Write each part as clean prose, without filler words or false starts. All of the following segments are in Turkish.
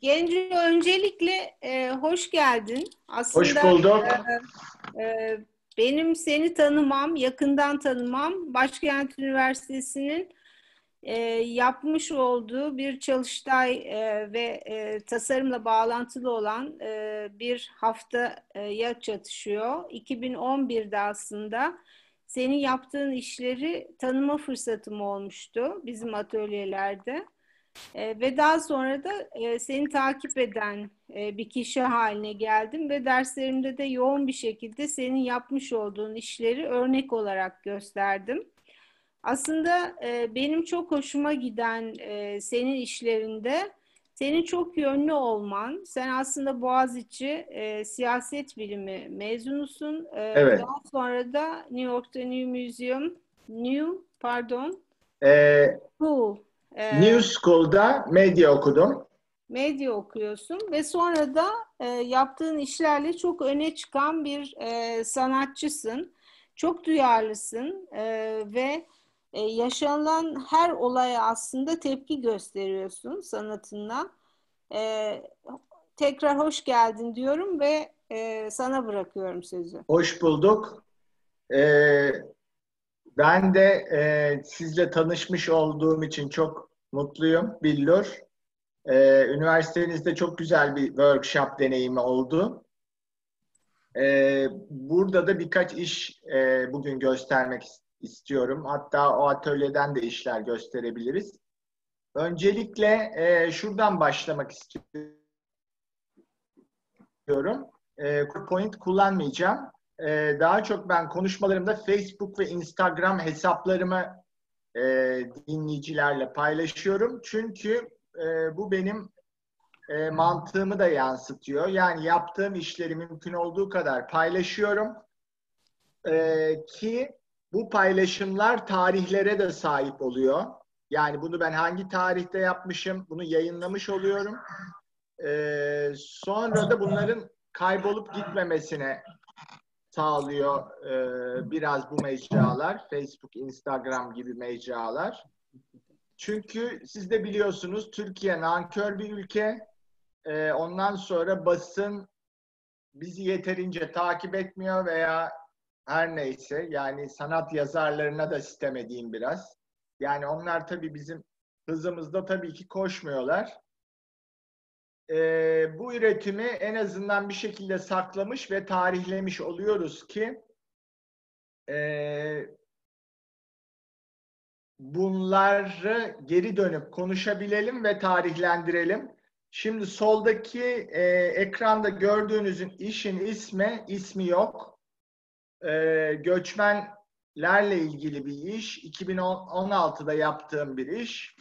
Genco, öncelikle hoş geldin. Aslında, hoş bulduk. Benim seni tanımam, yakından tanımam, Başkent Üniversitesi'nin yapmış olduğu bir çalıştay ve tasarımla bağlantılı olan bir haftaya çatışıyor. 2011'de aslında senin yaptığın işleri tanıma fırsatım olmuştu bizim atölyelerde. Ve daha sonra da seni takip eden bir kişi haline geldim ve derslerimde de yoğun bir şekilde senin yapmış olduğun işleri örnek olarak gösterdim. Aslında benim çok hoşuma giden senin işlerinde senin çok yönlü olman. Sen aslında Boğaziçi siyaset bilimi mezunusun. Evet. Daha sonra da New York'ta New School'da medya okudum. Medya okuyorsun ve sonra da yaptığın işlerle çok öne çıkan bir sanatçısın. Çok duyarlısın ve yaşanılan her olaya aslında tepki gösteriyorsun sanatınla. Tekrar hoş geldin diyorum ve sana bırakıyorum sözü. Hoş bulduk. Ben de sizle tanışmış olduğum için çok mutluyum, Billur. Üniversitenizde çok güzel bir workshop deneyimi oldu. Burada da birkaç iş bugün göstermek istiyorum. Hatta o atölyeden de işler gösterebiliriz. Öncelikle şuradan başlamak istiyorum. PowerPoint kullanmayacağım. Daha çok ben konuşmalarımda Facebook ve Instagram hesaplarımı dinleyicilerle paylaşıyorum. Çünkü bu benim mantığımı da yansıtıyor. Yani yaptığım işleri mümkün olduğu kadar paylaşıyorum. Ki bu paylaşımlar tarihlere de sahip oluyor. Yani bunu ben hangi tarihte yapmışım, bunu yayınlamış oluyorum. Sonra da bunların kaybolup gitmemesine sağlıyor biraz bu mecralar. Facebook, Instagram gibi mecralar. Çünkü siz de biliyorsunuz Türkiye nankör bir ülke. Ondan sonra basın bizi yeterince takip etmiyor veya her neyse. Yani sanat yazarlarına da istemediğim biraz. Yani onlar tabii bizim hızımızda tabii ki koşmuyorlar. Bu üretimi en azından bir şekilde saklamış ve tarihlemiş oluyoruz ki bunları geri dönüp konuşabilelim ve tarihlendirelim. Şimdi soldaki ekranda gördüğünüzün işin ismi yok. Göçmenlerle ilgili bir iş. 2016'da yaptığım bir iş.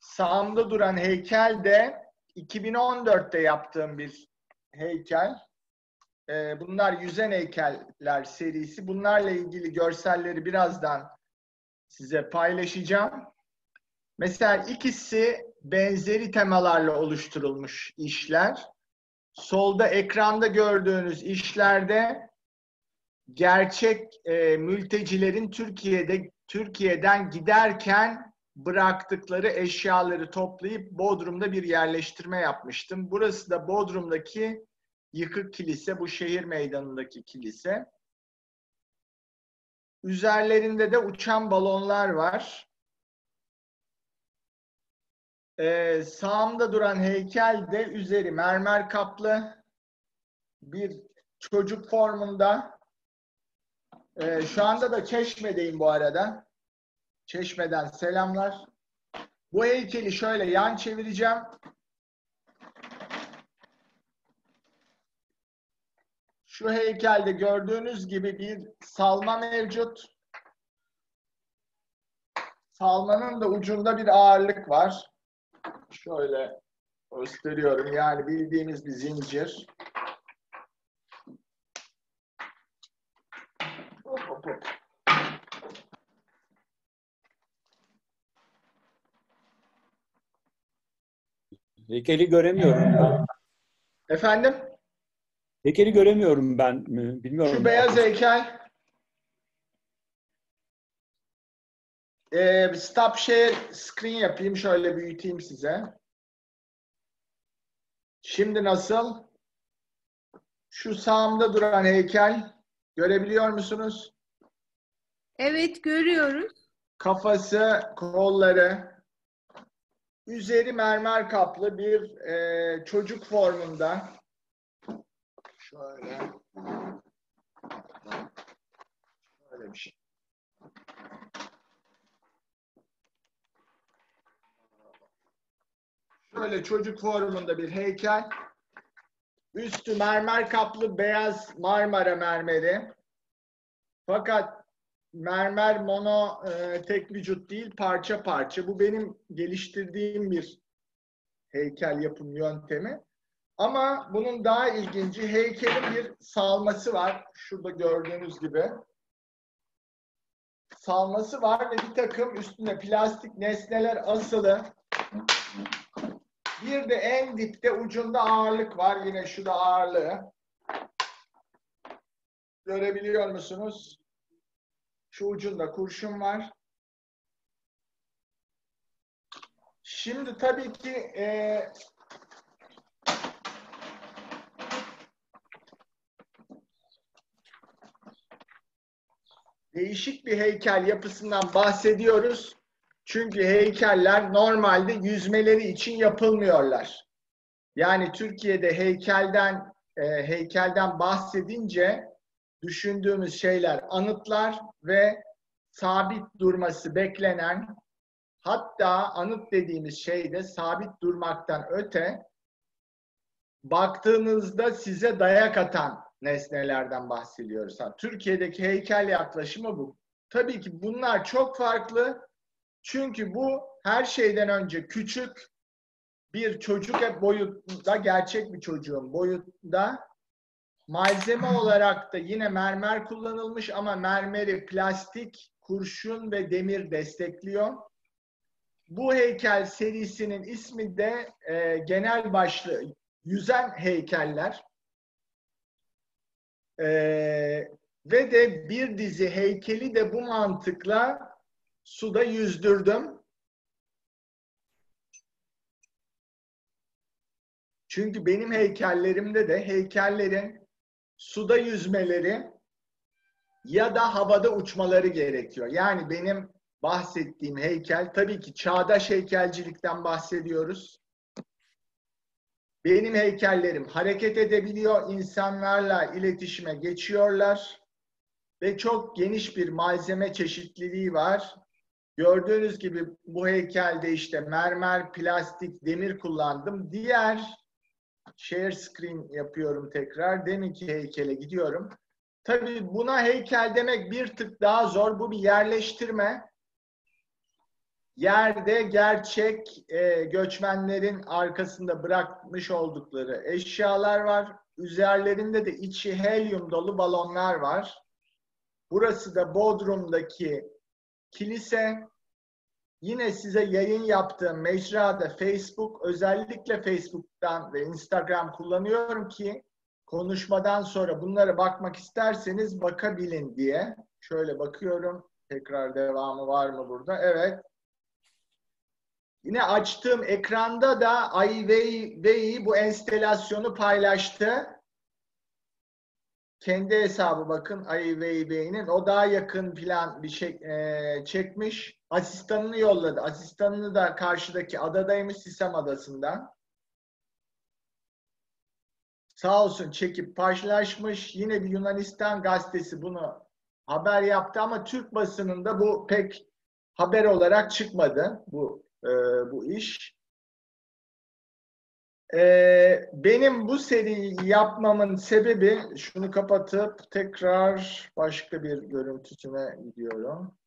Sağımda duran heykel de 2014'te yaptığım bir heykel. Bunlar yüzen heykeller serisi. Bunlarla ilgili görselleri birazdan size paylaşacağım. Mesela ikisi benzeri temalarla oluşturulmuş işler. Solda ekranda gördüğünüz işlerde gerçek mültecilerin Türkiye'den giderken bıraktıkları eşyaları toplayıp Bodrum'da bir yerleştirme yapmıştım. Burası da Bodrum'daki yıkık kilise, bu şehir meydanındaki kilise. Üzerlerinde de uçan balonlar var. Sağımda duran heykel de üzeri mermer kaplı bir çocuk formunda. Şu anda da Çeşme'deyim bu arada. Çeşme'den selamlar. Bu heykeli şöyle yan çevireceğim. Şu heykelde gördüğünüz gibi bir salma mevcut. Salmanın da ucunda bir ağırlık var. Şöyle gösteriyorum. Yani bildiğimiz bir zincir. Hop hop hop. Heykeli göremiyorum. Efendim? Heykeli göremiyorum ben. Bilmiyorum. Şu beyaz heykel. Stop share screen yapayım. Şöyle büyüteyim size. Şimdi nasıl? Şu sağımda duran heykel görebiliyor musunuz? Evet, görüyoruz. Kafası, kolları, üzeri mermer kaplı bir çocuk formunda. Şöyle. Böyle bir şey. Şöyle çocuk formunda bir heykel. Üstü mermer kaplı beyaz Marmara mermeri. Fakat mermer mono tek vücut değil, parça parça. Bu benim geliştirdiğim bir heykel yapım yöntemi. Ama bunun daha ilginci, heykelin bir salması var. Şurada gördüğünüz gibi. Salması var ve bir takım üstüne plastik nesneler asılı. Bir de en dipte ucunda ağırlık var. Yine şu da ağırlığı. Görebiliyor musunuz? Şu ucunda kurşun var. Şimdi tabii ki değişik bir heykel yapısından bahsediyoruz. Çünkü heykeller normalde yüzmeleri için yapılmıyorlar. Yani Türkiye'de heykelden bahsedince düşündüğümüz şeyler anıtlar ve sabit durması beklenen, hatta anıt dediğimiz şey de sabit durmaktan öte baktığınızda size dayak atan nesnelerden bahsediyoruz. Yani Türkiye'deki heykel yaklaşımı bu. Tabii ki bunlar çok farklı. Çünkü bu her şeyden önce küçük bir çocuk boyutunda, gerçek bir çocuğun boyutunda. Malzeme olarak da yine mermer kullanılmış ama mermeri plastik, kurşun ve demir destekliyor. Bu heykel serisinin ismi de genel başlığı yüzen heykeller. Ve de bir dizi heykeli de bu mantıkla suda yüzdürdüm. Çünkü benim heykellerimde de heykellerin suda yüzmeleri ya da havada uçmaları gerekiyor. Yani benim bahsettiğim heykel, tabii ki çağdaş heykelcilikten bahsediyoruz. Benim heykellerim hareket edebiliyor, insanlarla iletişime geçiyorlar ve çok geniş bir malzeme çeşitliliği var. Gördüğünüz gibi bu heykelde işte mermer, plastik, demir kullandım. Diğer share screen yapıyorum tekrar. Deminki heykele gidiyorum. Tabii buna heykel demek bir tık daha zor. Bu bir yerleştirme. Yerde gerçek göçmenlerin arkasında bırakmış oldukları eşyalar var. Üzerlerinde de içi helyum dolu balonlar var. Burası da Bodrum'daki kilise. Yine size yayın yaptığım mecrada Facebook, özellikle Facebook'tan ve Instagram kullanıyorum ki konuşmadan sonra bunlara bakmak isterseniz bakabilin diye. Şöyle bakıyorum. Tekrar devamı var mı burada? Evet. Yine açtığım ekranda da Ai Weiwei bu enstelasyonu paylaştı. Kendi hesabı, bakın, Ai Weiwei'nin o daha yakın plan bir şey çekmiş. Asistanını yolladı. Asistanını da karşıdaki adadaymış, İsem Adası'ndan. Sağ olsun çekip paylaşmış. Yine bir Yunanistan gazetesi bunu haber yaptı ama Türk basınında bu pek haber olarak çıkmadı bu iş. Benim bu seriyi yapmamın sebebi, şunu kapatıp tekrar başka bir görüntüsüne gidiyorum.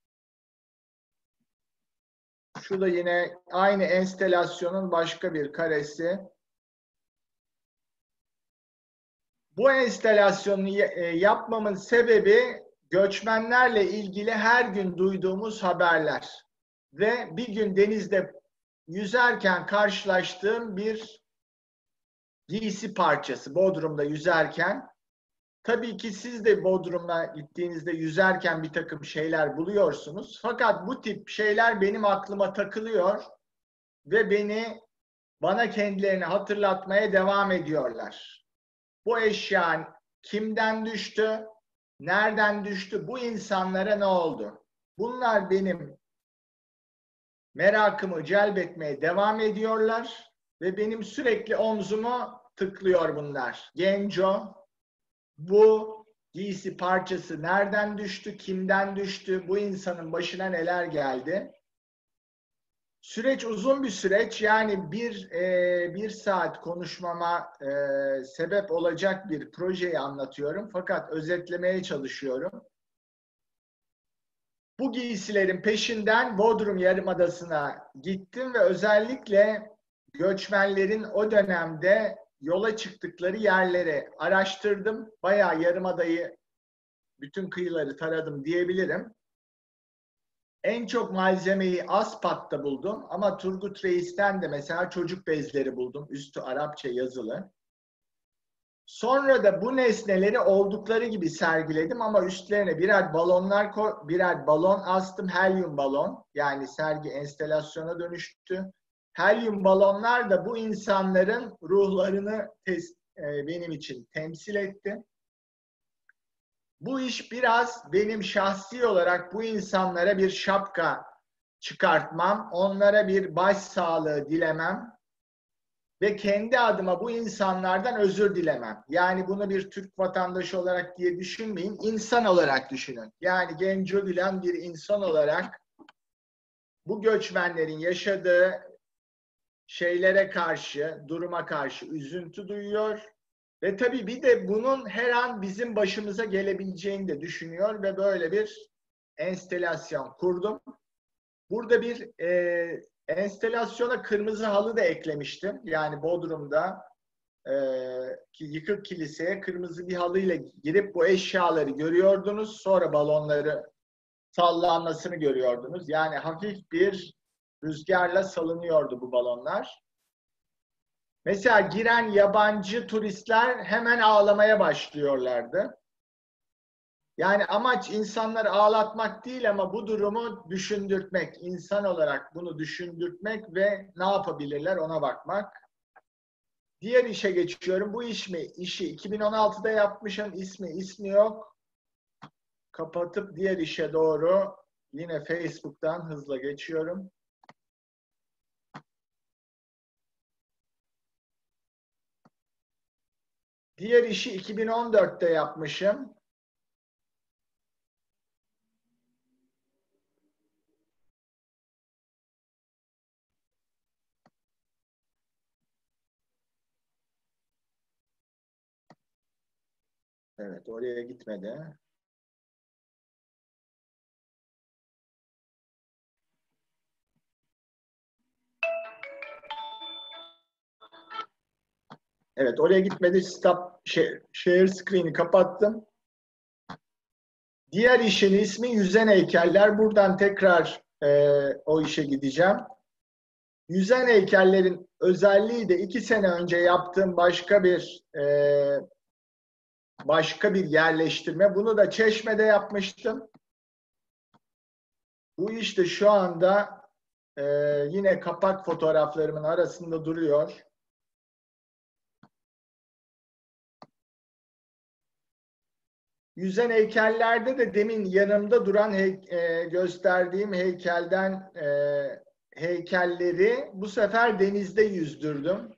Şu da yine aynı enstelasyonun başka bir karesi. Bu enstelasyonu yapmamın sebebi göçmenlerle ilgili her gün duyduğumuz haberler ve bir gün denizde yüzerken karşılaştığım bir giysi parçası Bodrum'da yüzerken. Tabii ki siz de Bodrum'a gittiğinizde yüzerken bir takım şeyler buluyorsunuz. Fakat bu tip şeyler benim aklıma takılıyor ve beni bana kendilerini hatırlatmaya devam ediyorlar. Bu eşya kimden düştü? Nereden düştü? Bu insanlara ne oldu? Bunlar benim merakımı celbetmeye devam ediyorlar ve benim sürekli omzumu tıklıyor bunlar. Genco, bu giysi parçası nereden düştü? Kimden düştü? Bu insanın başına neler geldi? Süreç uzun bir süreç, yani bir saat konuşmama sebep olacak bir projeyi anlatıyorum. Fakat özetlemeye çalışıyorum. Bu giysilerin peşinden Bodrum Yarımadası'na gittim ve özellikle göçmenlerin o dönemde yola çıktıkları yerleri araştırdım. Bayağı Yarımada'yı, bütün kıyıları taradım diyebilirim. En çok malzemeyi Aspat'ta buldum ama Turgut Reis'ten de mesela çocuk bezleri buldum. Üstü Arapça yazılı. Sonra da bu nesneleri oldukları gibi sergiledim ama üstlerine birer balon astım. Helyum balon, yani sergi enstalasyona dönüştü. Helyum balonlar da bu insanların ruhlarını benim için temsil etti. Bu iş biraz benim şahsi olarak bu insanlara bir şapka çıkartmam, onlara bir başsağlığı dilemem ve kendi adıma bu insanlardan özür dilemem. Yani bunu bir Türk vatandaşı olarak diye düşünmeyin, insan olarak düşünün. Yani Genco Gülan bir insan olarak bu göçmenlerin yaşadığı şeylere karşı, duruma karşı üzüntü duyuyor. Ve tabii bir de bunun her an bizim başımıza gelebileceğini de düşünüyor ve böyle bir enstelasyon kurdum. Burada bir enstelasyona kırmızı halı da eklemiştim. Yani Bodrum'da yıkık kiliseye kırmızı bir halıyla girip bu eşyaları görüyordunuz. Sonra balonları sallanmasını görüyordunuz. Yani hafif bir rüzgarla salınıyordu bu balonlar. Mesela giren yabancı turistler hemen ağlamaya başlıyorlardı. Yani amaç insanları ağlatmak değil ama bu durumu düşündürtmek, insan olarak bunu düşündürtmek ve ne yapabilirler ona bakmak. Diğer işe geçiyorum. Bu iş mi? İşi 2016'da yapmışım. İsmi yok. Kapatıp diğer işe doğru yine Facebook'tan hızla geçiyorum. Diğer işi 2014'te yapmışım. Evet, oraya gitmedi. Evet, oraya gitmedi. Share screen'i kapattım. Diğer işin ismi Yüzen Heykeller. Buradan tekrar o işe gideceğim. Yüzen heykellerin özelliği de 2 sene önce yaptığım başka bir yerleştirme. Bunu da Çeşme'de yapmıştım. Bu iş de şu anda yine kapak fotoğraflarımın arasında duruyor. Yüzen heykellerde de demin yanımda duran gösterdiğim heykelleri bu sefer denizde yüzdürdüm.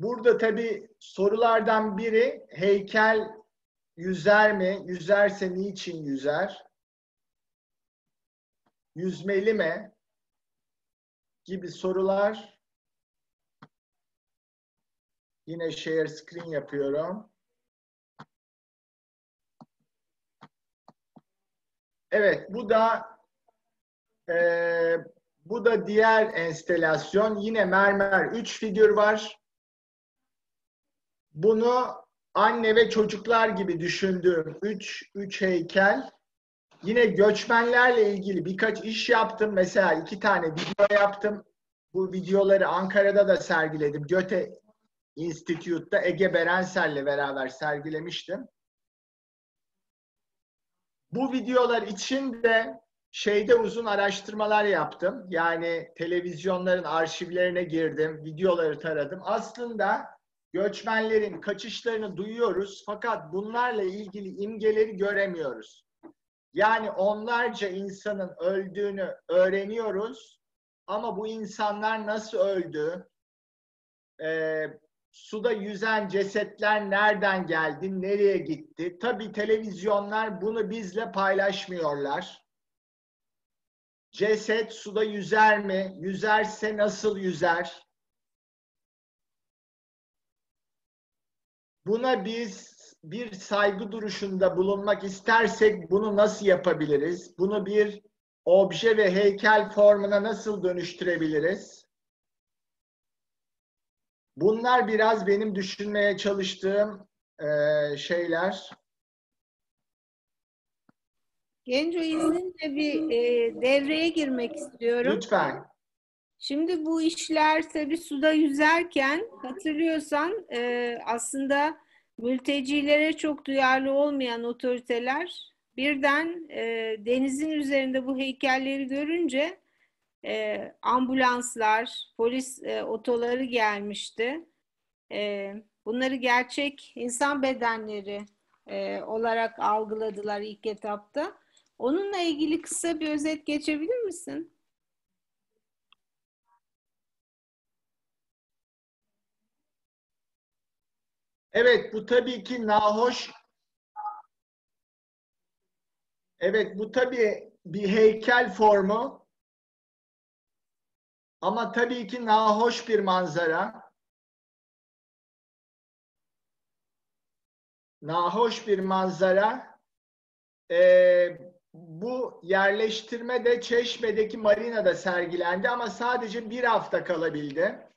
Burada tabii sorulardan biri heykel yüzer mi? Yüzerse niçin yüzer? Yüzmeli mi? Gibi sorular. Yine share screen yapıyorum. Evet, bu da diğer enstelasyon. Yine mermer 3 figür var. Bunu anne ve çocuklar gibi düşündüğüm 3 heykel. Yine göçmenlerle ilgili birkaç iş yaptım. Mesela 2 tane video yaptım. Bu videoları Ankara'da da sergiledim. Göte Enstitüsü'nde Ege Berensel'le beraber sergilemiştim. Bu videolar için de Şeyde uzun araştırmalar yaptım. Yani televizyonların arşivlerine girdim, videoları taradım. Aslında göçmenlerin kaçışlarını duyuyoruz fakat bunlarla ilgili imgeleri göremiyoruz. Yani onlarca insanın öldüğünü öğreniyoruz ama bu insanlar nasıl öldü? Suda yüzen cesetler nereden geldi, nereye gitti? Tabii televizyonlar bunu bizle paylaşmıyorlar. Ceset suda yüzer mi? Yüzerse nasıl yüzer? Buna biz bir saygı duruşunda bulunmak istersek bunu nasıl yapabiliriz? Bunu bir obje ve heykel formuna nasıl dönüştürebiliriz? Bunlar biraz benim düşünmeye çalıştığım şeyler. Genco, izninle bir devreye girmek istiyorum. Lütfen. Şimdi bu işler tabii suda yüzerken, hatırlıyorsan aslında mültecilere çok duyarlı olmayan otoriteler birden denizin üzerinde bu heykelleri görünce ambulanslar, polis otoları gelmişti. Bunları gerçek insan bedenleri olarak algıladılar ilk etapta. Onunla ilgili kısa bir özet geçebilir misin? Evet, bu tabii ki nahoş. Evet, bu tabii bir heykel formu. Ama tabii ki nahoş bir manzara. Nahoş bir manzara. Bu yerleştirme de Çeşme'deki marinada sergilendi ama sadece bir hafta kalabildi.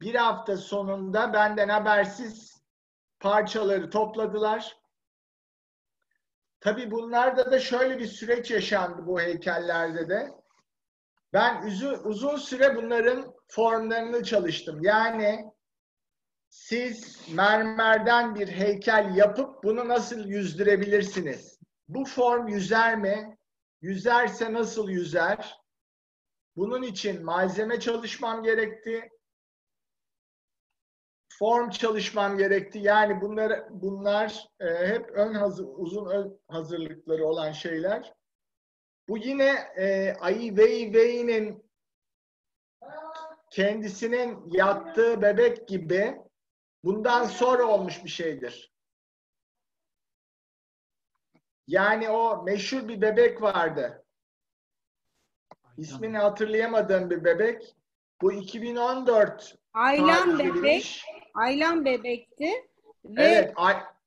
Bir hafta sonunda benden habersiz parçaları topladılar. Tabii bunlarda da şöyle bir süreç yaşandı bu heykellerde de. Ben uzun süre bunların formlarını çalıştım. Yani siz mermerden bir heykel yapıp bunu nasıl yüzdürebilirsiniz? Bu form yüzer mi? Yüzerse nasıl yüzer? Bunun için malzeme çalışmam gerekti. Form çalışmam gerekti. Yani bunlar hep uzun hazırlıkları olan şeyler. Bu yine Ai Weiwei'nin kendisinin yattığı bebek gibi bundan sonra olmuş bir şeydir. Yani o meşhur bir bebek vardı. İsmini hatırlayamadığım bir bebek. Bu 2014 Aylan bebek. Aylan bebekti. Ve... Evet,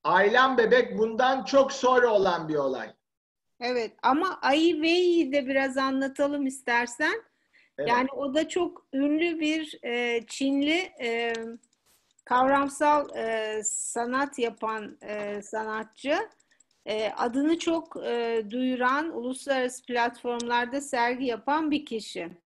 Aylan bebek bundan çok sonra olan bir olay. Evet, ama Ai Weiwei'yi de biraz anlatalım istersen. Evet. Yani o da çok ünlü bir Çinli kavramsal sanat yapan sanatçı. Adını çok duyuran, uluslararası platformlarda sergi yapan bir kişi.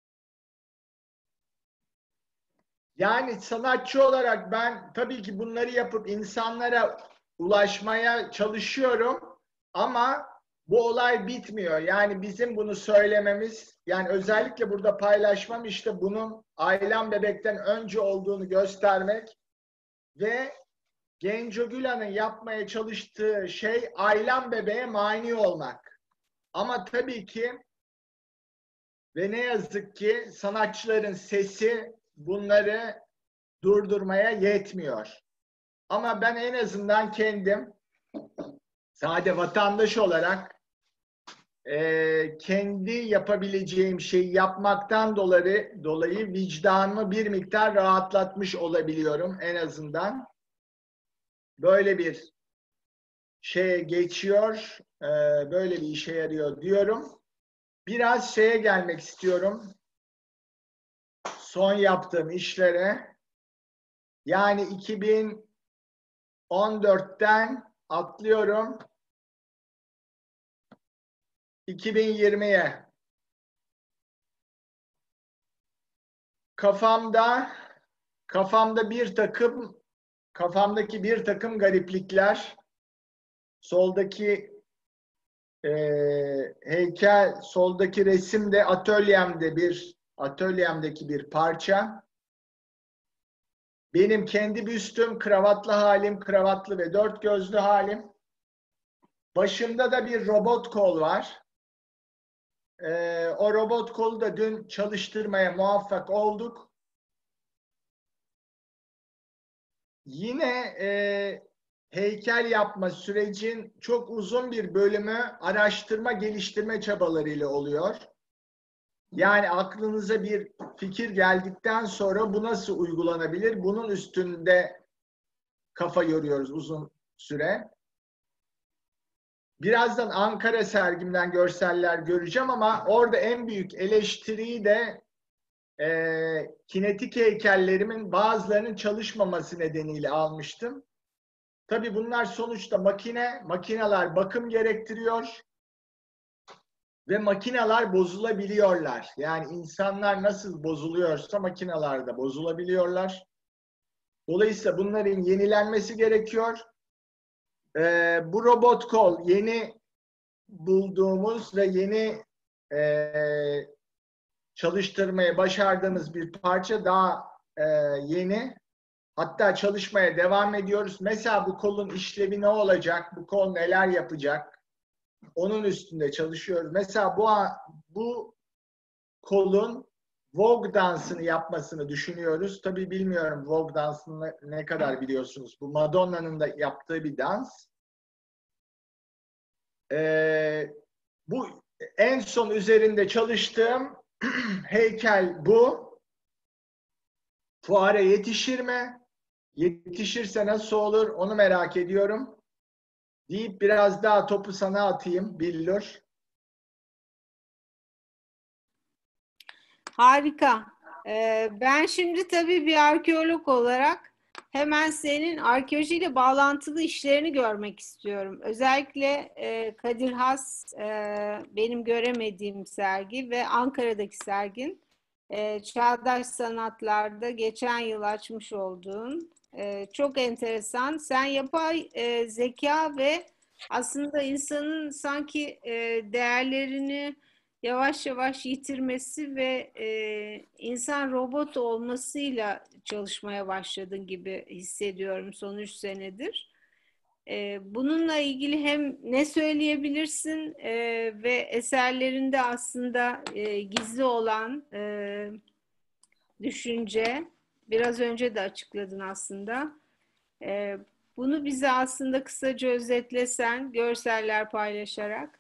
Yani sanatçı olarak ben tabii ki bunları yapıp insanlara ulaşmaya çalışıyorum ama bu olay bitmiyor. Yani bizim bunu söylememiz, yani özellikle burada paylaşmam işte bunun Aylan bebekten önce olduğunu göstermek ve Genco Gülan'ın yapmaya çalıştığı şey Aylan bebeğe mani olmak. Ama tabii ki ve ne yazık ki sanatçıların sesi bunları durdurmaya yetmiyor. Ama ben en azından kendim sadece vatandaş olarak kendi yapabileceğim şeyi yapmaktan dolayı vicdanımı bir miktar rahatlatmış olabiliyorum en azından. Böyle bir şeye geçiyor, böyle bir işe yarıyor diyorum. Biraz şeye gelmek istiyorum. Son yaptığım işlere. Yani 2014'ten atlıyorum 2020'ye. Kafamdaki bir takım gariplikler, soldaki Heykel, soldaki resim de atölyemdeki bir parça. Benim kendi büstüm, kravatlı halim, kravatlı ve dört gözlü halim. Başımda da bir robot kol var. O robot kolu da dün çalıştırmaya muvaffak olduk. Yine heykel yapma sürecin çok uzun bir bölümü araştırma, geliştirme çabalarıyla oluyor. Yani aklınıza bir fikir geldikten sonra bu nasıl uygulanabilir? Bunun üstünde kafa yoruyoruz uzun süre. Birazdan Ankara sergimden görseller göreceğim ama orada en büyük eleştiriyi de kinetik heykellerimin bazılarının çalışmaması nedeniyle almıştım. Tabii bunlar sonuçta makineler bakım gerektiriyor. Ve makineler bozulabiliyorlar. Yani insanlar nasıl bozuluyorsa makineler de bozulabiliyorlar. Dolayısıyla bunların yenilenmesi gerekiyor. Bu robot kol yeni bulduğumuz ve yeni çalıştırmaya başardığımız bir parça, daha yeni. Hatta çalışmaya devam ediyoruz. Mesela bu kolun işlevi ne olacak? Bu kol neler yapacak? Onun üstünde çalışıyoruz. Mesela bu kolun Vogue dansını yapmasını düşünüyoruz. Tabii bilmiyorum Vogue dansını ne kadar biliyorsunuz. Bu Madonna'nın da yaptığı bir dans. Bu en son üzerinde çalıştığım heykel bu. Fuara yetişir mi? Yetişirse nasıl olur? Onu merak ediyorum. Deyip biraz daha topu sana atayım, Billur. Harika. Ben şimdi tabii bir arkeolog olarak hemen senin arkeolojiyle bağlantılı işlerini görmek istiyorum. Özellikle Kadir Has, benim göremediğim sergi ve Ankara'daki sergin, Çağdaş Sanatlar'da geçen yıl açmış olduğun. Çok enteresan. Sen yapay zeka ve aslında insanın sanki değerlerini yavaş yavaş yitirmesi ve insan robot olmasıyla çalışmaya başladın gibi hissediyorum son 3 senedir. Bununla ilgili hem ne söyleyebilirsin ve eserlerinde aslında gizli olan düşünce, biraz önce de açıkladın aslında. Bunu bize aslında kısaca özetlesen, görseller paylaşarak.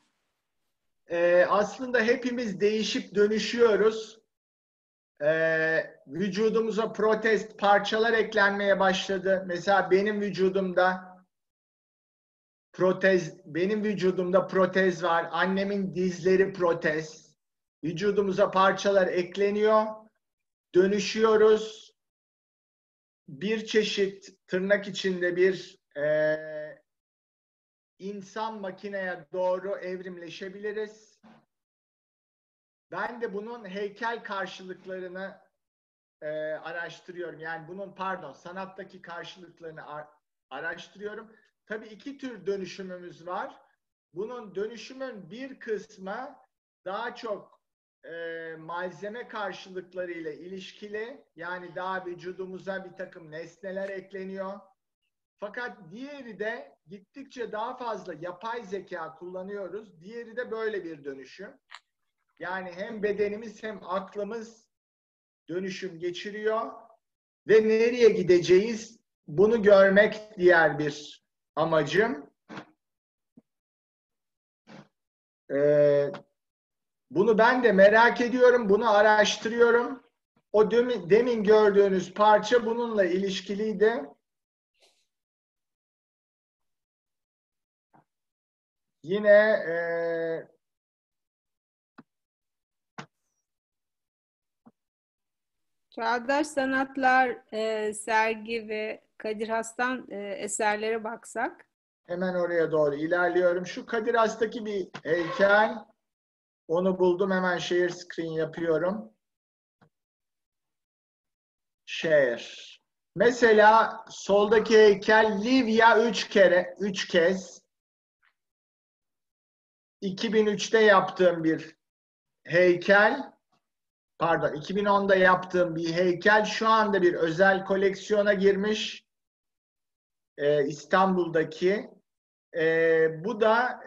Aslında hepimiz değişip dönüşüyoruz. Vücudumuza protez parçalar eklenmeye başladı. Mesela benim vücudumda protez var. Annemin dizleri protez. Vücudumuza parçalar ekleniyor. Dönüşüyoruz. Bir çeşit tırnak içinde bir insan makineye doğru evrimleşebiliriz. Ben de bunun heykel karşılıklarını araştırıyorum. Yani bunun sanattaki karşılıklarını araştırıyorum. Tabii 2 tür dönüşümümüz var. Bunun dönüşümün bir kısmı daha çok malzeme karşılıklarıyla ilişkili, yani daha vücudumuza bir takım nesneler ekleniyor. Fakat diğeri de gittikçe daha fazla yapay zeka kullanıyoruz. Diğeri de böyle bir dönüşüm. Yani hem bedenimiz hem aklımız dönüşüm geçiriyor ve nereye gideceğiz? Bunu görmek diğer bir amacım. Bunu ben de merak ediyorum, bunu araştırıyorum. O demin gördüğünüz parça bununla ilişkiliydi. Yine Çağdaş Sanatlar sergi ve Kadir Has'tan eserlere baksak. Hemen oraya doğru ilerliyorum. Şu Kadir Has'taki bir heykel. Onu buldum. Hemen share screen yapıyorum. Share. Mesela soldaki heykel Livia 3 kez. 2003'te yaptığım bir heykel, pardon 2010'da yaptığım bir heykel şu anda bir özel koleksiyona girmiş İstanbul'daki. Bu da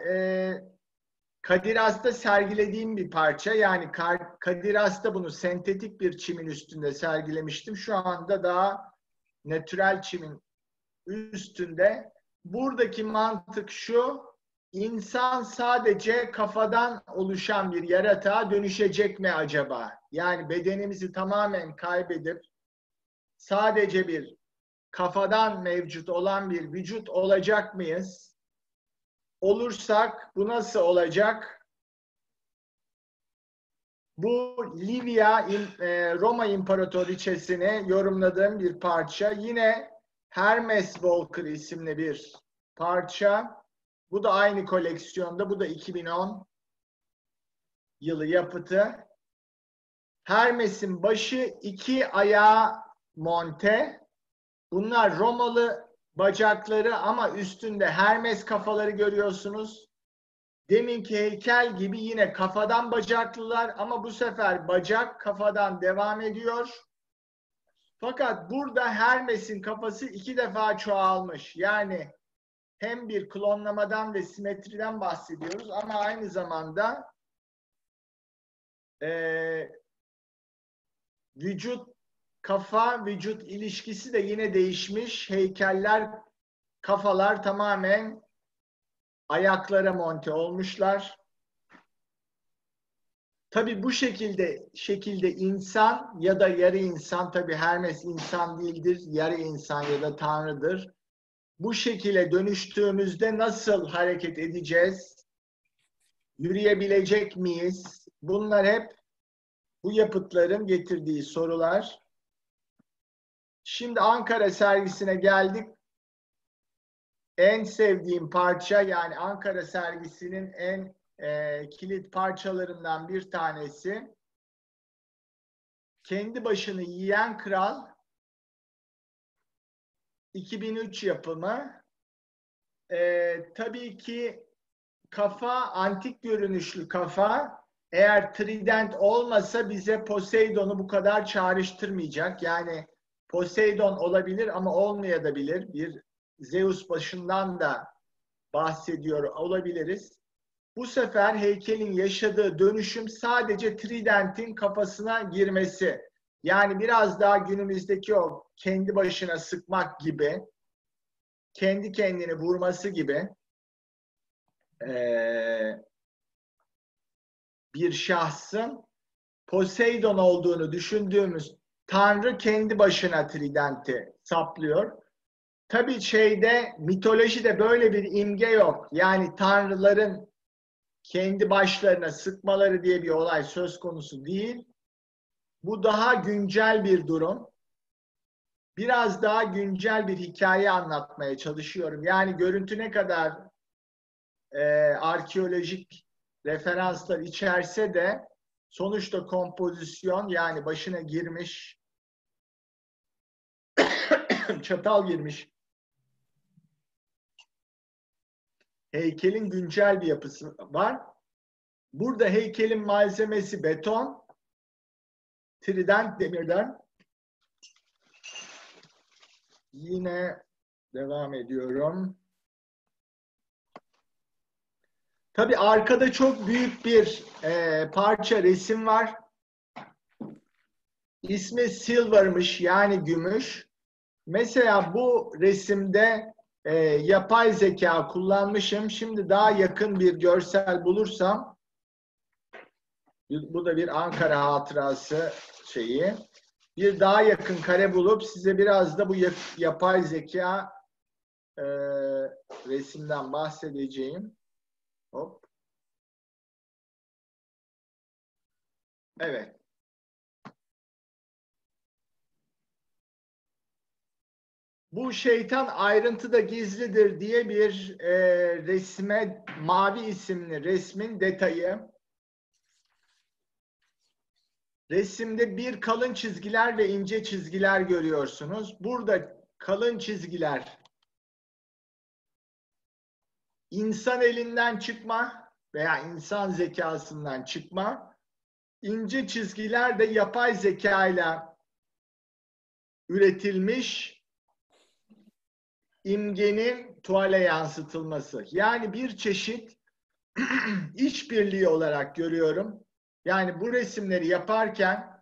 Kadir Has'ta sergilediğim bir parça. Yani Kadir Has'ta bunu sentetik bir çimin üstünde sergilemiştim. Şu anda daha natürel çimin üstünde. Buradaki mantık şu: insan sadece kafadan oluşan bir yaratığa dönüşecek mi acaba? Yani bedenimizi tamamen kaybedip sadece bir kafadan mevcut olan bir vücut olacak mıyız? Olursak bu nasıl olacak? Bu Livia, Roma İmparatoriçesini yorumladığım bir parça. Yine Hermes Walker isimli bir parça. Bu da aynı koleksiyonda. Bu da 2010 yılı yapıtı. Hermes'in başı, iki ayağı monte. Bunlar Romalı bacakları ama üstünde Hermes kafaları görüyorsunuz. Deminki heykel gibi yine kafadan bacaklılar ama bu sefer bacak kafadan devam ediyor. Fakat burada Hermes'in kafası iki defa çoğalmış. Yani hem bir klonlamadan ve simetriden bahsediyoruz ama aynı zamanda vücut, kafa, vücut ilişkisi de yine değişmiş. Heykeller, kafalar tamamen ayaklara monte olmuşlar. Tabii bu şekilde insan ya da yarı insan, tabii Hermes insan değildir, yarı insan ya da tanrıdır. Bu şekilde dönüştüğümüzde nasıl hareket edeceğiz? Yürüyebilecek miyiz? Bunlar hep bu yapıtların getirdiği sorular. Şimdi Ankara sergisine geldik. En sevdiğim parça, yani Ankara sergisinin en kilit parçalarından bir tanesi. Kendi başını yiyen kral, 2003 yapımı. Tabii ki kafa, antik görünüşlü kafa. Eğer trident olmasa bize Poseidon'u bu kadar çağrıştırmayacak. Yani Poseidon olabilir ama olmayabilir. Bir Zeus başından da bahsediyor olabiliriz. Bu sefer heykelin yaşadığı dönüşüm sadece tridentin kafasına girmesi. Yani biraz daha günümüzdeki o kendi başına sıkmak gibi, kendi kendini vurması gibi bir şahsın Poseidon olduğunu düşündüğümüz tanrı kendi başına tridenti saplıyor. Tabii mitolojide böyle bir imge yok. Yani tanrıların kendi başlarına sıkmaları diye bir olay söz konusu değil. Bu daha güncel bir durum. Biraz daha güncel bir hikaye anlatmaya çalışıyorum. Yani görüntü ne kadar arkeolojik referanslar içerse de sonuçta kompozisyon, yani başına girmiş, çatal girmiş heykelin güncel bir yapısı var. Burada heykelin malzemesi beton, trident demirden. Yine devam ediyorum. Tabii arkada çok büyük bir parça resim var. İsmi silver'mış, yani gümüş. Mesela bu resimde yapay zeka kullanmışım. Şimdi daha yakın bir görsel bulursam, bu da bir Ankara hatırası şeyi. Bir daha yakın kare bulup size biraz da bu yapay zeka resimden bahsedeceğim. Hop. Evet. Bu şeytan ayrıntıda gizlidir diye bir resme, mavi isimli resmin detayı. Resimde bir kalın çizgiler ve ince çizgiler görüyorsunuz. Burada kalın çizgiler insan elinden çıkma veya insan zekasından çıkma, ince çizgiler de yapay zekayla üretilmiş imgenin tuvale yansıtılması. Yani bir çeşit işbirliği olarak görüyorum. Yani bu resimleri yaparken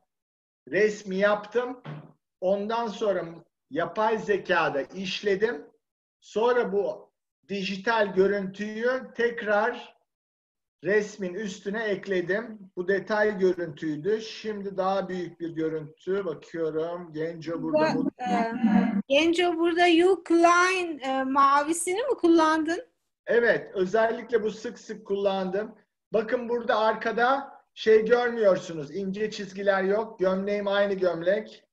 resmi yaptım, ondan sonra yapay zekada işledim, sonra bu dijital görüntüyü tekrar resmin üstüne ekledim. Bu detay görüntüydü. Şimdi daha büyük bir görüntü. Bakıyorum. Genco burada. Genco burada Yves Klein mavisini mi kullandın? Evet. Özellikle bu sık sık kullandım. Bakın burada arkada şey görmüyorsunuz. İnce çizgiler yok. Gömleğim aynı gömlek.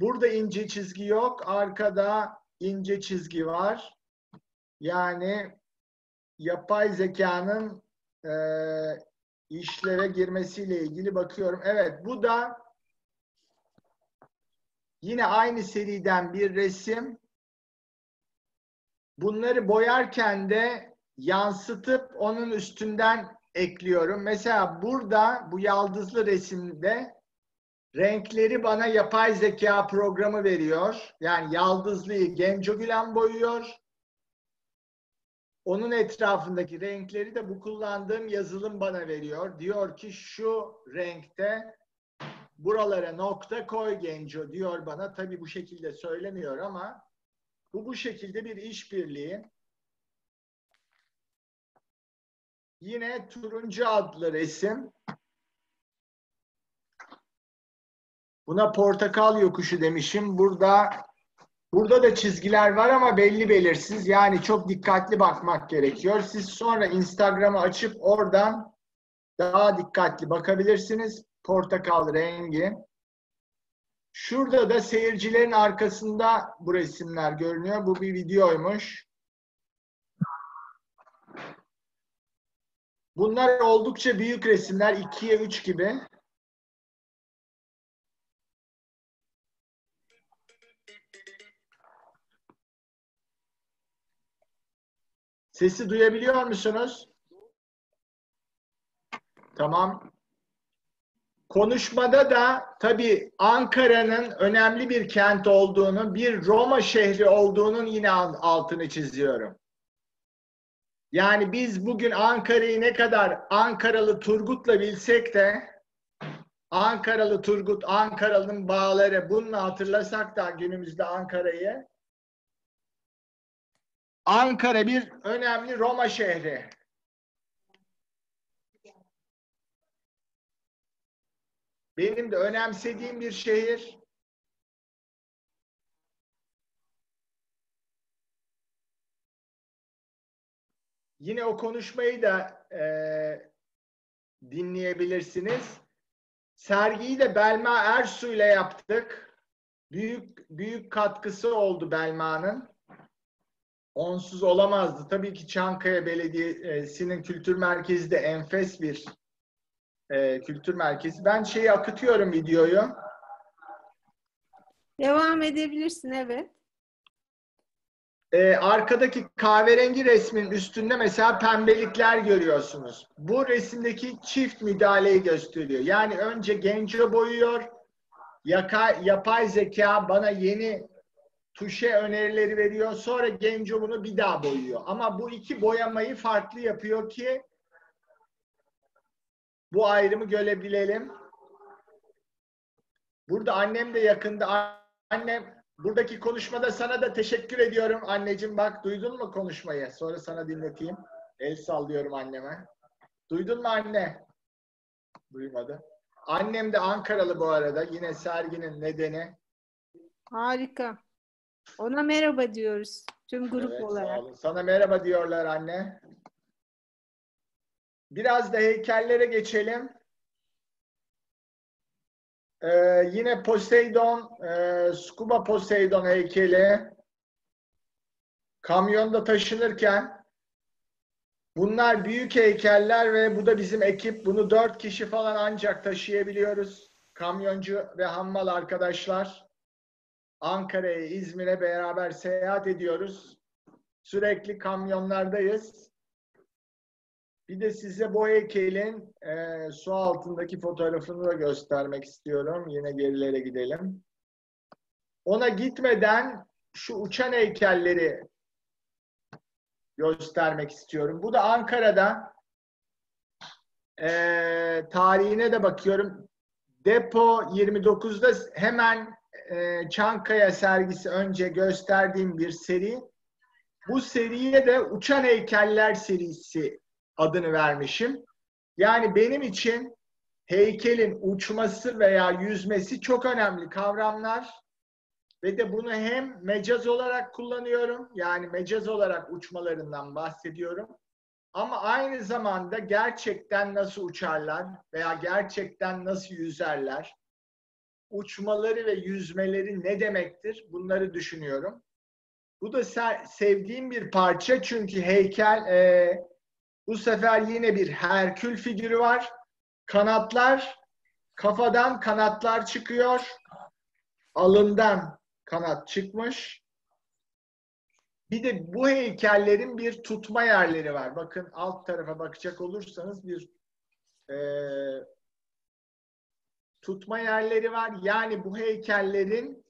Burada ince çizgi yok. Arkada ince çizgi var. Yani yapay zekanın işlere girmesiyle ilgili bakıyorum. Evet, bu da yine aynı seriden bir resim. Bunları boyarken de yansıtıp onun üstünden ekliyorum. Mesela burada bu yaldızlı resimde renkleri bana yapay zeka programı veriyor. Yani yaldızlıyı Genco Gülan boyuyor. Onun etrafındaki renkleri de bu kullandığım yazılım bana veriyor. Diyor ki şu renkte buralara nokta koy Genco diyor bana. Tabii bu şekilde söylemiyor ama bu şekilde bir işbirliği. Yine turuncu adlı resim. Buna portakal yokuşu demişim. Burada da çizgiler var ama belli belirsiz. Yani çok dikkatli bakmak gerekiyor. Siz sonra Instagram'ı açıp oradan daha dikkatli bakabilirsiniz. Portakal rengi. Şurada da seyircilerin arkasında bu resimler görünüyor. Bu bir videoymuş. Bunlar oldukça büyük resimler. 2'ye 3 gibi. Sesi duyabiliyor musunuz? Tamam. Konuşmada da tabii Ankara'nın önemli bir kent olduğunu, bir Roma şehri olduğunun yine altını çiziyorum. Yani biz bugün Ankara'yı ne kadar Ankaralı Turgut'la bilsek de, Ankaralı Turgut, Ankaralı'nın bağları, bununla hatırlasak da günümüzde Ankara'yı, Ankara bir önemli Roma şehri. Benim de önemsediğim bir şehir. Yine o konuşmayı da dinleyebilirsiniz. Sergiyi de Belma Ersu ile yaptık. Büyük katkısı oldu Belma'nın. Onsuz olamazdı. Tabii ki Çankaya Belediyesi'nin kültür merkezi de enfes bir kültür merkezi. Ben şeyi akıtıyorum videoyu. Devam edebilirsin, evet. Arkadaki kahverengi resmin üstünde mesela pembelikler görüyorsunuz. Bu resimdeki çift müdahaleyi gösteriyor. Yani önce Genco boyuyor, yapay zeka bana yeni tuşe önerileri veriyor. Sonra Genco bunu bir daha boyuyor. Ama bu iki boyamayı farklı yapıyor ki bu ayrımı görebilelim. Burada annem de yakında. Annem, buradaki konuşmada sana da teşekkür ediyorum. Anneciğim bak, duydun mu konuşmayı? Sonra sana dinleteyim. El sallıyorum anneme. Duydun mu anne? Duymadı. Annem de Ankaralı bu arada. Yine serginin nedeni. Harika. Ona merhaba diyoruz tüm grup olarak. Sana merhaba diyorlar anne. Biraz da heykellere geçelim. Yine Poseidon, Scuba Poseidon heykeli. Kamyonda taşınırken. Bunlar büyük heykeller ve bu da bizim ekip. Bunu 4 kişi falan ancak taşıyabiliyoruz. Kamyoncu ve hammal arkadaşlar. Ankara'ya, İzmir'e beraber seyahat ediyoruz. Sürekli kamyonlardayız. Bir de size bu heykelin su altındaki fotoğrafını da göstermek istiyorum. Yine gerilere gidelim. Ona gitmeden şu uçan heykelleri göstermek istiyorum. Bu da Ankara'da. Tarihine de bakıyorum. Depo 29'da hemen Çankaya sergisi önce gösterdiğim bir seri. Bu seriye de Uçan Heykeller serisi adını vermişim. Yani benim için heykelin uçması veya yüzmesi çok önemli kavramlar. Ve de bunu hem mecaz olarak kullanıyorum. Yani mecaz olarak uçmalarından bahsediyorum. Ama aynı zamanda gerçekten nasıl uçarlar veya gerçekten nasıl yüzerler, uçmaları ve yüzmeleri ne demektir, bunları düşünüyorum. Bu da sevdiğim bir parça çünkü heykel, bu sefer yine bir Herkül figürü var. Kanatlar, kafadan kanatlar çıkıyor, alından kanat çıkmış. Bir de bu heykellerin bir tutma yerleri var. Bakın alt tarafa bakacak olursanız bir tutma yerleri var. Yani bu heykellerin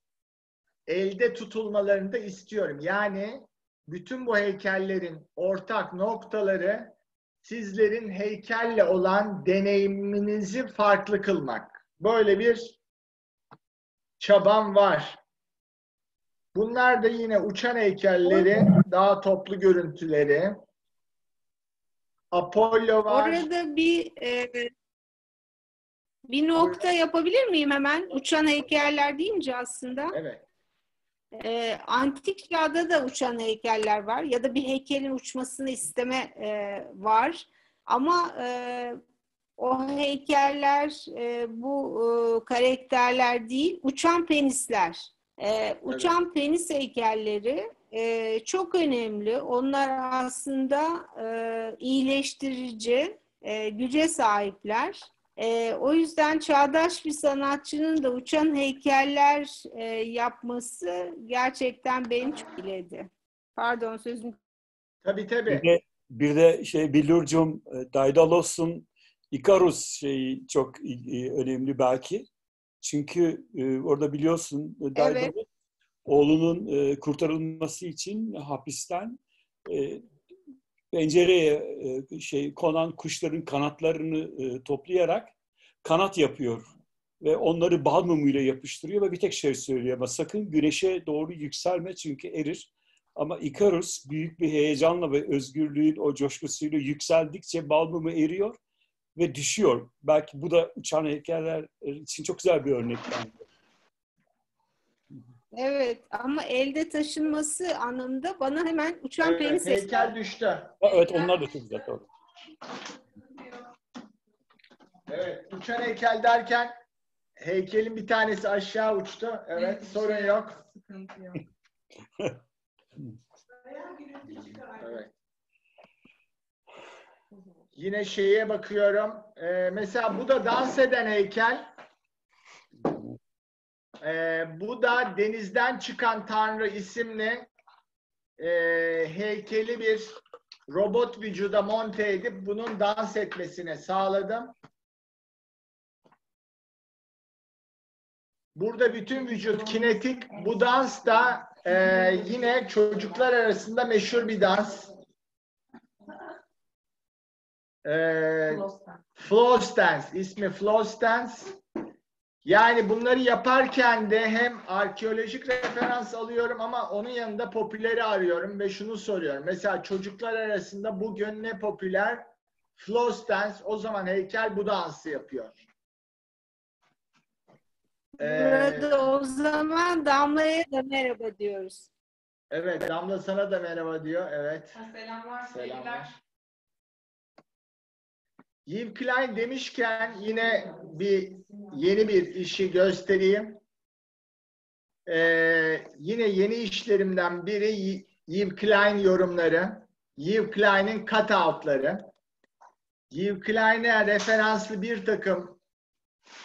elde tutulmalarını da istiyorum. Yani bütün bu heykellerin ortak noktaları sizlerin heykelle olan deneyiminizi farklı kılmak. Böyle bir çabam var. Bunlar da yine uçan heykelleri, daha toplu görüntüleri. Apollo var. Orada bir nokta yapabilir miyim hemen? Uçan heykeller deyince aslında. Evet. Antik çağda da uçan heykeller var. Ya da bir heykelin uçmasını isteme var. Ama o heykeller bu karakterler değil, uçan penisler. Uçan evet. Penis heykelleri çok önemli. Onlar aslında iyileştirici güce sahipler. O yüzden çağdaş bir sanatçının da uçan heykeller yapması gerçekten beni çok etkiledi. Pardon sözünü. Tabii tabii. Bir de Billurcum, Daidalos'un Icarus şeyi çok önemli belki. Çünkü orada biliyorsun Daedalos evet. Oğlunun kurtarılması için hapisten pencereye konan kuşların kanatlarını toplayarak kanat yapıyor. Ve onları bal mumuyla yapıştırıyor ve bir tek şey söylüyor ama sakın güneşe doğru yükselme çünkü erir. Ama Icarus büyük bir heyecanla ve özgürlüğün o coşkusuyla yükseldikçe bal mumu eriyor. Ve düşüyor. Belki bu da uçan heykeller için çok güzel bir örnek. Evet ama elde taşınması anlamında bana hemen uçan evet, penis heykel düştü. Ha, evet onlar da çok güzel. Doğru. Evet uçan heykel derken heykelin bir tanesi aşağı uçtu. Evet sorun yok. Sıkıntı yok. Evet. Yine şeye bakıyorum. Mesela bu da dans eden heykel. Bu da denizden çıkan Tanrı isimli heykeli bir robot vücuda monte edip bunun dans etmesine sağladım. Burada bütün vücut kinetik. Bu dans da yine çocuklar arasında meşhur bir dans. Flow dance. İsmi flow dance. Yani bunları yaparken de hem arkeolojik referans alıyorum ama onun yanında popüleri arıyorum ve şunu soruyorum. Mesela çocuklar arasında bugün ne popüler? Flow dance. O zaman heykel bu dansı yapıyor. O zaman Damla'ya da merhaba diyoruz. Evet. Damla sana da merhaba diyor. Evet. Selamlar. Selamlar. Yves Klein demişken yine yeni bir işi göstereyim. Yine yeni işlerimden biri Yves Klein yorumları. Yves Klein'in cutoutları. Yves Klein'e referanslı bir takım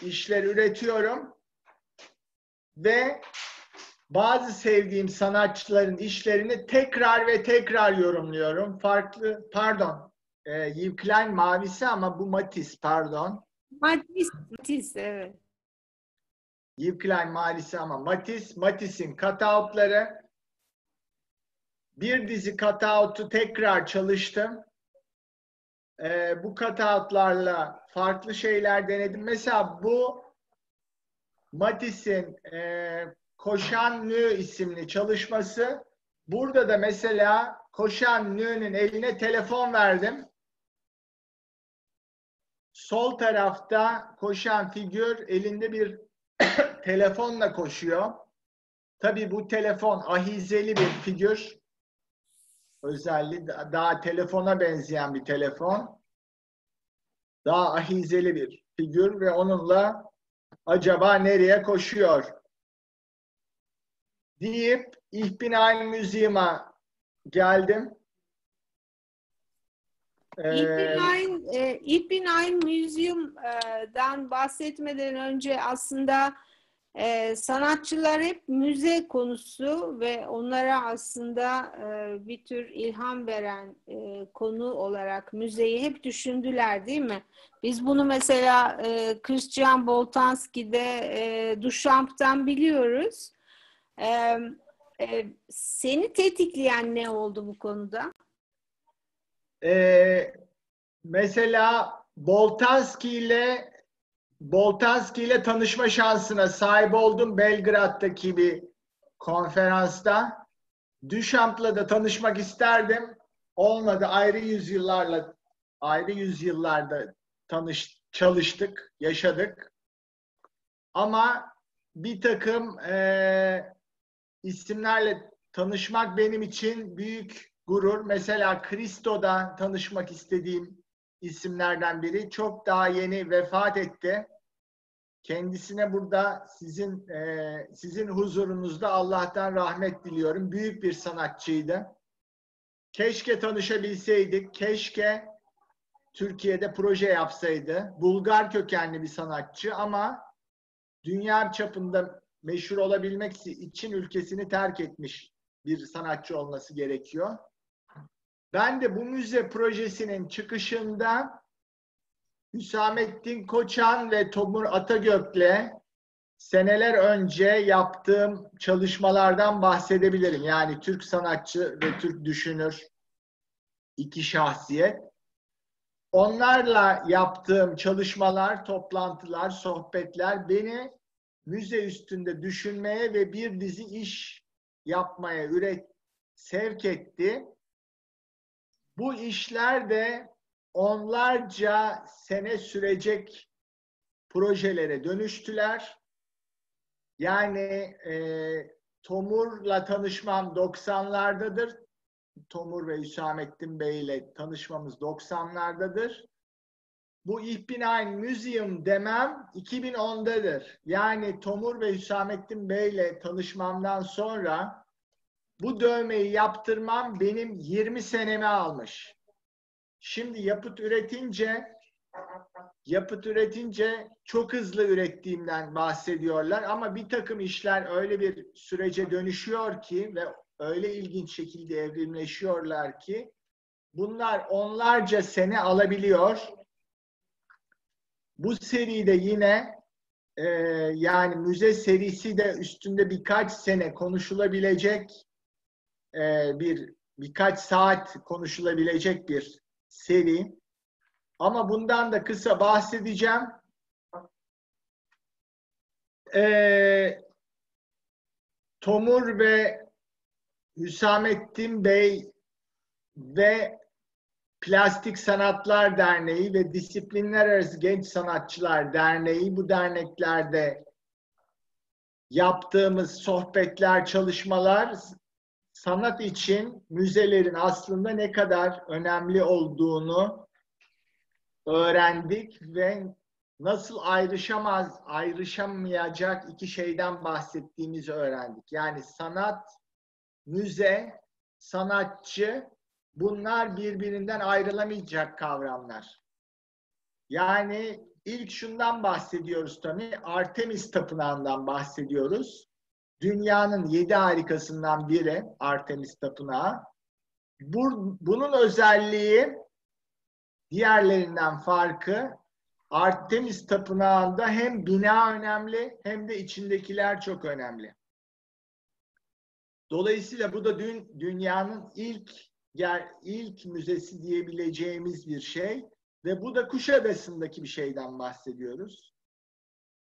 işler üretiyorum. Ve bazı sevdiğim sanatçıların işlerini tekrar ve tekrar yorumluyorum. Yves Klein mavisi ama bu Matisse, pardon. Matisse, evet. Yves Klein mavisi ama Matisse'in cutoutları. Bir dizi cutout'u tekrar çalıştım. Bu cutout'larla farklı şeyler denedim. Mesela bu Matisse'in Koşan Nü isimli çalışması. Burada da mesela Koşan Nü'nün eline telefon verdim. Sol tarafta koşan figür elinde bir telefonla koşuyor. Tabii bu telefon ahizeli bir figür. Özelliği daha telefona benzeyen bir telefon. Daha ahizeli bir figür ve onunla acaba nereye koşuyor deyip Ich bin ein Museum'a geldim. Ich bin ein Museum'dan bahsetmeden önce aslında sanatçılar hep müze konusu ve onlara aslında bir tür ilham veren konu olarak müzeyi hep düşündüler, değil mi? Biz bunu mesela Christian Boltanski'de Duchamp'tan biliyoruz. Seni tetikleyen ne oldu bu konuda? Mesela Boltanski ile tanışma şansına sahip oldum Belgrad'daki bir konferansta. Duchamp'la da tanışmak isterdim. Olmadı. Ayrı yüzyıllarda çalıştık, yaşadık. Ama bir takım isimlerle tanışmak benim için büyük gurur. Mesela Kristo'dan tanışmak istediğim isimlerden biri. Çok daha yeni vefat etti. Kendisine burada sizin huzurunuzda Allah'tan rahmet diliyorum. Büyük bir sanatçıydı. Keşke tanışabilseydik. Keşke Türkiye'de proje yapsaydı. Bulgar kökenli bir sanatçı ama dünya çapında meşhur olabilmek için ülkesini terk etmiş bir sanatçı olması gerekiyor. Ben de bu müze projesinin çıkışında Hüsamettin Koçan ve Tomur Atagök'le seneler önce yaptığım çalışmalardan bahsedebilirim. Yani Türk sanatçı ve Türk düşünür iki şahsiyet. Onlarla yaptığım çalışmalar, toplantılar, sohbetler beni müze üstünde düşünmeye ve bir dizi iş yapmaya sevk etti. Bu işler de onlarca sene sürecek projelere dönüştüler. Yani Tomur'la tanışmam 90'lardadır. Tomur ve Hüsamettin Bey ile tanışmamız 90'lardadır. Bu Ich bin ein Museum demem 2010'dadır. Yani Tomur ve Hüsamettin Bey ile tanışmamdan sonra bu dövmeyi yaptırmam benim 20 senemi almış. Şimdi yapıt üretince çok hızlı ürettiğimden bahsediyorlar ama bir takım işler öyle bir sürece dönüşüyor ki ve öyle ilginç şekilde evrimleşiyorlar ki bunlar onlarca sene alabiliyor. Bu seride yine yani müze serisi de üstünde birkaç sene konuşulabilecek birkaç saat konuşulabilecek bir seri. Ama bundan da kısa bahsedeceğim. Tomur ve Hüsamettin Bey ve Plastik Sanatlar Derneği ve Disiplinler Arası Genç Sanatçılar Derneği, bu derneklerde yaptığımız sohbetler, çalışmalar sanat için müzelerin aslında ne kadar önemli olduğunu öğrendik ve nasıl ayrışamayacak iki şeyden bahsettiğimizi öğrendik. Yani sanat, müze, sanatçı, bunlar birbirinden ayrılamayacak kavramlar. Yani ilk şundan bahsediyoruz tabii, Artemis Tapınağı'ndan bahsediyoruz. Dünyanın 7 harikasından biri Artemis Tapınağı. Bunun özelliği diğerlerinden farkı Artemis Tapınağı'nda hem bina önemli hem de içindekiler çok önemli. Dolayısıyla bu da dünyanın ilk müzesi diyebileceğimiz bir şey ve bu da Kuşadası'ndaki bir şeyden bahsediyoruz.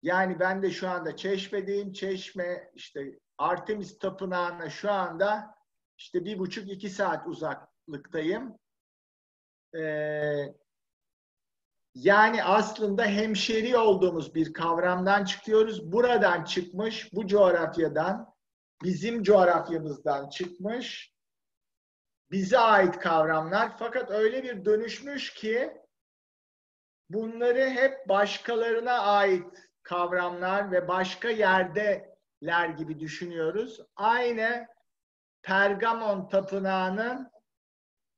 Yani ben de şu anda Çeşme'deyim. Çeşme işte Artemis Tapınağı'na şu anda işte 1,5-2 saat uzaklıktayım. Yani aslında hemşeri olduğumuz bir kavramdan çıkıyoruz. Buradan çıkmış, bu coğrafyadan, bizim coğrafyamızdan çıkmış, bize ait kavramlar. Fakat öyle bir dönüşmüş ki bunları hep başkalarına ait kavramlar ve başka yerdeler gibi düşünüyoruz. Aynı Pergamon Tapınağı'nın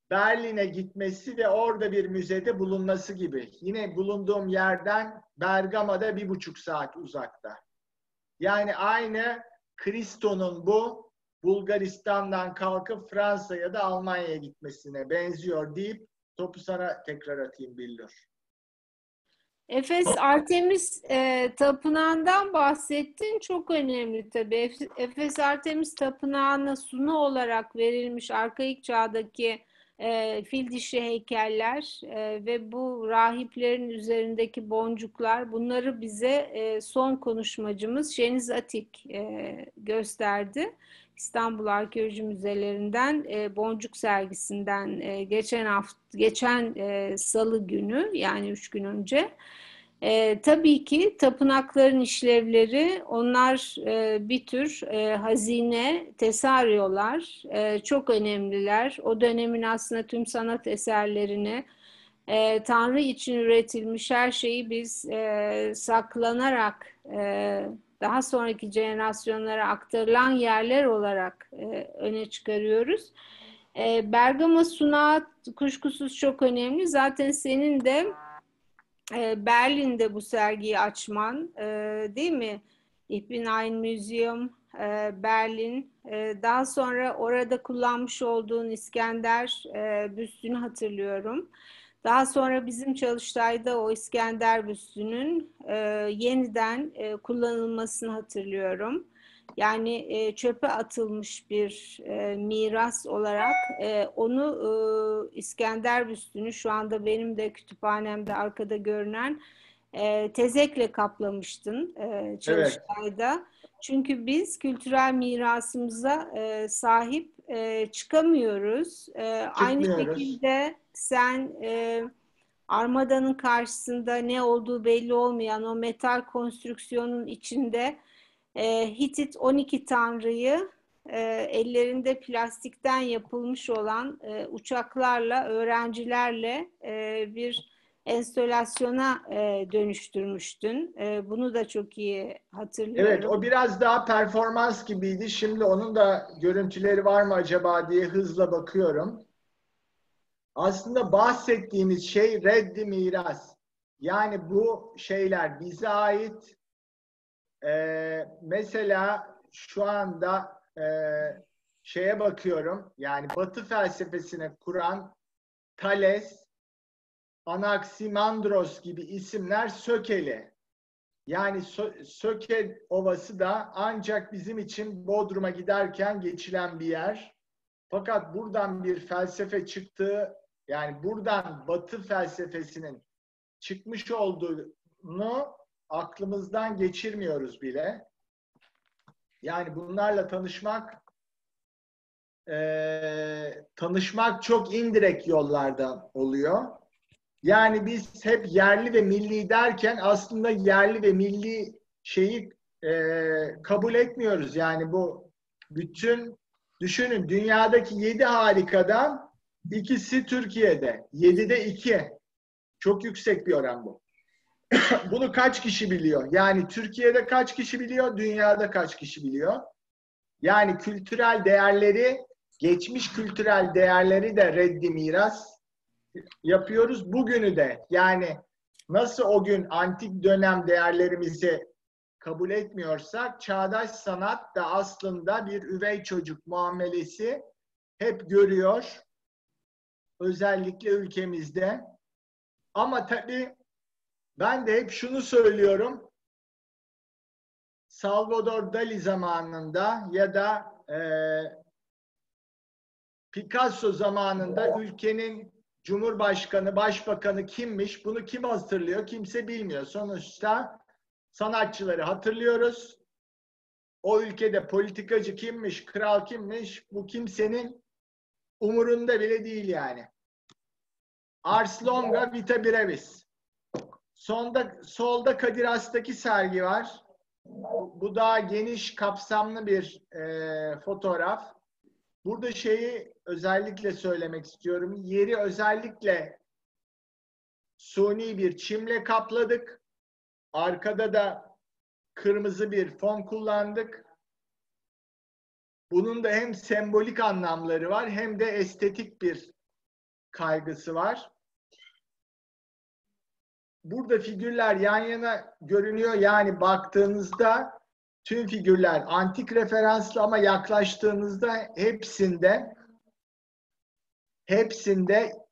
Berlin'e gitmesi ve orada bir müzede bulunması gibi. Yine bulunduğum yerden Bergama'da 1,5 saat uzakta. Yani aynı Kristo'nun bu Bulgaristan'dan kalkıp Fransa'ya da Almanya'ya gitmesine benziyor deyip topu sana tekrar atayım Billur. Efes Artemis Tapınağı'ndan bahsettin. Çok önemli tabii. Efes Artemis Tapınağı'na sunu olarak verilmiş arkaik çağdaki fil dişi heykeller ve bu rahiplerin üzerindeki boncuklar, bunları bize son konuşmacımız Şeniz Atik gösterdi. İstanbul Arkeoloji Müzelerinden boncuk sergisinden geçen Salı günü, yani 3 gün önce. Tabii ki tapınakların işlevleri, onlar bir tür hazine, tesaryolar, çok önemliler. O dönemin aslında tüm sanat eserlerini, Tanrı için üretilmiş her şeyi biz saklanarak, daha sonraki jenerasyonlara aktarılan yerler olarak öne çıkarıyoruz. Bergama sunağı kuşkusuz çok önemli. Zaten senin de Berlin'de bu sergiyi açman, değil mi? Ich bin ein Museum Berlin. Daha sonra orada kullanmış olduğun İskender büstünü hatırlıyorum. Daha sonra bizim Çalıştay'da o İskender büstünün yeniden kullanılmasını hatırlıyorum. Yani çöpe atılmış bir miras olarak onu İskender büstünü, şu anda benim de kütüphanemde arkada görünen tezekle kaplamıştın Çalıştay'da. Evet. Çünkü biz kültürel mirasımıza sahip çıkamıyoruz. Aynı şekilde sen Armada'nın karşısında ne olduğu belli olmayan o metal konstrüksiyonun içinde Hitit 12 tanrıyı ellerinde plastikten yapılmış olan uçaklarla, öğrencilerle bir enstalasyona dönüştürmüştün. Bunu da çok iyi hatırlıyorum. Evet, o biraz daha performans gibiydi. Şimdi onun da görüntüleri var mı acaba diye hızla bakıyorum. Aslında bahsettiğimiz şey reddi miras. Yani bu şeyler bize ait. Mesela şu anda şeye bakıyorum, yani Batı felsefesine kuran Thales, Anaksimandros gibi isimler Söke'li. Yani Söke Ovası da ancak bizim için Bodrum'a giderken geçilen bir yer. Fakat buradan bir felsefe çıktığı, yani buradan Batı felsefesinin çıkmış olduğunu aklımızdan geçirmiyoruz bile. Yani bunlarla tanışmak çok indirekt yollardan oluyor. Yani biz hep yerli ve milli derken aslında yerli ve milli şeyi kabul etmiyoruz. Yani bu bütün, düşünün dünyadaki 7 harikadan ikisi Türkiye'de. 7'de 2. Çok yüksek bir oran bu. Bunu kaç kişi biliyor? Yani Türkiye'de kaç kişi biliyor? Dünyada kaç kişi biliyor? Yani kültürel değerleri, geçmiş kültürel değerleri de reddi miras yapıyoruz. Bugünü de, yani nasıl o gün antik dönem değerlerimizi kabul etmiyorsak, çağdaş sanat da aslında bir üvey çocuk muamelesi hep görüyor. Özellikle ülkemizde. Ama tabii ben de hep şunu söylüyorum. Salvador Dali zamanında ya da Picasso zamanında ülkenin Cumhurbaşkanı, Başbakanı kimmiş? Bunu kim hatırlıyor? Kimse bilmiyor. Sonuçta sanatçıları hatırlıyoruz. O ülkede politikacı kimmiş, kral kimmiş? Bu kimsenin umurunda bile değil yani. Ars longa vita brevis. Solda Kadir Has'taki sergi var. Bu daha geniş, kapsamlı bir fotoğraf. Burada şeyi özellikle söylemek istiyorum. Yeri özellikle suni bir çimle kapladık. Arkada da kırmızı bir fon kullandık. Bunun da hem sembolik anlamları var hem de estetik bir kaygısı var. Burada figürler yan yana görünüyor. Yani baktığınızda tüm figürler antik referanslı ama yaklaştığınızda hepsinde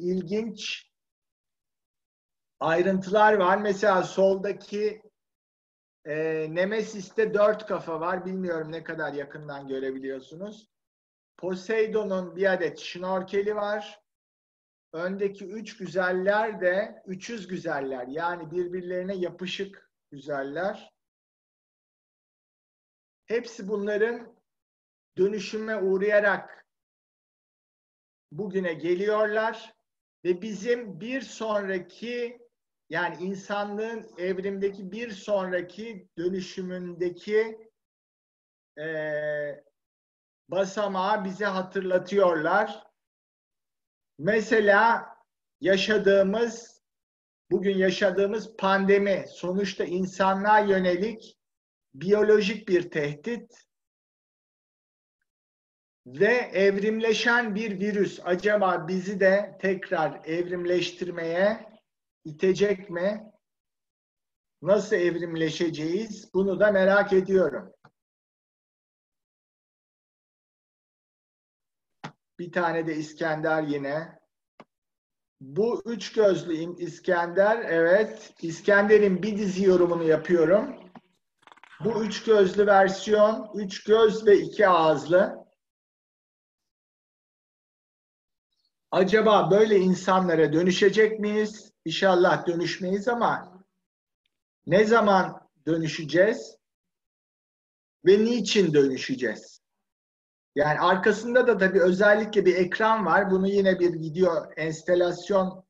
ilginç ayrıntılar var. Mesela soldaki Nemesis'te 4 kafa var. Bilmiyorum ne kadar yakından görebiliyorsunuz. Poseidon'un bir adet şnorkeli var. Öndeki 3 güzeller de 300 güzeller. Yani birbirlerine yapışık güzeller. Hepsi bunların dönüşüme uğrayarak bugüne geliyorlar ve bizim bir sonraki, yani insanlığın evrimdeki bir sonraki dönüşümündeki basamağı bize hatırlatıyorlar. Mesela bugün yaşadığımız pandemi sonuçta insanlığa yönelik biyolojik bir tehdit ve evrimleşen bir virüs acaba bizi de tekrar evrimleştirmeye itecek mi? Nasıl evrimleşeceğiz? Bunu da merak ediyorum. Bir tane de İskender yine. Bu üç gözlü İskender, evet. İskender'in bir dizi yorumunu yapıyorum. Bu üç gözlü versiyon, 3 göz ve 2 ağızlı. Acaba böyle insanlara dönüşecek miyiz? İnşallah dönüşmeyiz ama ne zaman dönüşeceğiz? Ve niçin dönüşeceğiz? Yani arkasında da tabii özellikle bir ekran var. Bunu yine bir video enstelasyon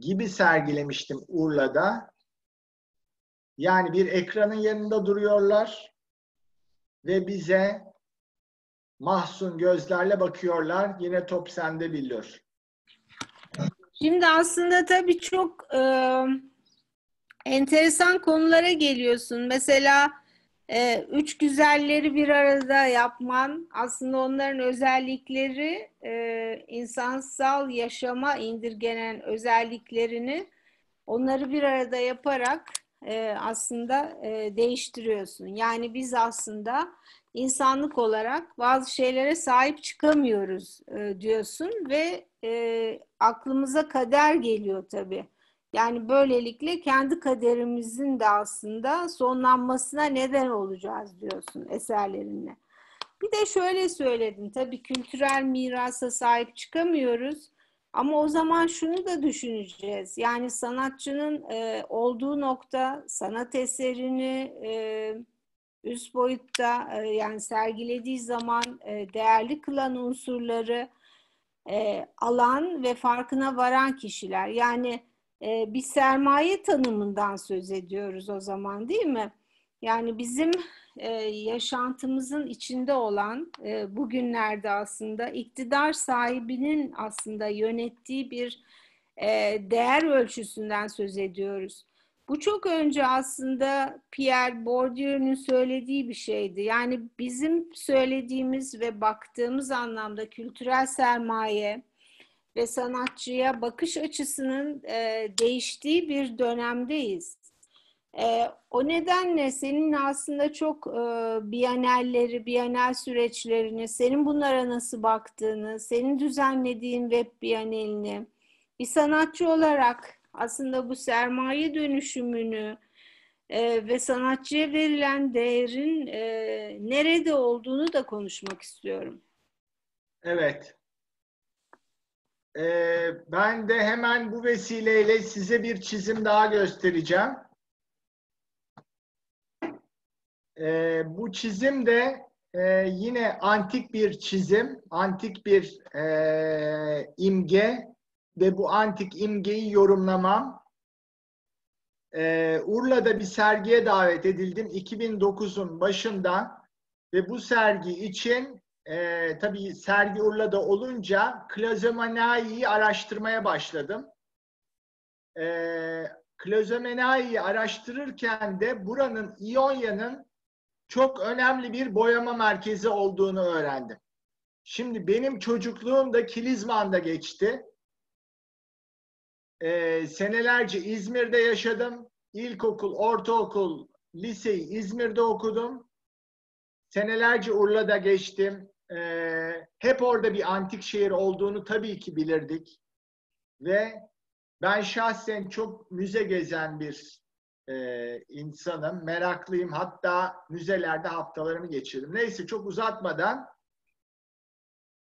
gibi sergilemiştim Urla'da. Yani bir ekranın yanında duruyorlar ve bize mahzun gözlerle bakıyorlar. Yine top sende Billur. Şimdi aslında tabii çok enteresan konulara geliyorsun. Mesela üç güzelleri bir arada yapman, aslında onların özellikleri insansal yaşama indirgenen özelliklerini onları bir arada yaparak aslında değiştiriyorsun. Yani biz aslında insanlık olarak bazı şeylere sahip çıkamıyoruz diyorsun ve aklımıza kader geliyor tabii. Yani böylelikle kendi kaderimizin de aslında sonlanmasına neden olacağız diyorsun eserlerinle. Bir de şöyle söyledin, tabii kültürel mirasa sahip çıkamıyoruz. Ama o zaman şunu da düşüneceğiz. Yani sanatçının olduğu nokta, sanat eserini üst boyutta yani sergilediği zaman değerli kılan unsurları alan ve farkına varan kişiler. Yani bir sermaye tanımından söz ediyoruz o zaman, değil mi? Yani bizim yaşantımızın içinde olan bugünlerde aslında iktidar sahibinin aslında yönettiği bir değer ölçüsünden söz ediyoruz. Bu çok önce aslında Pierre Bourdieu'nun söylediği bir şeydi. Yani bizim söylediğimiz ve baktığımız anlamda kültürel sermaye ve sanatçıya bakış açısının değiştiği bir dönemdeyiz. O nedenle senin aslında çok biyanel süreçlerini, senin bunlara nasıl baktığını, senin düzenlediğin web biyanelini, bir sanatçı olarak aslında bu sermaye dönüşümünü ve sanatçıya verilen değerin nerede olduğunu da konuşmak istiyorum. Evet. Ben de hemen bu vesileyle size bir çizim daha göstereceğim. Bu çizim de yine antik bir çizim, antik bir imge ve bu antik imgeyi yorumlamam. Urla'da bir sergiye davet edildim 2009'un başından ve bu sergi için tabii sergi Urla'da olunca Klazomenai'yi araştırmaya başladım. Klazomenai'yi araştırırken de buranın, İonya'nın çok önemli bir boyama merkezi olduğunu öğrendim. Şimdi benim çocukluğum da Kilizman'da geçti. Senelerce İzmir'de yaşadım. İlkokul, ortaokul, liseyi İzmir'de okudum. Senelerce Urla'da geçtim. Hep orada bir antik şehir olduğunu tabii ki bilirdik. Ve ben şahsen çok müze gezen bir insanım. Meraklıyım. Hatta müzelerde haftalarımı geçirdim. Neyse, çok uzatmadan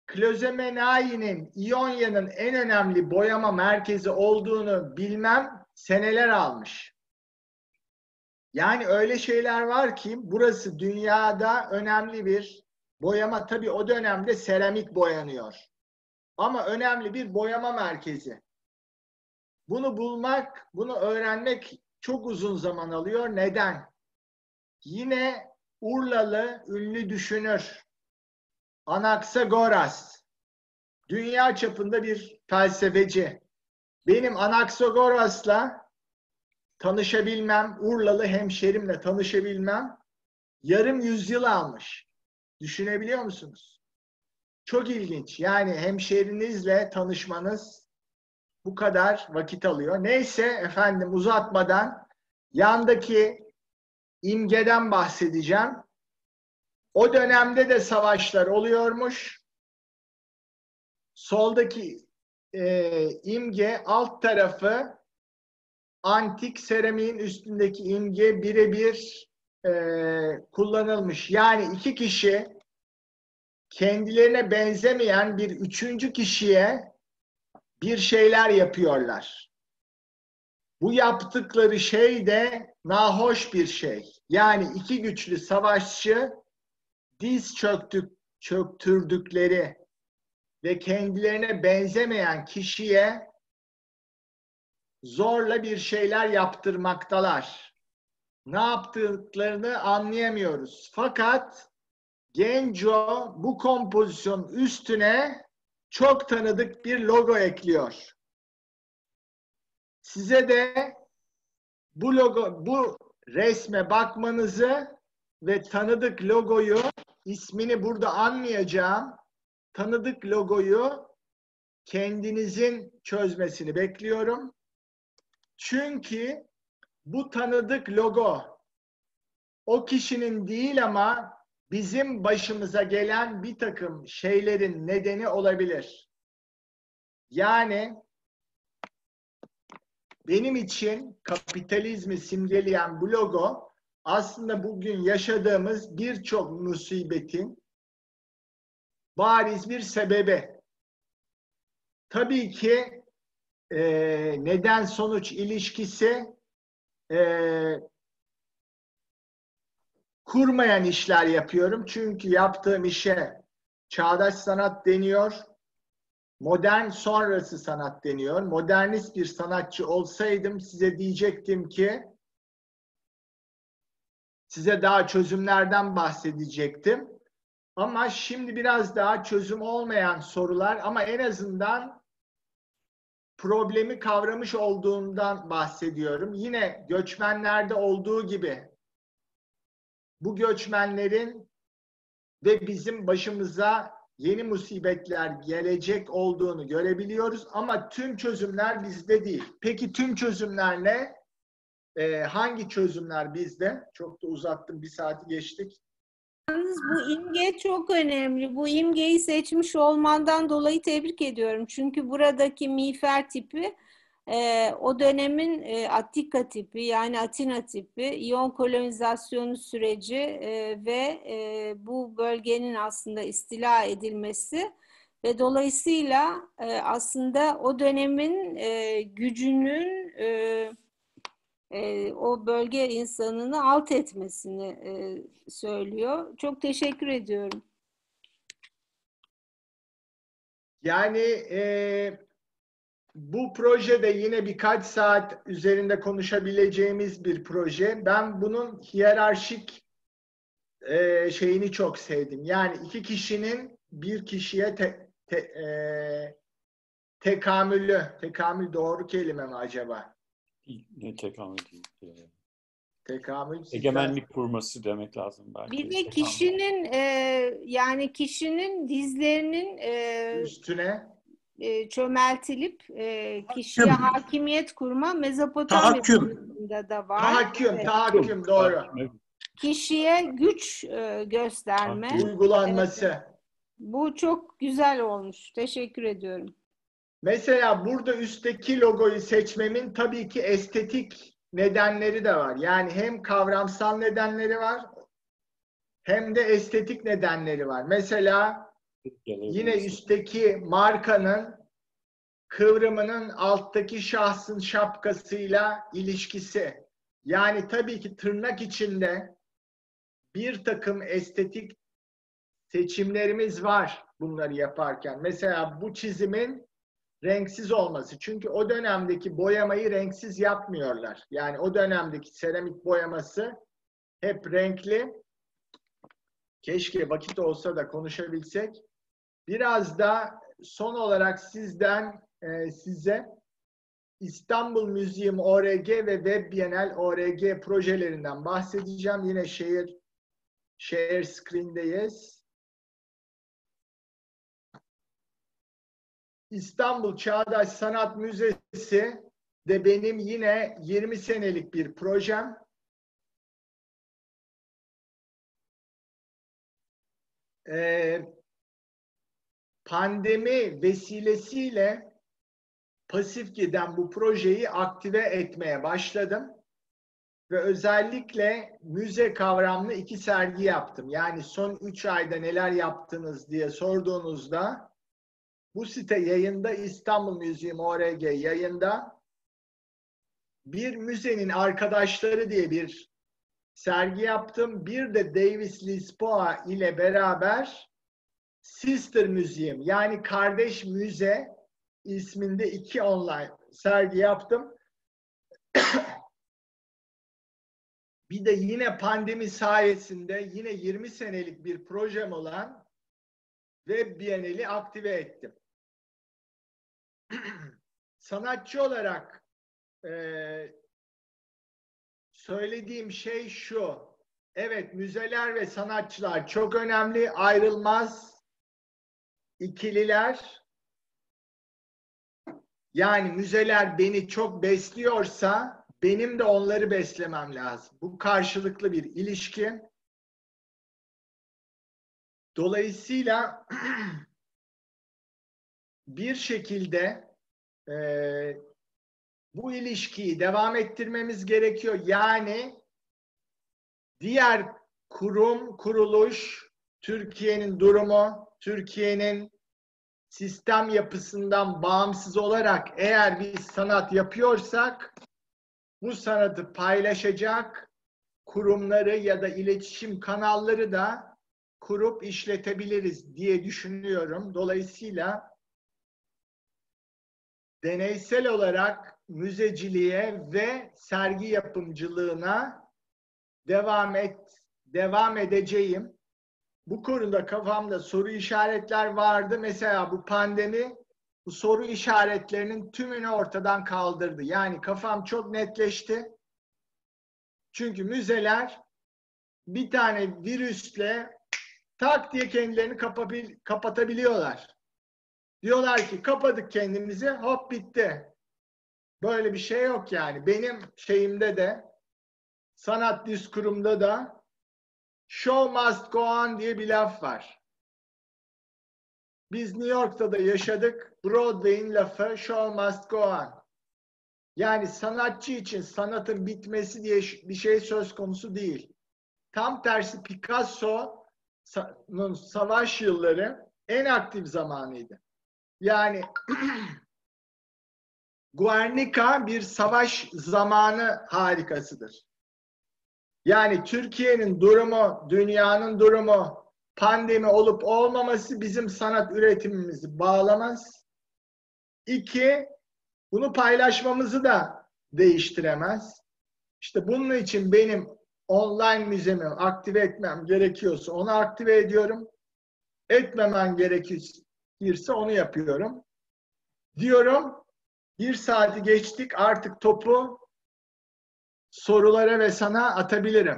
Klazomenai'nin, İonya'nın en önemli boyama merkezi olduğunu bilmem seneler almış. Yani öyle şeyler var ki burası dünyada önemli bir boyama, tabii o dönemde seramik boyanıyor. Ama önemli bir boyama merkezi. Bunu bulmak, bunu öğrenmek çok uzun zaman alıyor. Neden? Yine Urlalı ünlü düşünür Anaksagoras, dünya çapında bir felsefeci. Benim Anaksagoras'la tanışabilmem, Urlalı hemşerimle tanışabilmem yarım yüzyıl almış. Düşünebiliyor musunuz? Çok ilginç. Yani hemşerinizle tanışmanız bu kadar vakit alıyor. Neyse efendim, uzatmadan yandaki imgeden bahsedeceğim. O dönemde de savaşlar oluyormuş. Soldaki imge, alt tarafı antik seramiğin üstündeki imge birebir kullanılmış. Yani iki kişi kendilerine benzemeyen bir üçüncü kişiye bir şeyler yapıyorlar. Bu yaptıkları şey de nahoş bir şey. Yani iki güçlü savaşçı diz çöktürdükleri ve kendilerine benzemeyen kişiye zorla bir şeyler yaptırmaktalar. Ne yaptıklarını anlayamıyoruz. Fakat Genco bu kompozisyonun üstüne çok tanıdık bir logo ekliyor. Size de bu logo, bu resme bakmanızı ve tanıdık logoyu, ismini burada anmayacağım, tanıdık logoyu kendinizin çözmesini bekliyorum. Çünkü bu tanıdık logo o kişinin değil ama bizim başımıza gelen bir takım şeylerin nedeni olabilir. Yani benim için kapitalizmi simgeleyen bu logo aslında bugün yaşadığımız birçok musibetin bariz bir sebebi. Tabii ki neden-sonuç ilişkisi kurmayan işler yapıyorum. Çünkü yaptığım işe çağdaş sanat deniyor, modern sonrası sanat deniyor. Modernist bir sanatçı olsaydım size diyecektim ki, size daha çözümlerden bahsedecektim. Ama şimdi biraz daha çözüm olmayan sorular, ama en azından problemi kavramış olduğundan bahsediyorum. Yine göçmenlerde olduğu gibi bu göçmenlerin ve bizim başımıza yeni musibetler gelecek olduğunu görebiliyoruz ama tüm çözümler bizde değil. Peki tüm çözümler ne? Hangi çözümler bizde? Çok da uzattım, bir saati geçtik. Yalnız bu imge çok önemli. Bu imgeyi seçmiş olmandan dolayı tebrik ediyorum. Çünkü buradaki miğfer tipi O dönemin Attika tipi, yani Atina tipi İyon kolonizasyonu süreci ve bu bölgenin aslında istila edilmesi ve dolayısıyla aslında o dönemin gücünün o bölge insanını alt etmesini söylüyor. Çok teşekkür ediyorum. Yani bu proje de yine birkaç saat üzerinde konuşabileceğimiz bir proje. Ben bunun hiyerarşik şeyini çok sevdim. Yani iki kişinin bir kişiye tekamülü. Tekamül doğru kelime mi acaba? Ne tekamül değil. Tekamül. Egemenlik kurması demek lazım belki. Bir de kişinin yani kişinin dizlerinin üstüne çömeltilip kişiye hakimiyet kurma Mezopotamya kültüründe de var. Tahakküm, evet. Tahakküm doğru. Kişiye güç gösterme. Uygulanması. Evet. Bu çok güzel olmuş. Teşekkür ediyorum. Mesela burada üstteki logoyu seçmemin tabii ki estetik nedenleri de var. Yani hem kavramsal nedenleri var hem de estetik nedenleri var. Mesela yine üstteki markanın kıvrımının alttaki şahsın şapkasıyla ilişkisi. Yani tabii ki tırnak içinde bir takım estetik seçimlerimiz var bunları yaparken. Mesela bu çizimin renksiz olması. Çünkü o dönemdeki boyamayı renksiz yapmıyorlar. Yani o dönemdeki seramik boyaması hep renkli. Keşke vakit olsa da konuşabilsek. Biraz da son olarak sizden size İstanbul Museum ORG ve Web Bienal ORG projelerinden bahsedeceğim. Yine share screen'deyiz. İstanbul Çağdaş Sanat Müzesi de benim yine 20 senelik bir projem. Pandemi vesilesiyle pasif giden bu projeyi aktive etmeye başladım. Ve özellikle müze kavramlı 2 sergi yaptım. Yani son 3 ayda neler yaptınız diye sorduğunuzda bu site yayında, İstanbul Museum ORG yayında, bir müzenin arkadaşları diye bir sergi yaptım. Bir de Davis Lisboa ile beraber Sister Museum, yani Kardeş Müze isminde 2 online sergi yaptım. Bir de yine pandemi sayesinde yine 20 senelik bir projem olan Web Bienal'i aktive ettim. Sanatçı olarak söylediğim şey şu, evet müzeler ve sanatçılar çok önemli, ayrılmaz ikililer. Yani müzeler beni çok besliyorsa benim de onları beslemem lazım. Bu karşılıklı bir ilişki. Dolayısıyla bir şekilde bu ilişkiyi devam ettirmemiz gerekiyor. Yani diğer kurum, kuruluş, Türkiye'nin durumu, Türkiye'nin sistem yapısından bağımsız olarak eğer biz sanat yapıyorsak, bu sanatı paylaşacak kurumları ya da iletişim kanalları da kurup işletebiliriz diye düşünüyorum. Dolayısıyla deneysel olarak müzeciliğe ve sergi yapımcılığına devam edeceğim. Bu konuda kafamda soru işaretler vardı. Mesela bu pandemi bu soru işaretlerinin tümünü ortadan kaldırdı. Yani kafam çok netleşti. Çünkü müzeler bir tane virüsle tak diye kendilerini kapatabiliyorlar. Diyorlar ki kapadık kendimizi, hop bitti. Böyle bir şey yok yani. Benim şeyimde de, sanat diskurumda da show must go on diye bir laf var. Biz New York'ta da yaşadık. Broadway'in lafı show must go on. Yani sanatçı için sanatın bitmesi diye bir şey söz konusu değil. Tam tersi, Picasso'nun savaş yılları en aktif zamanıydı. Yani Guernica bir savaş zamanı harikasıdır. Yani Türkiye'nin durumu, dünyanın durumu, pandemi olup olmaması bizim sanat üretimimizi bağlamaz. İki, bunu paylaşmamızı da değiştiremez. İşte bunun için benim online müzemi aktive etmem gerekiyorsa onu aktive ediyorum. Etmemen gerekirse onu yapıyorum. Diyorum, bir saati geçtik, artık topu sorulara ve sana atabilirim.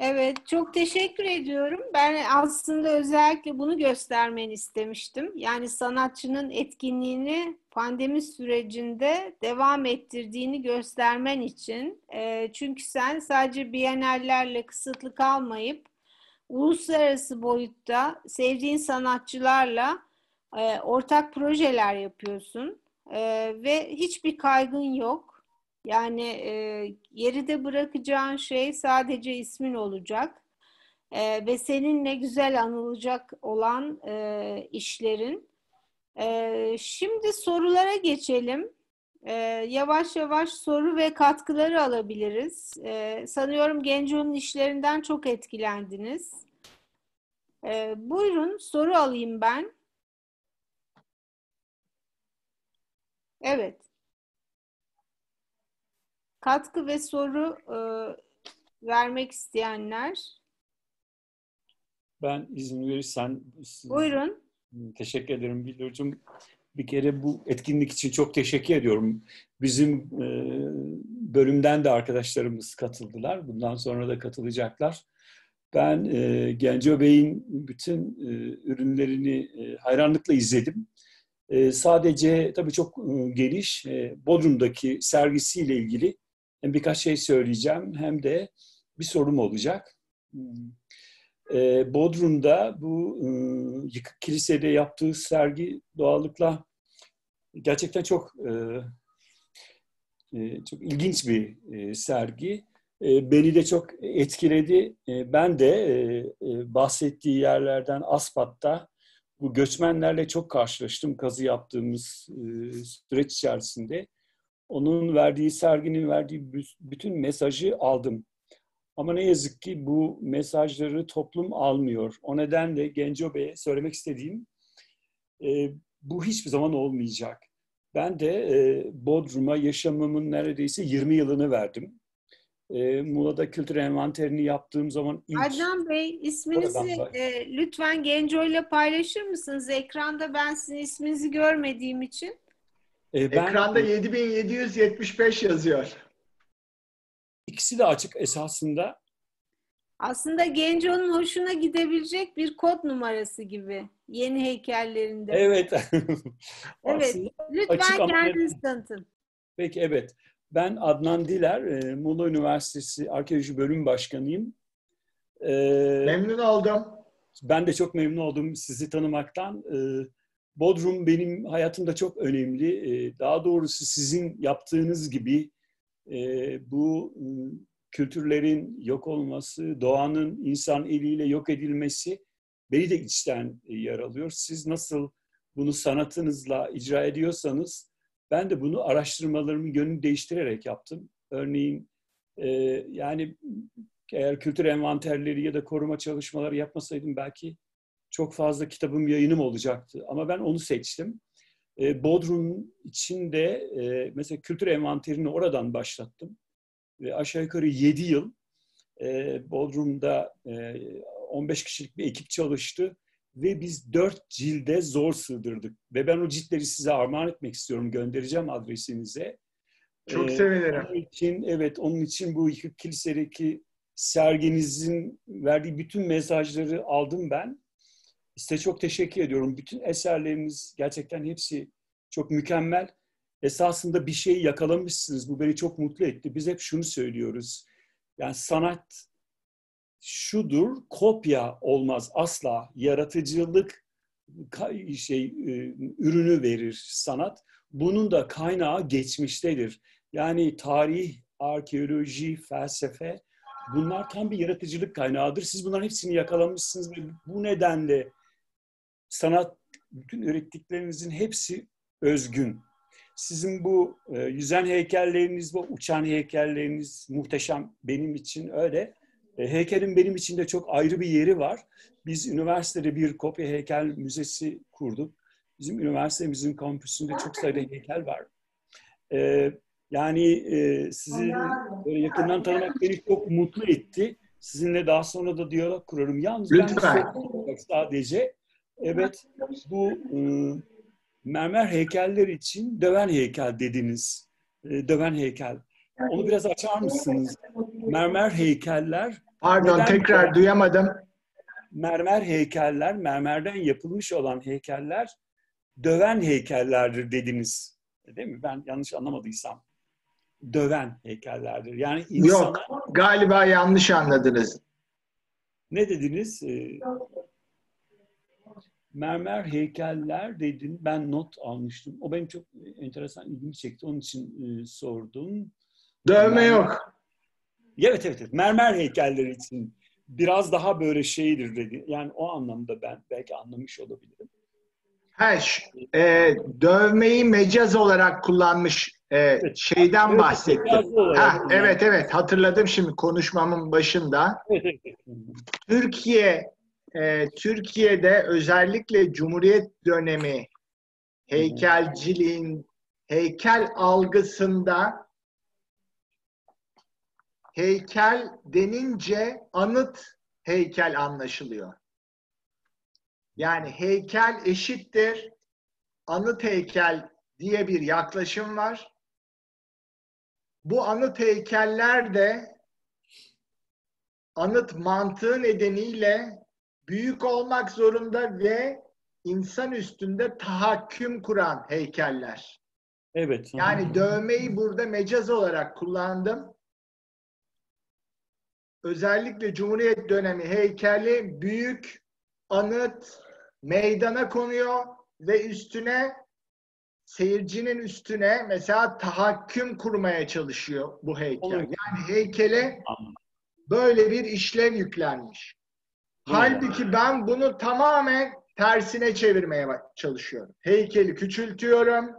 Evet, çok teşekkür ediyorum. Ben aslında özellikle bunu göstermeni istemiştim. Yani sanatçının etkinliğini pandemi sürecinde devam ettirdiğini göstermen için. Çünkü sen sadece bienallerle kısıtlı kalmayıp uluslararası boyutta sevdiğin sanatçılarla ortak projeler yapıyorsun. Ve hiçbir kaygın yok. Yani geride bırakacağın şey sadece ismin olacak ve seninle güzel anılacak olan işlerin. Şimdi sorulara geçelim. Yavaş yavaş soru ve katkıları alabiliriz. Sanıyorum Genco'nun işlerinden çok etkilendiniz. Buyurun, soru alayım ben. Evet. Katkı ve soru vermek isteyenler. Ben izin verirsen. Buyurun. Teşekkür ederim Bilurcuğum. Bir kere bu etkinlik için çok teşekkür ediyorum. Bizim bölümden de arkadaşlarımız katıldılar. Bundan sonra da katılacaklar. Ben Genco Bey'in bütün ürünlerini hayranlıkla izledim. Sadece tabii çok geniş Bodrum'daki sergisiyle ilgili hem birkaç şey söyleyeceğim hem de bir sorum olacak. Bodrum'da bu yıkık kilisede yaptığı sergi doğallıkla gerçekten çok ilginç bir sergi. Beni de çok etkiledi. Ben de bahsettiği yerlerden Aspat'ta bu göçmenlerle çok karşılaştım kazı yaptığımız süreç içerisinde. Onun verdiği, serginin verdiği bütün mesajı aldım. Ama ne yazık ki bu mesajları toplum almıyor. O nedenle Genco Bey'e söylemek istediğim bu hiçbir zaman olmayacak. Ben de Bodrum'a yaşamımın neredeyse 20 yılını verdim. Muğla'da kültür envanterini yaptığım zaman ilk... Adnan Bey, isminizi lütfen Genco ile paylaşır mısınız? Ekranda ben sizin isminizi görmediğim için. Ekranda 7775 yazıyor. İkisi de açık esasında. Aslında Genco'nun hoşuna gidebilecek bir kod numarası gibi. Yeni heykellerinde. Evet. Evet. Lütfen kendinizi tanıtın. Peki, evet. Ben Adnan Diler, Muğla Üniversitesi Arkeoloji Bölüm Başkanıyım. Memnun oldum. Ben de çok memnun oldum sizi tanımaktan. Bodrum benim hayatımda çok önemli. Daha doğrusu sizin yaptığınız gibi bu kültürlerin yok olması, doğanın insan eliyle yok edilmesi beni de içten yaralıyor. Siz nasıl bunu sanatınızla icra ediyorsanız, ben de bunu araştırmalarımı yönünü değiştirerek yaptım. Örneğin yani eğer kültür envanterleri ya da koruma çalışmaları yapmasaydım belki çok fazla kitabım, yayınım olacaktı. Ama ben onu seçtim. Bodrum içinde mesela kültür envanterini oradan başlattım. Ve aşağı yukarı 7 yıl Bodrum'da 15 kişilik bir ekip çalıştı. Ve biz 4 cilde zor sığdırdık. Ve ben o ciltleri size armağan etmek istiyorum. Göndereceğim adresinize. Çok sevinirim. Onun için bu yıkık kilisedeki serginizin verdiği bütün mesajları aldım ben. Size çok teşekkür ediyorum. Bütün eserleriniz gerçekten hepsi çok mükemmel. Esasında bir şeyi yakalamışsınız. Bu beni çok mutlu etti. Biz hep şunu söylüyoruz. Yani sanat şudur, kopya olmaz asla. Yaratıcılık ürünü verir sanat. Bunun da kaynağı geçmiştedir. Yani tarih, arkeoloji, felsefe, bunlar tam bir yaratıcılık kaynağıdır. Siz bunların hepsini yakalamışsınız ve bu nedenle sanat, bütün ürettiklerinizin hepsi özgün. Sizin bu yüzen heykelleriniz, bu uçan heykelleriniz muhteşem, benim için öyle. Heykelin benim için de çok ayrı bir yeri var. Biz üniversitede bir kopya heykel müzesi kurduk. Bizim üniversitemizin kampüsünde çok sayıda heykel var. Yani sizi böyle yakından tanımak beni çok mutlu etti. Sizinle daha sonra da diyalog kurarım. Yalnız lütfen. Ben sadece evet, bu mermer heykeller için döven heykel dediniz. Döven heykel. Onu biraz açar mısınız? Mermer heykeller... Pardon, neden tekrar duyamadım. Mermer heykeller, mermerden yapılmış olan heykeller döven heykellerdir dediniz. Değil mi? Ben yanlış anlamadıysam. Döven heykellerdir. Yani insana... Yok, galiba yanlış anladınız. Ne dediniz? Mermer heykeller dedin. Ben not almıştım. O benim çok enteresan, ilgimi çekti. Onun için sordum. Dövme mermer... yok. Evet. Mermer heykeller için biraz daha böyle şeydir dedi. Yani o anlamda ben belki anlamış olabilirim. Dövmeyi mecaz olarak kullanmış şeyden bahsettim. Evet, hatırladım şimdi konuşmamın başında. Türkiye'de özellikle Cumhuriyet dönemi heykelciliğin, heykel algısında heykel denince anıt heykel anlaşılıyor. Yani heykel eşittir anıt heykel diye bir yaklaşım var. Bu anıt heykeller de anıt mantığı nedeniyle büyük olmak zorunda ve insan üstünde tahakküm kuran heykeller. Evet. Yani dövmeyi burada mecaz olarak kullandım. Özellikle Cumhuriyet dönemi heykeli büyük, anıt, meydana konuyor ve üstüne, seyircinin üstüne mesela tahakküm kurmaya çalışıyor bu heykel. Yani heykele böyle bir işlev yüklenmiş. Halbuki ben bunu tamamen tersine çevirmeye çalışıyorum. Heykeli küçültüyorum,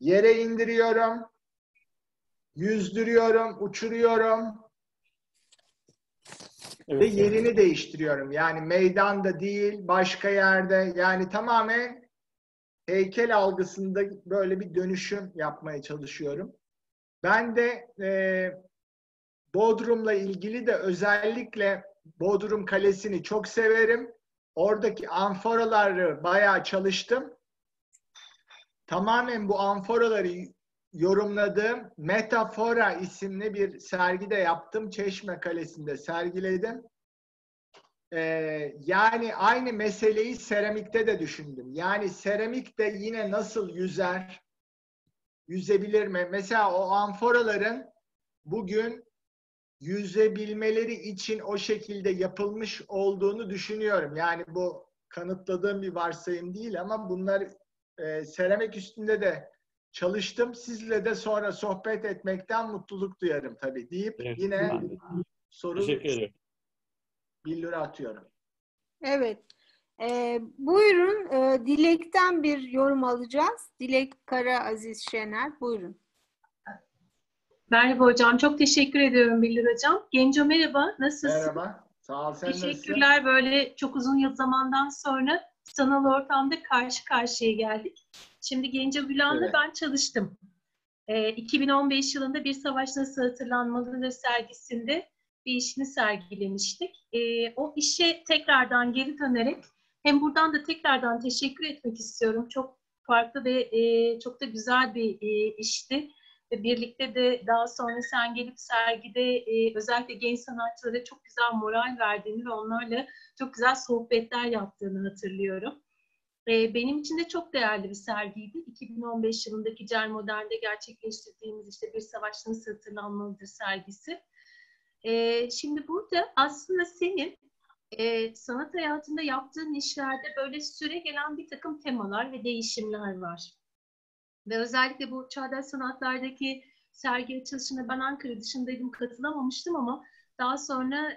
yere indiriyorum, yüzdürüyorum, uçuruyorum. Evet, ve yerini değiştiriyorum. Yani meydanda değil, başka yerde. Yani tamamen heykel algısında böyle bir dönüşüm yapmaya çalışıyorum. Ben de Bodrum'la ilgili de özellikle Bodrum Kalesi'ni çok severim. Oradaki amforaları bayağı çalıştım. Tamamen bu amforaları yorumladığım Metafora isimli bir sergide yaptım. Çeşme Kalesi'nde sergiledim. Yani aynı meseleyi seramikte de düşündüm. Yani seramik de yine nasıl yüzer? Yüzebilir mi? Mesela o amforaların bugün yüzebilmeleri için o şekilde yapılmış olduğunu düşünüyorum. Yani bu kanıtladığım bir varsayım değil ama bunlar seramik üstünde de çalıştım. Sizle de sonra sohbet etmekten mutluluk duyarım tabii deyip yine soru bildiri atıyorum. Evet. Buyurun. Dilek'ten bir yorum alacağız. Dilek Kara Aziz Şener. Buyurun. Merhaba hocam. Çok teşekkür ediyorum Bildir hocam. Genco merhaba. Nasılsın? Merhaba. Sağ ol. Sen teşekkürler. Nasılsın? Böyle çok uzun yıl zamandan sonra sanal ortamda karşı karşıya geldik. Şimdi Genco Gülan'la ben çalıştım. 2015 yılında Bir Savaş Nasıl Hatırlanmalıdır sergisinde bir işini sergilemiştik. O işe tekrardan geri dönerek hem buradan da tekrardan teşekkür etmek istiyorum. Çok farklı ve çok da güzel bir işti. Birlikte de daha sonra sen gelip sergide özellikle genç sanatçılara çok güzel moral verdiğini ve onlarla çok güzel sohbetler yaptığını hatırlıyorum. Benim için de çok değerli bir sergiydi. 2015 yılındaki Cel Modern'de gerçekleştirdiğimiz işte Bir Savaş Nasıl Hatırlanmalıdır sergisi. Şimdi burada aslında senin sanat hayatında yaptığın işlerde böyle süre gelen bir takım temalar ve değişimler var. Ve özellikle bu çağdaş sanatlardaki sergi açılışına ben Ankara dışındaydım, katılamamıştım ama daha sonra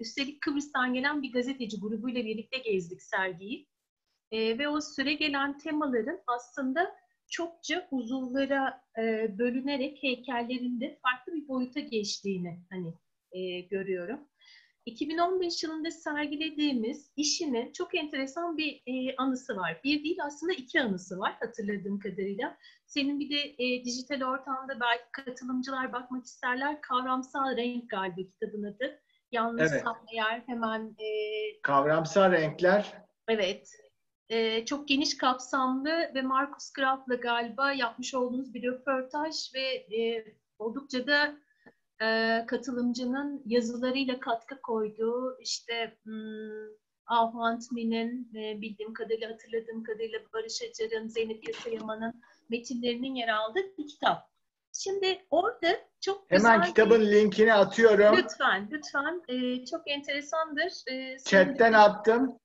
üstelik Kıbrıs'tan gelen bir gazeteci grubuyla birlikte gezdik sergiyi. Ve o süre gelen temaların aslında çokça uzuvlara bölünerek heykellerinde farklı bir boyuta geçtiğini hani görüyorum. 2015 yılında sergilediğimiz işinin çok enteresan bir anısı var. Bir değil aslında iki anısı var hatırladığım kadarıyla. Senin bir de dijital ortamda belki katılımcılar bakmak isterler. Kavramsal Renk galiba kitabın adı. Yalnız evet. Yer hemen... Kavramsal Renkler. Evet. Çok geniş kapsamlı ve Markus Graf'la galiba yapmış olduğunuz bir röportaj ve oldukça da katılımcının yazılarıyla katkı koyduğu, işte Avantmi'nin, bildiğim kadarıyla, hatırladığım kadarıyla Barış Acar'ın, Zeynep Yasayaman'ın metinlerinin yer aldığı bir kitap. Şimdi orada çok güzel... Hemen kitabın linkini atıyorum. Lütfen, lütfen. Çok enteresandır. Chat'ten attım.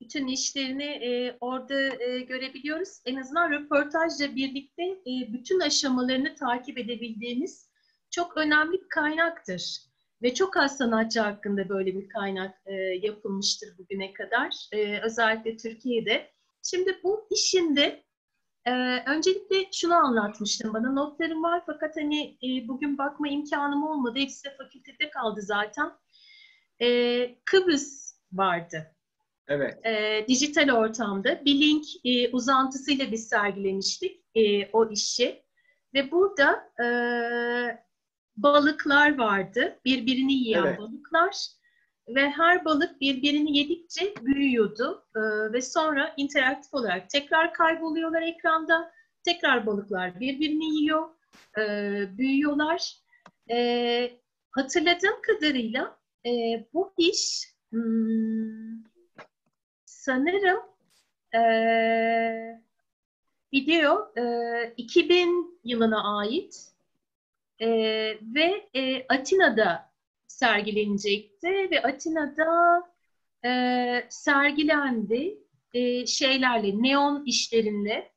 Bütün işlerini orada görebiliyoruz. En azından röportajla birlikte bütün aşamalarını takip edebildiğimiz çok önemli bir kaynaktır. Ve çok az sanatçı hakkında böyle bir kaynak yapılmıştır bugüne kadar. Özellikle Türkiye'de. Şimdi bu işinde öncelikle şunu anlatmıştım bana. Notlarım var fakat hani bugün bakma imkanım olmadı. Hepsi de fakültede kaldı zaten. Kıbrıs vardı. Evet. Dijital ortamda bir link uzantısıyla biz sergilemiştik o işi. Ve burada balıklar vardı, birbirini yiyen evet. Balıklar ve her balık birbirini yedikçe büyüyordu ve sonra interaktif olarak tekrar kayboluyorlar ekranda, tekrar balıklar birbirini yiyor, büyüyorlar. Hatırladığım kadarıyla bu iş sanırım video 2000 yılına ait ve Atina'da sergilenecekti ve Atina'da sergilendi şeylerle, neon işlerinle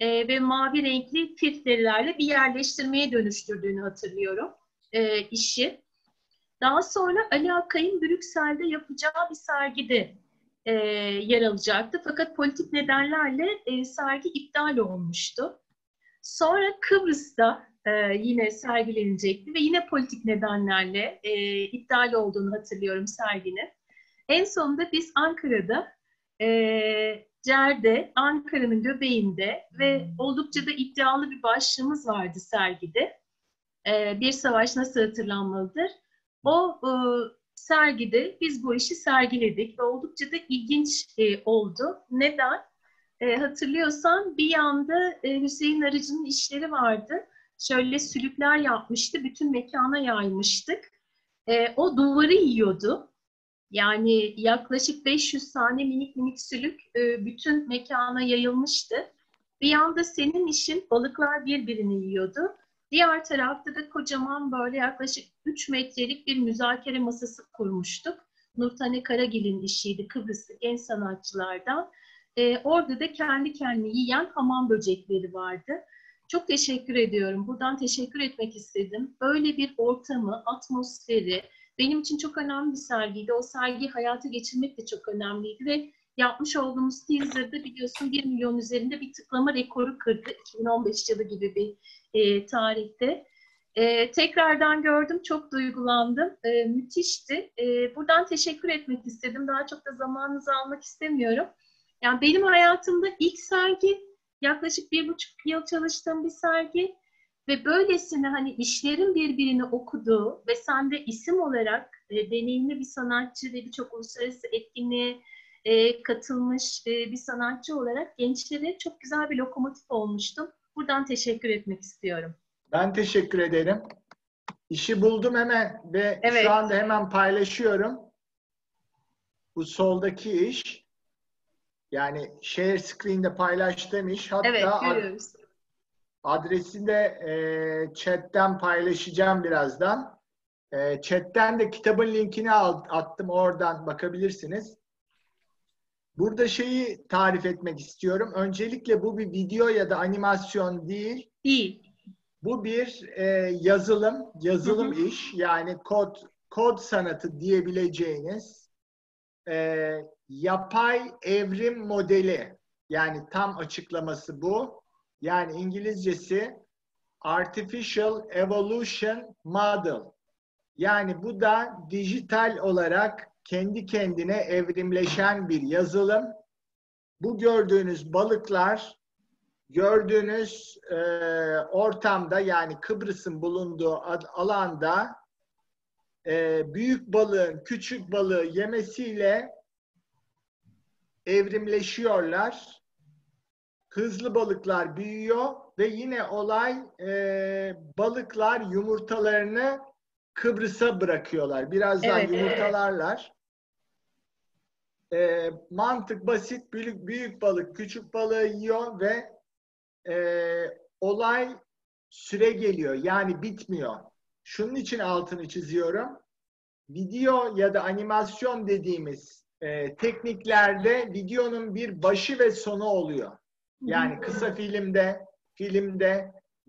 ve mavi renkli tiflerilerle bir yerleştirmeye dönüştürdüğünü hatırlıyorum işi. Daha sonra Ali Akay'ın Brüksel'de yapacağı bir sergide yer alacaktı. Fakat politik nedenlerle sergi iptal olmuştu. Sonra Kıbrıs'ta yine sergilenecekti ve yine politik nedenlerle iptal olduğunu hatırlıyorum serginin. En sonunda biz Ankara'da Cer'de, Ankara'nın göbeğinde ve oldukça da iddialı bir başlığımız vardı sergide. Bir savaş nasıl hatırlanmalıdır? O sergide biz bu işi sergiledik ve oldukça da ilginç oldu. Neden? Hatırlıyorsan bir yanda Hüseyin Arıcı'nın işleri vardı. Şöyle sülükler yapmıştı, bütün mekana yaymıştık. O duvarı yiyordu. Yani yaklaşık 500 tane minik minik sülük bütün mekana yayılmıştı. Bir yanda senin işin balıklar birbirini yiyordu. Diğer tarafta da kocaman böyle yaklaşık 3 metrelik bir müzakere masası kurmuştuk. Nurtane Karagil'in işiydi, Kıbrıslı genç sanatçılardan. Orada da kendi kendini yiyen hamam böcekleri vardı. Çok teşekkür ediyorum. Buradan teşekkür etmek istedim. Böyle bir ortamı, atmosferi benim için çok önemli bir sergiydi. O sergiyi hayata geçirmek de çok önemliydi ve yapmış olduğumuz teaser'da biliyorsun 1 milyon üzerinde bir tıklama rekoru kırdı. 2015 yılı gibi bir tarihte. Tekrardan gördüm, çok duygulandım. Müthişti. Buradan teşekkür etmek istedim. Daha çok da zamanınızı almak istemiyorum. Yani benim hayatımda ilk sergi, yaklaşık 1,5 yıl çalıştığım bir sergi ve böylesine hani işlerin birbirini okuduğu ve sen de isim olarak deneyimli bir sanatçı ve birçok uluslararası etkinliğe katılmış bir sanatçı olarak gençlere çok güzel bir lokomotif olmuştum. Buradan teşekkür etmek istiyorum. Ben teşekkür ederim. İşi buldum hemen ve evet. Şu anda hemen paylaşıyorum. Bu soldaki iş, yani share screen'de paylaştığım iş. Hatta evet, görüyoruz. Adresini de chat'ten paylaşacağım birazdan. Chat'ten de kitabın linkini attım, oradan bakabilirsiniz. Burada şeyi tarif etmek istiyorum. Öncelikle bu bir video ya da animasyon değil. Bu bir yazılım iş. Yani kod sanatı diyebileceğiniz yapay evrim modeli. Yani tam açıklaması bu. Yani İngilizcesi Artificial Evolution Model. Yani bu da dijital olarak kendi kendine evrimleşen bir yazılım. Bu gördüğünüz balıklar, gördüğünüz ortamda, yani Kıbrıs'ın bulunduğu alanda büyük balığın küçük balığı yemesiyle evrimleşiyorlar. Hızlı balıklar büyüyor ve yine olay balıklar yumurtalarını Kıbrıs'a bırakıyorlar. Birazdan yumurtalarlar. Mantık basit. Büyük balık küçük balığı yiyor ve olay süre geliyor. Yani bitmiyor. Şunun için altını çiziyorum. Video ya da animasyon dediğimiz tekniklerde videonun bir başı ve sonu oluyor. Yani kısa filmde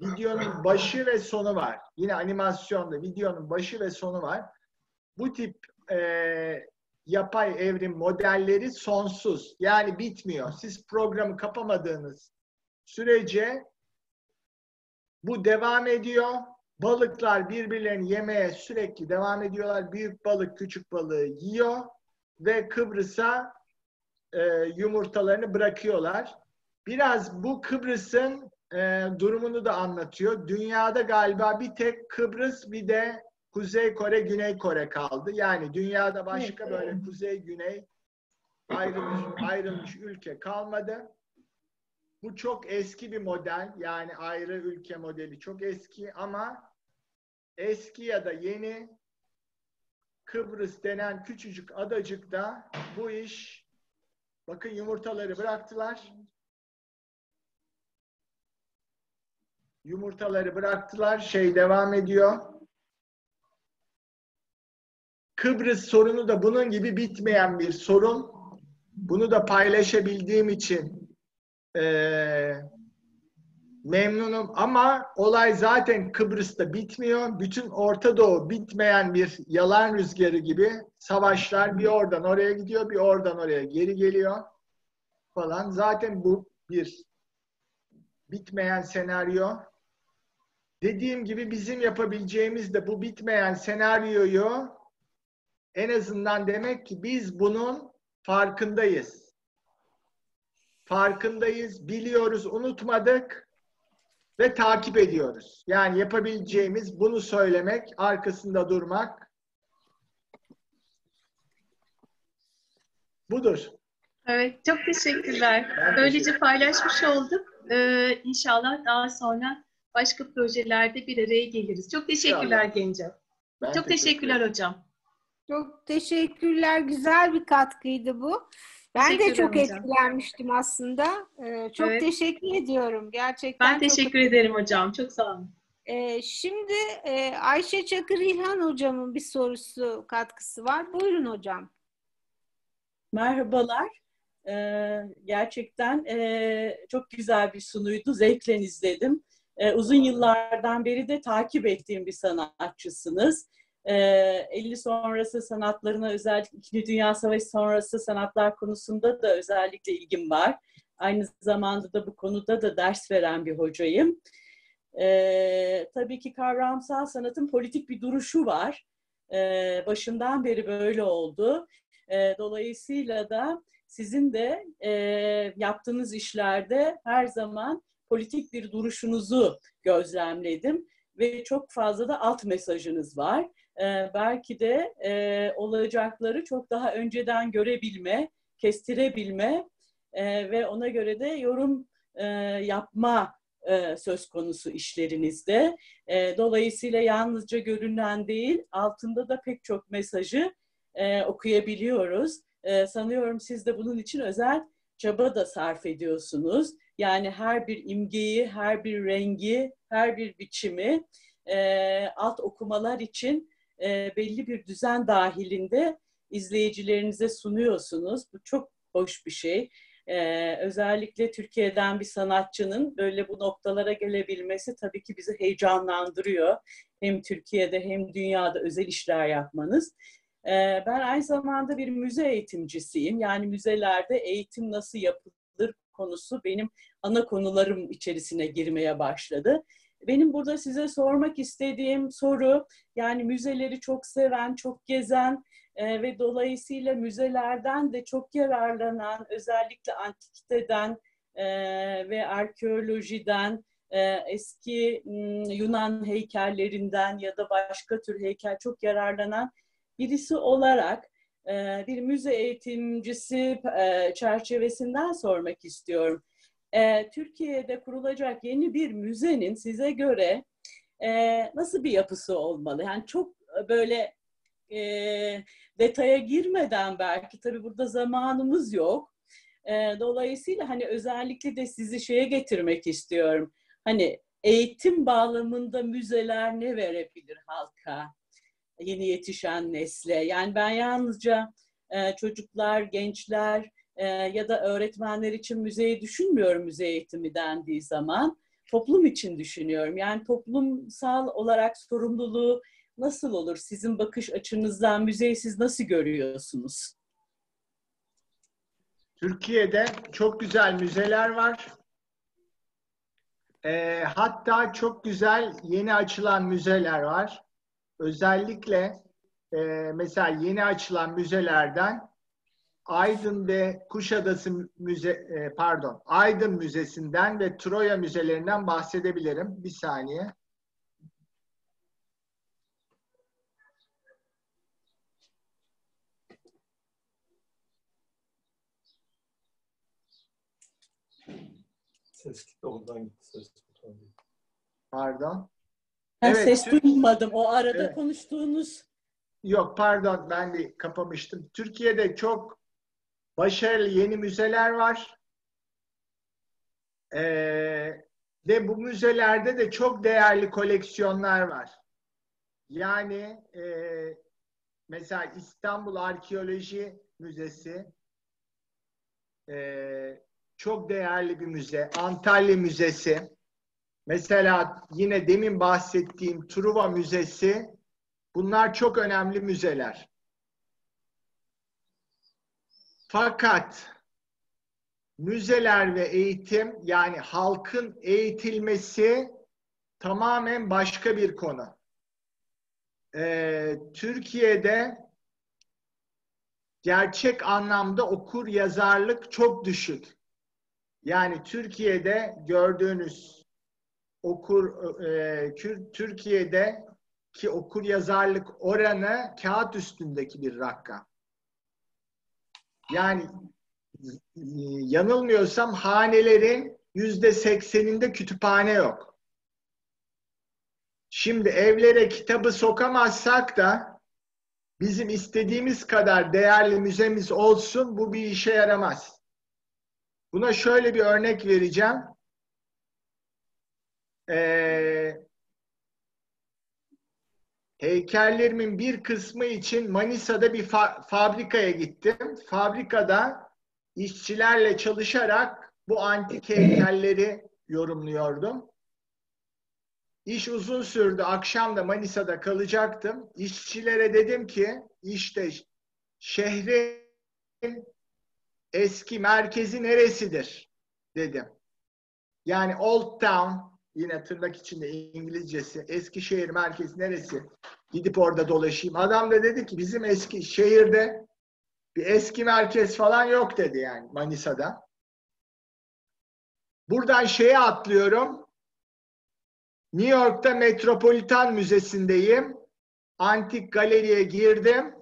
videonun başı ve sonu var. Yine animasyonda videonun başı ve sonu var. Bu tip yapay evrim modelleri sonsuz. Yani bitmiyor. Siz programı kapamadığınız sürece bu devam ediyor. Balıklar birbirlerini yemeye sürekli devam ediyorlar. Büyük balık küçük balığı yiyor ve Kıbrıs'a yumurtalarını bırakıyorlar. Biraz bu Kıbrıs'ın durumunu da anlatıyor. Dünyada galiba bir tek Kıbrıs, bir de Kuzey Kore, Güney Kore kaldı. Yani dünyada başka böyle Kuzey, Güney ayrılmış ülke kalmadı. Bu çok eski bir model. Yani ayrı ülke modeli çok eski, ama eski ya da yeni Kıbrıs denen küçücük adacıkta bu iş, bakın yumurtaları bıraktılar. Şey devam ediyor. Kıbrıs sorunu da bunun gibi bitmeyen bir sorun. Bunu da paylaşabildiğim için memnunum. Ama olay zaten Kıbrıs'ta bitmiyor. Bütün Orta Doğu bitmeyen bir yalan rüzgarı gibi. Savaşlar bir oradan oraya gidiyor, bir oradan oraya geri geliyor falan. Zaten bu bir bitmeyen senaryo. Dediğim gibi bizim yapabileceğimiz de bu bitmeyen senaryoyu en azından demek ki biz bunun farkındayız. Biliyoruz, unutmadık ve takip ediyoruz. Yani yapabileceğimiz bunu söylemek, arkasında durmak. Budur. Evet, çok teşekkürler. Böylece paylaşmış olduk. İnşallah daha sonra başka projelerde bir araya geliriz. Çok teşekkürler Genco. Çok teşekkürler hocam. Çok teşekkürler. Güzel bir katkıydı bu. Ben de çok etkilenmiştim aslında. Çok teşekkür ediyorum. Gerçekten. Ben teşekkür ederim hocam. Çok sağ olun. Şimdi Ayşe Çakır İlhan hocamın bir sorusu, katkısı var. Buyurun hocam. Merhabalar. Gerçekten çok güzel bir sunuydu. Zevkle izledim. Uzun yıllardan beri de takip ettiğim bir sanatçısınız. 50 sonrası sanatlarına, özellikle 2. Dünya Savaşı sonrası sanatlar konusunda da özellikle ilgim var. Aynı zamanda da bu konuda da ders veren bir hocayım. Tabii ki kavramsal sanatın politik bir duruşu var. Başından beri böyle oldu. Dolayısıyla da sizin de yaptığınız işlerde her zaman politik bir duruşunuzu gözlemledim ve çok fazla da alt mesajınız var. Belki de olacakları çok daha önceden görebilme, kestirebilme ve ona göre de yorum yapma söz konusu işlerinizde. Dolayısıyla yalnızca görünen değil, altında da pek çok mesajı okuyabiliyoruz. Sanıyorum siz de bunun için özel çaba da sarf ediyorsunuz. Yani her bir imgeyi, her bir rengi, her bir biçimi alt okumalar için belli bir düzen dahilinde izleyicilerinize sunuyorsunuz. Bu çok hoş bir şey. Özellikle Türkiye'den bir sanatçının böyle bu noktalara gelebilmesi tabii ki bizi heyecanlandırıyor. Hem Türkiye'de hem dünyada özel işler yapmanız. Ben aynı zamanda bir müze eğitimcisiyim. Yani müzelerde eğitim nasıl yapılır konusu benim ana konularım içerisine girmeye başladı. Benim burada size sormak istediğim soru, yani müzeleri çok seven, çok gezen ve dolayısıyla müzelerden de çok yararlanan, özellikle antikiteden ve arkeolojiden, eski Yunan heykellerinden ya da başka tür heykel çok yararlanan birisi olarak bir müze eğitimcisi çerçevesinden sormak istiyorum. Türkiye'de kurulacak yeni bir müzenin size göre nasıl bir yapısı olmalı? Yani çok böyle detaya girmeden belki, tabii burada zamanımız yok. Dolayısıyla hani özellikle de sizi şeye getirmek istiyorum. Hani eğitim bağlamında müzeler ne verebilir halka, yeni yetişen nesle? Yani ben yalnızca çocuklar, gençler ya da öğretmenler için müzeyi düşünmüyorum müze eğitimi dendiği zaman. Toplum için düşünüyorum. Yani toplumsal olarak sorumluluğu nasıl olur? Sizin bakış açınızdan müzeyi siz nasıl görüyorsunuz? Türkiye'de çok güzel müzeler var. Hatta çok güzel yeni açılan müzeler var. Özellikle mesela yeni açılan müzelerden Aydın ve Kuşadası Aydın Müzesi'nden ve Troya Müzelerinden bahsedebilirim. Bir saniye. Ses gitti, ondan gitti. Ses gitti. Pardon. Ben evet, ses duymadım. O arada evet. Konuştuğunuz... Yok, pardon. Ben de kapamıştım. Türkiye'de çok başarılı yeni müzeler var. Ve bu müzelerde de çok değerli koleksiyonlar var. Yani mesela İstanbul Arkeoloji Müzesi çok değerli bir müze. Antalya Müzesi. Mesela yine demin bahsettiğim Truva Müzesi. Bunlar çok önemli müzeler. Fakat müzeler ve eğitim, yani halkın eğitilmesi tamamen başka bir konu. Türkiye'de gerçek anlamda okur yazarlık çok düşük. Yani Türkiye'de gördüğünüz Türkiye'deki okur yazarlık oranı kağıt üstündeki bir rakam. Yani yanılmıyorsam hanelerin %80'inde kütüphane yok. Şimdi evlere kitabı sokamazsak da bizim istediğimiz kadar değerli müzemiz olsun, bu bir işe yaramaz. Buna şöyle bir örnek vereceğim. Heykellerimin bir kısmı için Manisa'da bir fabrikaya gittim. Fabrikada işçilerle çalışarak bu antik heykelleri yorumluyordum. İş uzun sürdü. Akşam da Manisa'da kalacaktım. İşçilere dedim ki işte şehrin eski merkezi neresidir dedim. Yani Old Town, yine tırnak içinde İngilizcesi, Eskişehir merkezi neresi? Gidip orada dolaşayım. Adam da dedi ki bizim eski şehirde bir eski merkez falan yok dedi, yani Manisa'da. Buradan şeye atlıyorum. New York'ta Metropolitan Müzesi'ndeyim. Antik galeriye girdim.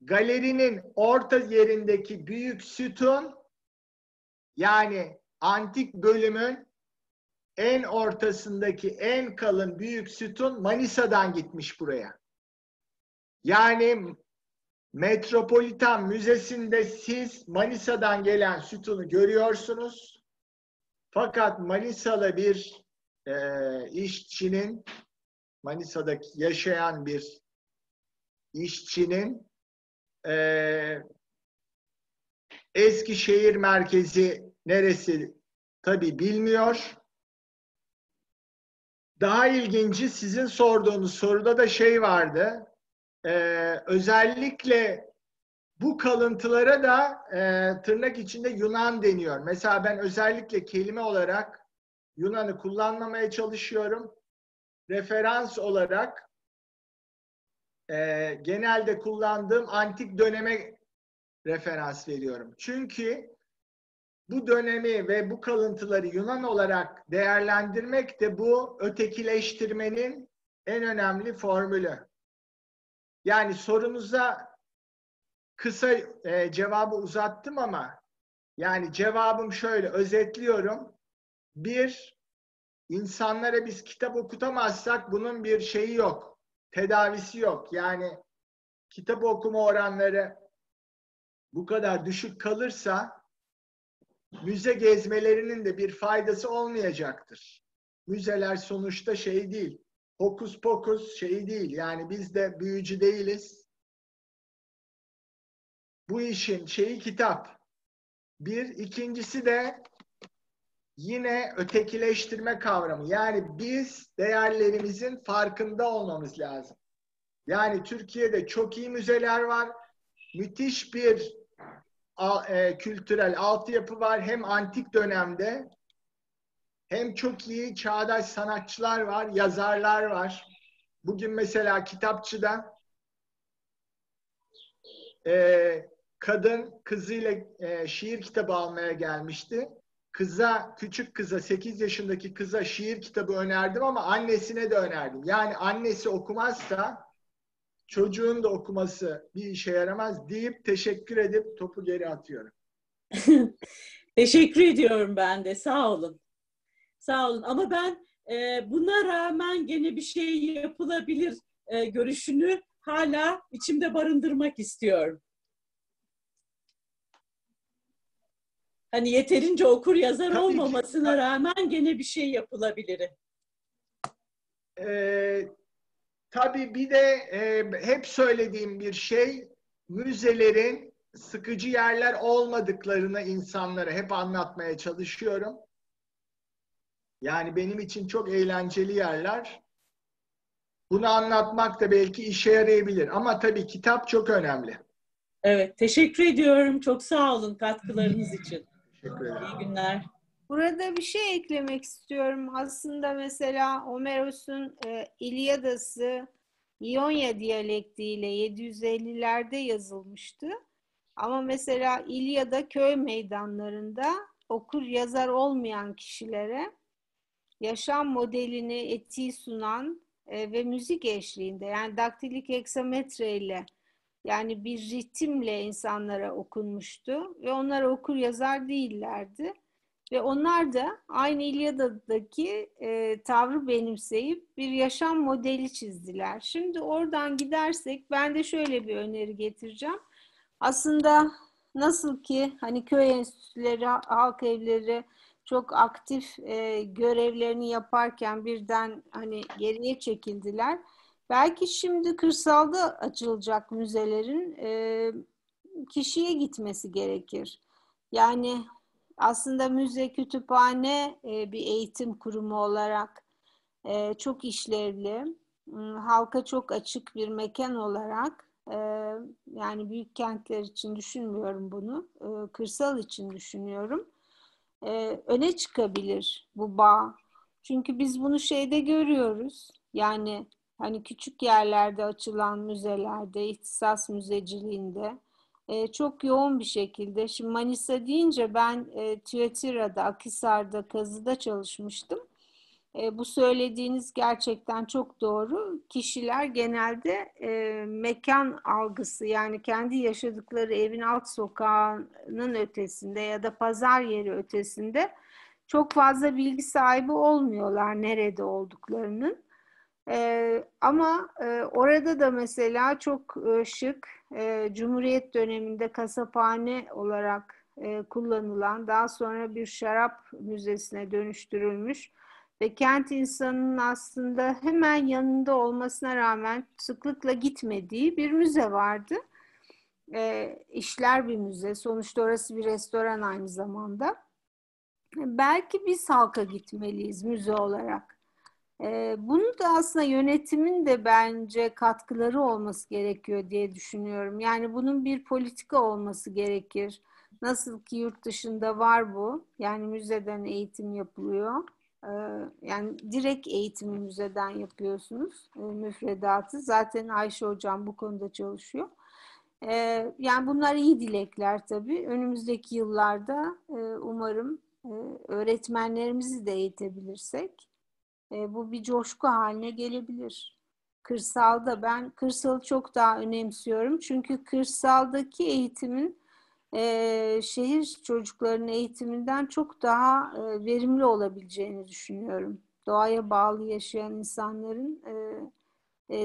Galerinin orta yerindeki büyük sütun, yani antik bölümün en ortasındaki en kalın büyük sütun Manisa'dan gitmiş buraya. Yani Metropolitan Müzesi'nde siz Manisa'dan gelen sütunu görüyorsunuz. Fakat Manisa'da bir işçinin, Manisa'daki yaşayan bir işçinin Eskişehir merkezi neresi tabii bilmiyor. Daha ilginci sizin sorduğunuz soruda da şey vardı. Özellikle bu kalıntılara da tırnak içinde Yunan deniyor. Mesela ben özellikle kelime olarak Yunan'ı kullanmamaya çalışıyorum. Referans olarak genelde kullandığım antik döneme referans veriyorum. Çünkü bu dönemi ve bu kalıntıları Yunan olarak değerlendirmek de bu ötekileştirmenin en önemli formülü. Yani sorunuza kısa cevabı uzattım ama yani cevabım şöyle, özetliyorum. Bir, insanlara biz kitap okutamazsak bunun bir şeyi yok, tedavisi yok. Yani kitap okuma oranları bu kadar düşük kalırsa müze gezmelerinin de bir faydası olmayacaktır. Müzeler sonuçta şey değil, hokus pokus şey değil. Yani biz de büyücü değiliz. Bu işin şeyi kitap. Bir, ikincisi de yine ötekileştirme kavramı. Yani biz değerlerimizin farkında olmamız lazım. Yani Türkiye'de çok iyi müzeler var. Müthiş bir kültürel altyapı var. Hem antik dönemde hem çok iyi çağdaş sanatçılar var, yazarlar var. Bugün mesela kitapçıda kadın kızıyla şiir kitabı almaya gelmişti. Kıza, küçük kıza, 8 yaşındaki kıza şiir kitabı önerdim ama annesine de önerdim. Yani annesi okumazsa çocuğun da okuması bir işe yaramaz deyip teşekkür edip topu geri atıyorum. Teşekkür ediyorum ben de. Sağ olun. Sağ olun. Ama ben buna rağmen gene bir şey yapılabilir görüşünü hala içimde barındırmak istiyorum. Hani yeterince okur yazar olmamasına rağmen gene bir şey yapılabilir. Tabii bir de hep söylediğim bir şey, müzelerin sıkıcı yerler olmadıklarını insanlara hep anlatmaya çalışıyorum. Yani benim için çok eğlenceli yerler. Bunu anlatmak da belki işe yarayabilir. Ama tabii kitap çok önemli. Evet, teşekkür ediyorum. Çok sağ olun katkılarınız için. İyi günler. Burada bir şey eklemek istiyorum. Aslında mesela Homeros'un İlyadası İonya diyalektiyle 750'lerde yazılmıştı. Ama mesela İlyada köy meydanlarında okur yazar olmayan kişilere yaşam modelini, etiği sunan ve müzik eşliğinde, yani daktilik heksametre ile, yani bir ritimle insanlara okunmuştu ve onlar okur yazar değillerdi. Ve onlar da aynı İlyada'daki tavrı benimseyip bir yaşam modeli çizdiler. Şimdi oradan gidersek ben de şöyle bir öneri getireceğim. Aslında nasıl ki hani köy enstitüleri, halk evleri çok aktif görevlerini yaparken birden hani geriye çekildiler. Belki şimdi kırsalda açılacak müzelerin kişiye gitmesi gerekir. Yani aslında müze, kütüphane bir eğitim kurumu olarak çok işlevli, halka çok açık bir mekan olarak, yani büyük kentler için düşünmüyorum bunu, kırsal için düşünüyorum, öne çıkabilir bu bağ. Çünkü biz bunu şeyde görüyoruz, yani hani küçük yerlerde açılan müzelerde, ihtisas müzeciliğinde çok yoğun bir şekilde. Şimdi Manisa deyince ben Tüyatira'da, Akhisar'da, Kazı'da çalışmıştım. Bu söylediğiniz gerçekten çok doğru. Kişiler genelde mekan algısı, yani kendi yaşadıkları evin alt sokağının ötesinde ya da pazar yeri ötesinde çok fazla bilgi sahibi olmuyorlar nerede olduklarının. Ama orada da mesela çok şık, Cumhuriyet döneminde kasaphane olarak kullanılan, daha sonra bir şarap müzesine dönüştürülmüş ve kent insanının aslında hemen yanında olmasına rağmen sıklıkla gitmediği bir müze vardı. işler bir müze. Sonuçta orası bir restoran aynı zamanda. Belki biz halka gitmeliyiz müze olarak. Bunun da aslında yönetimin de bence katkıları olması gerekiyor diye düşünüyorum. Yani bunun bir politika olması gerekir. Nasıl ki yurt dışında var bu. Yani müzeden eğitim yapılıyor. Yani direkt eğitimi müzeden yapıyorsunuz. Müfredatı. Zaten Ayşe Hocam bu konuda çalışıyor. Yani bunlar iyi dilekler tabii. Önümüzdeki yıllarda umarım öğretmenlerimizi de eğitebilirsek bu bir coşku haline gelebilir. Kırsalda ben kırsalı çok daha önemsiyorum. Çünkü kırsaldaki eğitimin şehir çocuklarının eğitiminden çok daha verimli olabileceğini düşünüyorum. Doğaya bağlı yaşayan insanların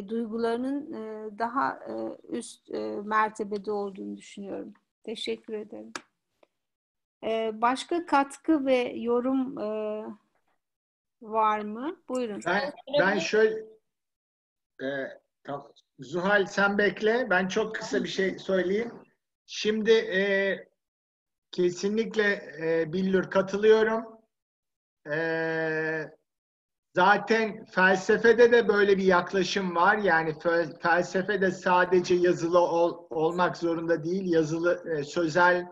duygularının daha üst mertebede olduğunu düşünüyorum. Teşekkür ederim. Başka katkı ve yorum var mı? Buyurun. Ben şöyle tamam. Zuhal sen bekle. Ben çok kısa bir şey söyleyeyim. Şimdi kesinlikle Billur katılıyorum. Zaten felsefede de böyle bir yaklaşım var. Yani felsefede sadece yazılı olmak zorunda değil. Yazılı, sözel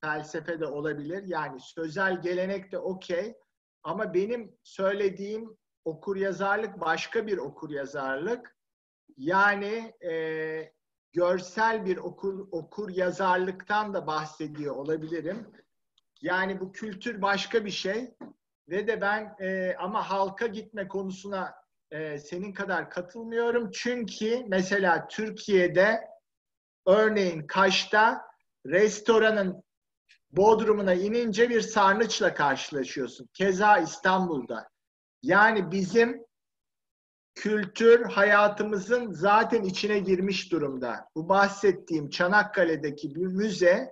felsefe de olabilir. Yani sözel gelenek de okey. Ama benim söylediğim okuryazarlık başka bir okuryazarlık. Yani görsel bir okuryazarlıktan da bahsediyor olabilirim. Yani bu kültür başka bir şey. Ve de ben ama halka gitme konusuna senin kadar katılmıyorum. Çünkü mesela Türkiye'de örneğin Kaş'ta restoranın Bodrum'una inince bir sarnıçla karşılaşıyorsun. Keza İstanbul'da. Yani bizim kültür hayatımızın zaten içine girmiş durumda. Bu bahsettiğim Çanakkale'deki bir müze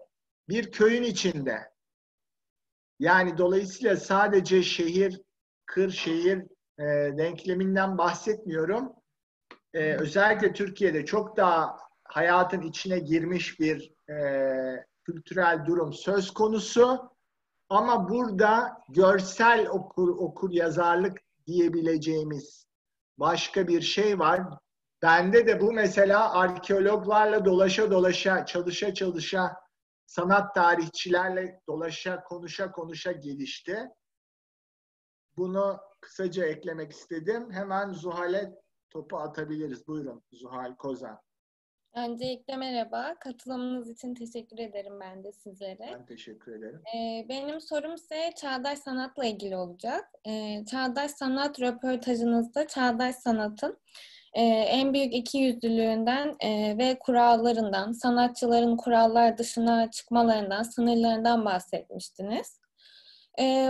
bir köyün içinde. Yani dolayısıyla sadece şehir, kırşehir denkleminden bahsetmiyorum. Özellikle Türkiye'de çok daha hayatın içine girmiş bir kültürel durum söz konusu. Ama burada görsel okuryazarlık diyebileceğimiz başka bir şey var. Bende de bu mesela arkeologlarla dolaşa dolaşa, çalışa çalışa, sanat tarihçilerle dolaşa, konuşa gelişti. Bunu kısaca eklemek istedim. Hemen Zuhal'e topu atabiliriz. Buyurun Zuhal Kozan. Öncelikle merhaba. Katılımınız için teşekkür ederim ben de sizlere. Ben teşekkür ederim. Benim sorum ise çağdaş sanatla ilgili olacak. Çağdaş sanat röportajınızda çağdaş sanatın en büyük ikiyüzlülüğünden ve kurallarından, sanatçıların kurallar dışına çıkmalarından, sınırlarından bahsetmiştiniz.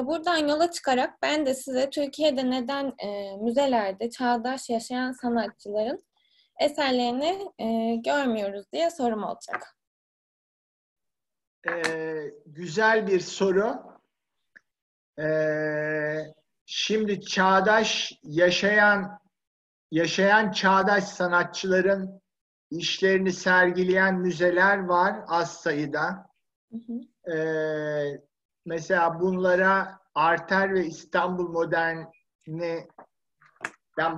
Buradan yola çıkarak ben de size Türkiye'de neden müzelerde çağdaş yaşayan sanatçıların eserlerini görmüyoruz diye sorum olacak. Güzel bir soru. Şimdi çağdaş yaşayan çağdaş sanatçıların işlerini sergileyen müzeler var az sayıda. Hı hı. Mesela bunlara Arter ve İstanbul Modern'den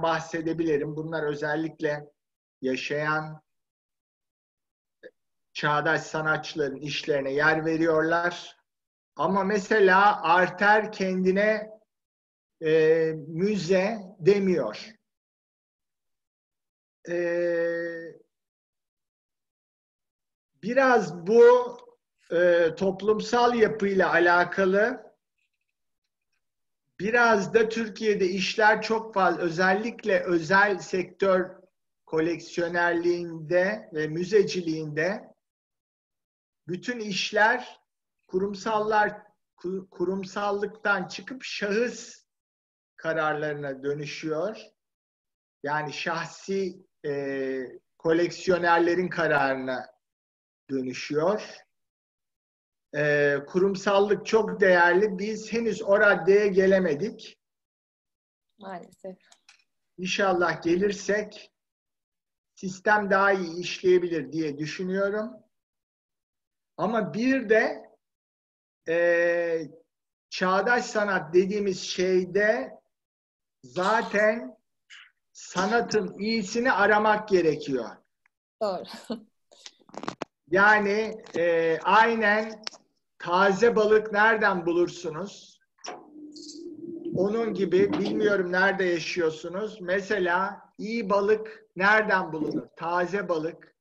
bahsedebilirim. Bunlar özellikle yaşayan çağdaş sanatçıların işlerine yer veriyorlar. Ama mesela Arter kendine müze demiyor. Biraz bu toplumsal yapıyla alakalı, biraz da Türkiye'de işler çok fazla, özellikle özel sektör koleksiyonerliğinde ve müzeciliğinde bütün işler kurumsallıktan çıkıp şahıs kararlarına dönüşüyor. Yani şahsi koleksiyonerlerin kararına dönüşüyor. Kurumsallık çok değerli. Biz henüz o raddeye gelemedik. Maalesef. İnşallah gelirsek sistem daha iyi işleyebilir diye düşünüyorum. Ama bir de çağdaş sanat dediğimiz şeyde zaten sanatın iyisini aramak gerekiyor. Doğru. Yani aynen taze balık nereden bulursunuz? Onun gibi bilmiyorum nerede yaşıyorsunuz. Mesela iyi balık nereden bulunur? Taze balık.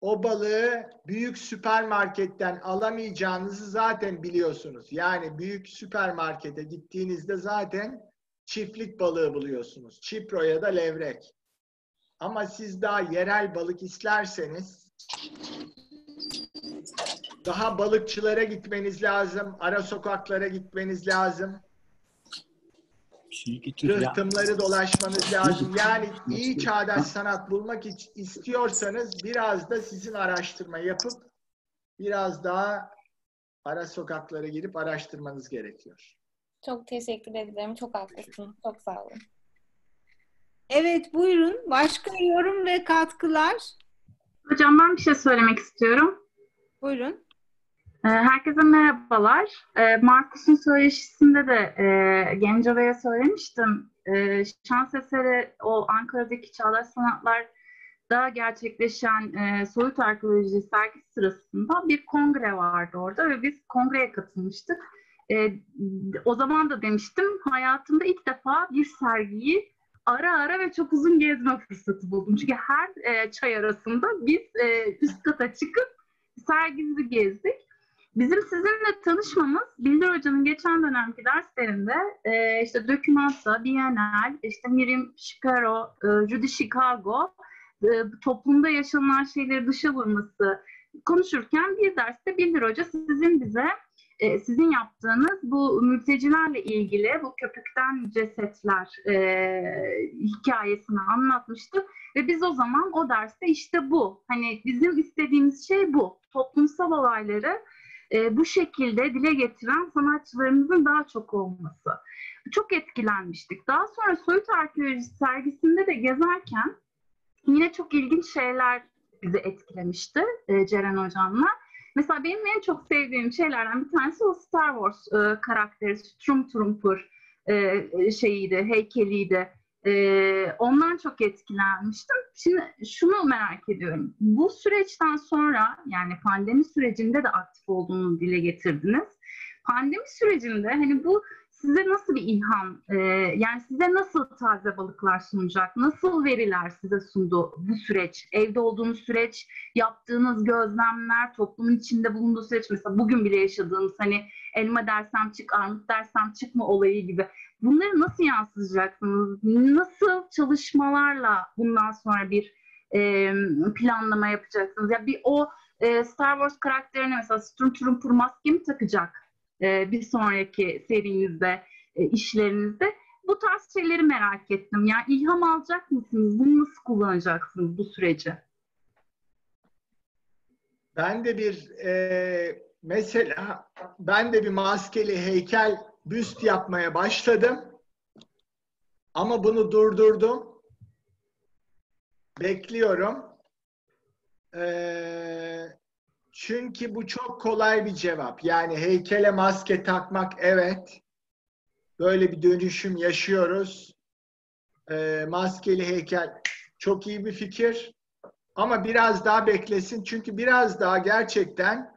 O balığı büyük süpermarketten alamayacağınızı zaten biliyorsunuz. Yani büyük süpermarkete gittiğinizde zaten çiftlik balığı buluyorsunuz. Çipro ya da levrek. Ama siz daha yerel balık isterseniz daha balıkçılara gitmeniz lazım. Ara sokaklara gitmeniz lazım. Rıhtımları dolaşmanız lazım. Yani iyi çağdaş sanat bulmak istiyorsanız biraz da sizin araştırma yapıp biraz daha ara sokaklara girip araştırmanız gerekiyor. Çok teşekkür ederim. Çok haklısınız. Çok sağ olun. Evet, buyurun. Başka yorum ve katkılar? Hocam ben bir şey söylemek istiyorum. Buyurun. Herkese merhabalar. Markus'un söyleşisinde de Genco Bey'e söylemiştim. Şans eseri o Ankara'daki Çağdaş Sanatlar'da gerçekleşen soyut arkeoloji sergisi sırasında bir kongre vardı orada ve biz kongreye katılmıştık. O zaman da demiştim, hayatımda ilk defa bir sergiyi ara ara ve çok uzun gezme fırsatı buldum. Çünkü her çay arasında biz üst kata çıkıp sergimizi gezdik. Bizim sizinle tanışmamız, Bildir Hoca'nın geçen dönemki derslerinde işte Dökümansa, Bienal, işte Miriam Shikaro, Judy Chicago, toplumda yaşanan şeyleri dışa vurması konuşurken bir derste Bildir Hoca sizin bize sizin yaptığınız bu mültecilerle ilgili bu köpükten cesetler hikayesini anlatmıştı. Ve biz o zaman o derste işte bu, hani bizim istediğimiz şey bu. Toplumsal olayları bu şekilde dile getiren sanatçılarımızın daha çok olması. Çok etkilenmiştik. Daha sonra Soyut Arkeoloji sergisinde de gezerken yine çok ilginç şeyler bizi etkilemişti Ceren Hocam'la. Mesela benim en çok sevdiğim şeylerden bir tanesi o Star Wars karakteri, Stormtrooper şeyiydi, heykeliydi. Ondan çok etkilenmiştim. Şimdi şunu merak ediyorum. Bu süreçten sonra, yani pandemi sürecinde de aktif olduğunuzu dile getirdiniz. Pandemi sürecinde hani bu size nasıl bir ilham, yani size nasıl taze balıklar sunacak, nasıl veriler size sundu bu süreç? Evde olduğunuz süreç, yaptığınız gözlemler, toplumun içinde bulunduğu süreç, mesela bugün bile yaşadığımız hani elma dersem çık, armut dersem çıkma olayı gibi. Bunları nasıl yansıtacaksınız? Nasıl çalışmalarla bundan sonra bir planlama yapacaksınız? Ya bir o Star Wars karakterine mesela Stormtrooper maske mi takacak bir sonraki serinizde, işlerinizde? Bu tarz şeyleri merak ettim. Yani ilham alacak mısınız? Bunu nasıl kullanacaksınız bu süreci? Ben de bir mesela bir maskeli heykel büst yapmaya başladım. Ama bunu durdurdum. Bekliyorum. Çünkü bu çok kolay bir cevap. Yani heykele maske takmak, evet. Böyle bir dönüşüm yaşıyoruz. Maskeli heykel çok iyi bir fikir. Ama biraz daha beklesin. Çünkü biraz daha gerçekten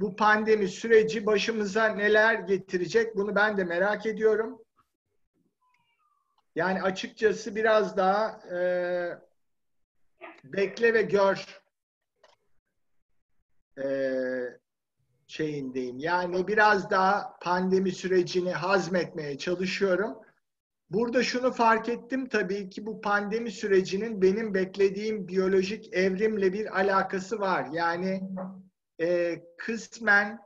bu pandemi süreci başımıza neler getirecek, bunu ben de merak ediyorum. Yani açıkçası biraz daha bekle ve gör şeyindeyim. Yani biraz daha pandemi sürecini hazmetmeye çalışıyorum. Burada şunu fark ettim tabii ki, bu pandemi sürecinin benim beklediğim biyolojik evrimle bir alakası var. Yani kısmen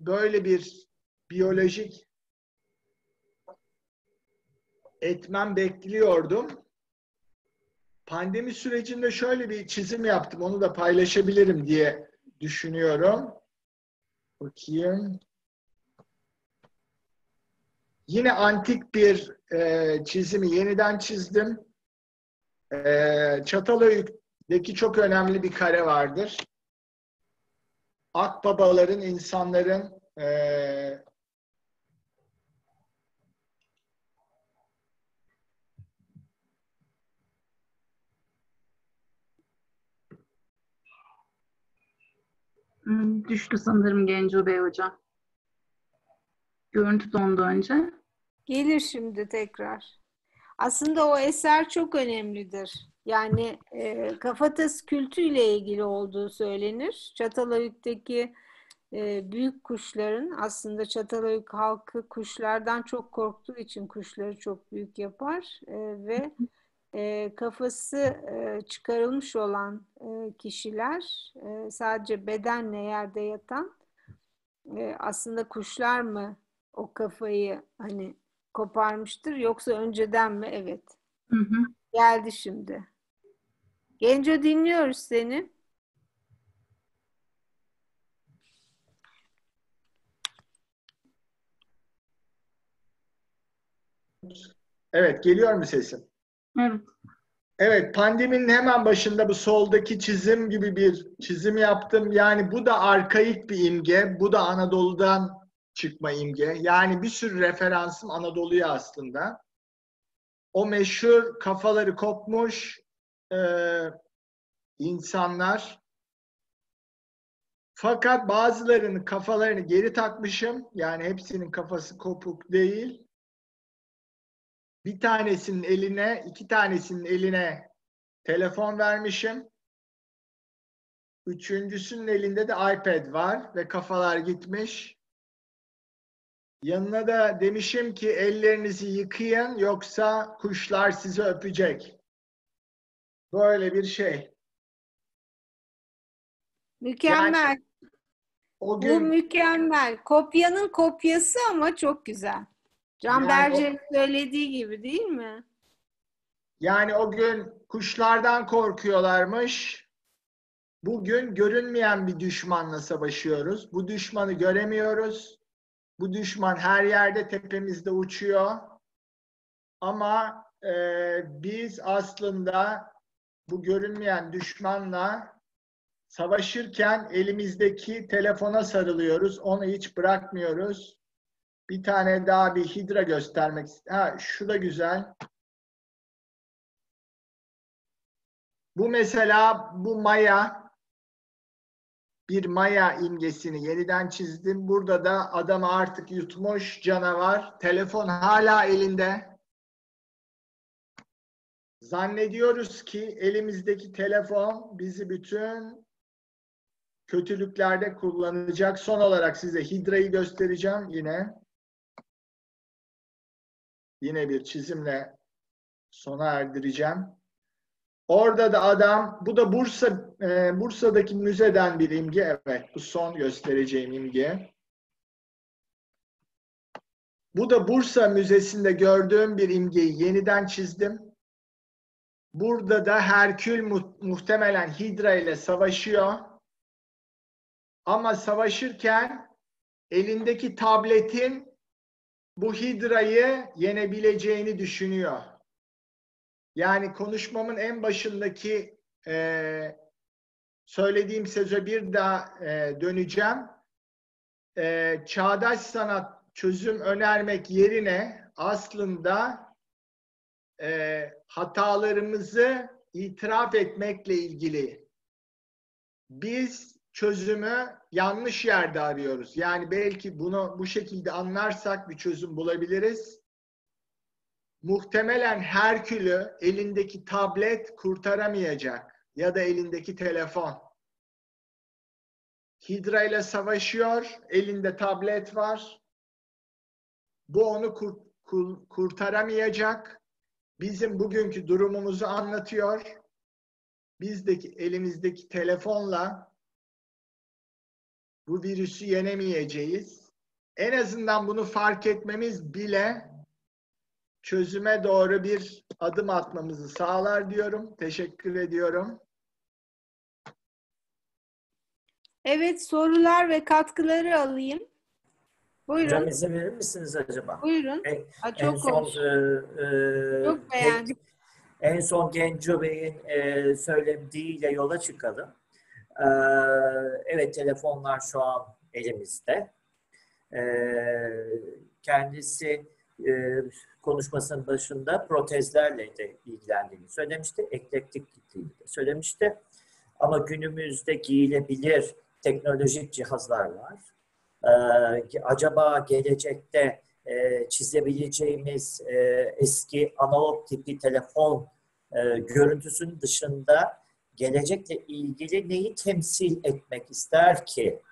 böyle bir biyolojik etmen bekliyordum. Pandemi sürecinde şöyle bir çizim yaptım. Onu da paylaşabilirim diye düşünüyorum. Bakayım. Yine antik bir çizimi yeniden çizdim. Çatalhöyük deki çok önemli bir kare vardır. Akbabaların, insanların düştü sanırım Genco Bey hocam. Görüntü dondu önce. Gelir şimdi tekrar. Aslında o eser çok önemlidir. Yani kafatası kültüyle ilgili olduğu söylenir. Çatalhöyük'teki büyük kuşların, aslında Çatalhöyük halkı kuşlardan çok korktuğu için kuşları çok büyük yapar ve kafası çıkarılmış olan kişiler, sadece bedenle yerde yatan, aslında kuşlar mı o kafayı hani koparmıştır yoksa önceden mi? Evet. Hı hı. Geldi şimdi. Genco, dinliyoruz seni. Evet, geliyor mu sesim? Evet. Evet, pandeminin hemen başında bu soldaki çizim gibi bir çizim yaptım. Yani bu da arkaik bir imge. Bu da Anadolu'dan çıkma imge. Yani bir sürü referansım Anadolu'ya aslında. O meşhur kafaları kopmuş insanlar. Fakat bazılarının kafalarını geri takmışım. Yani hepsinin kafası kopuk değil. Bir tanesinin eline, iki tanesinin eline telefon vermişim. Üçüncüsünün elinde de iPad var ve kafalar gitmiş. Yanına da demişim ki ellerinizi yıkayın yoksa kuşlar sizi öpecek. Böyle bir şey. Mükemmel. Yani, o gün... Bu mükemmel. Kopyanın kopyası ama çok güzel. Can yani Bercer'in söylediği gibi değil mi? Yani o gün kuşlardan korkuyorlarmış. Bugün görünmeyen bir düşmanla savaşıyoruz. Bu düşmanı göremiyoruz. Bu düşman her yerde tepemizde uçuyor. Ama biz aslında bu görünmeyen düşmanla savaşırken elimizdeki telefona sarılıyoruz. Onu hiç bırakmıyoruz. Bir tane daha bir hidra göstermek istiyorum. Ha, şu da güzel. Bu mesela bu Maya. Bir Maya imgesini yeniden çizdim. Burada da adamı artık yutmuş canavar. Telefon hala elinde. Zannediyoruz ki elimizdeki telefon bizi bütün kötülüklerde kullanacak. Son olarak size hidrayı göstereceğim yine. Yine bir çizimle sona erdireceğim. Orada da adam, bu da Bursa'daki müzeden bir imge. Evet, bu son göstereceğim imge. Bu da Bursa Müzesi'nde gördüğüm bir imgeyi yeniden çizdim. Burada da Herkül muhtemelen Hidra ile savaşıyor. Ama savaşırken elindeki tabletin bu Hidra'yı yenebileceğini düşünüyor. Yani konuşmamın en başındaki söylediğim söze bir daha döneceğim. Çağdaş sanat çözüm önermek yerine aslında hatalarımızı itiraf etmekle ilgili. Biz çözümü yanlış yerde arıyoruz. Yani belki bunu bu şekilde anlarsak bir çözüm bulabiliriz. Muhtemelen Herkül'ü elindeki tablet kurtaramayacak ya da elindeki telefon. Hidra ile savaşıyor, elinde tablet var. Bu onu kurtaramayacak. Bizim bugünkü durumumuzu anlatıyor. Bizdeki elimizdeki telefonla bu virüsü yenemeyeceğiz. En azından bunu fark etmemiz bile çözüme doğru bir adım atmamızı sağlar diyorum. Teşekkür ediyorum. Evet, sorular ve katkıları alayım. Buyurun. Hocam izin verir misiniz acaba? Buyurun. Çok beğendim. En son Genco Bey'in söylediğiyle yola çıkalım. Evet, telefonlar şu an elimizde. Kendisi konuşmasının başında protezlerle de ilgilendiğini söylemişti. Eklektik gittiğini de söylemişti. Ama günümüzde giyilebilir teknolojik cihazlar var. Acaba gelecekte çizebileceğimiz eski analog tipi telefon görüntüsünün dışında gelecekle ilgili neyi temsil etmek ister ki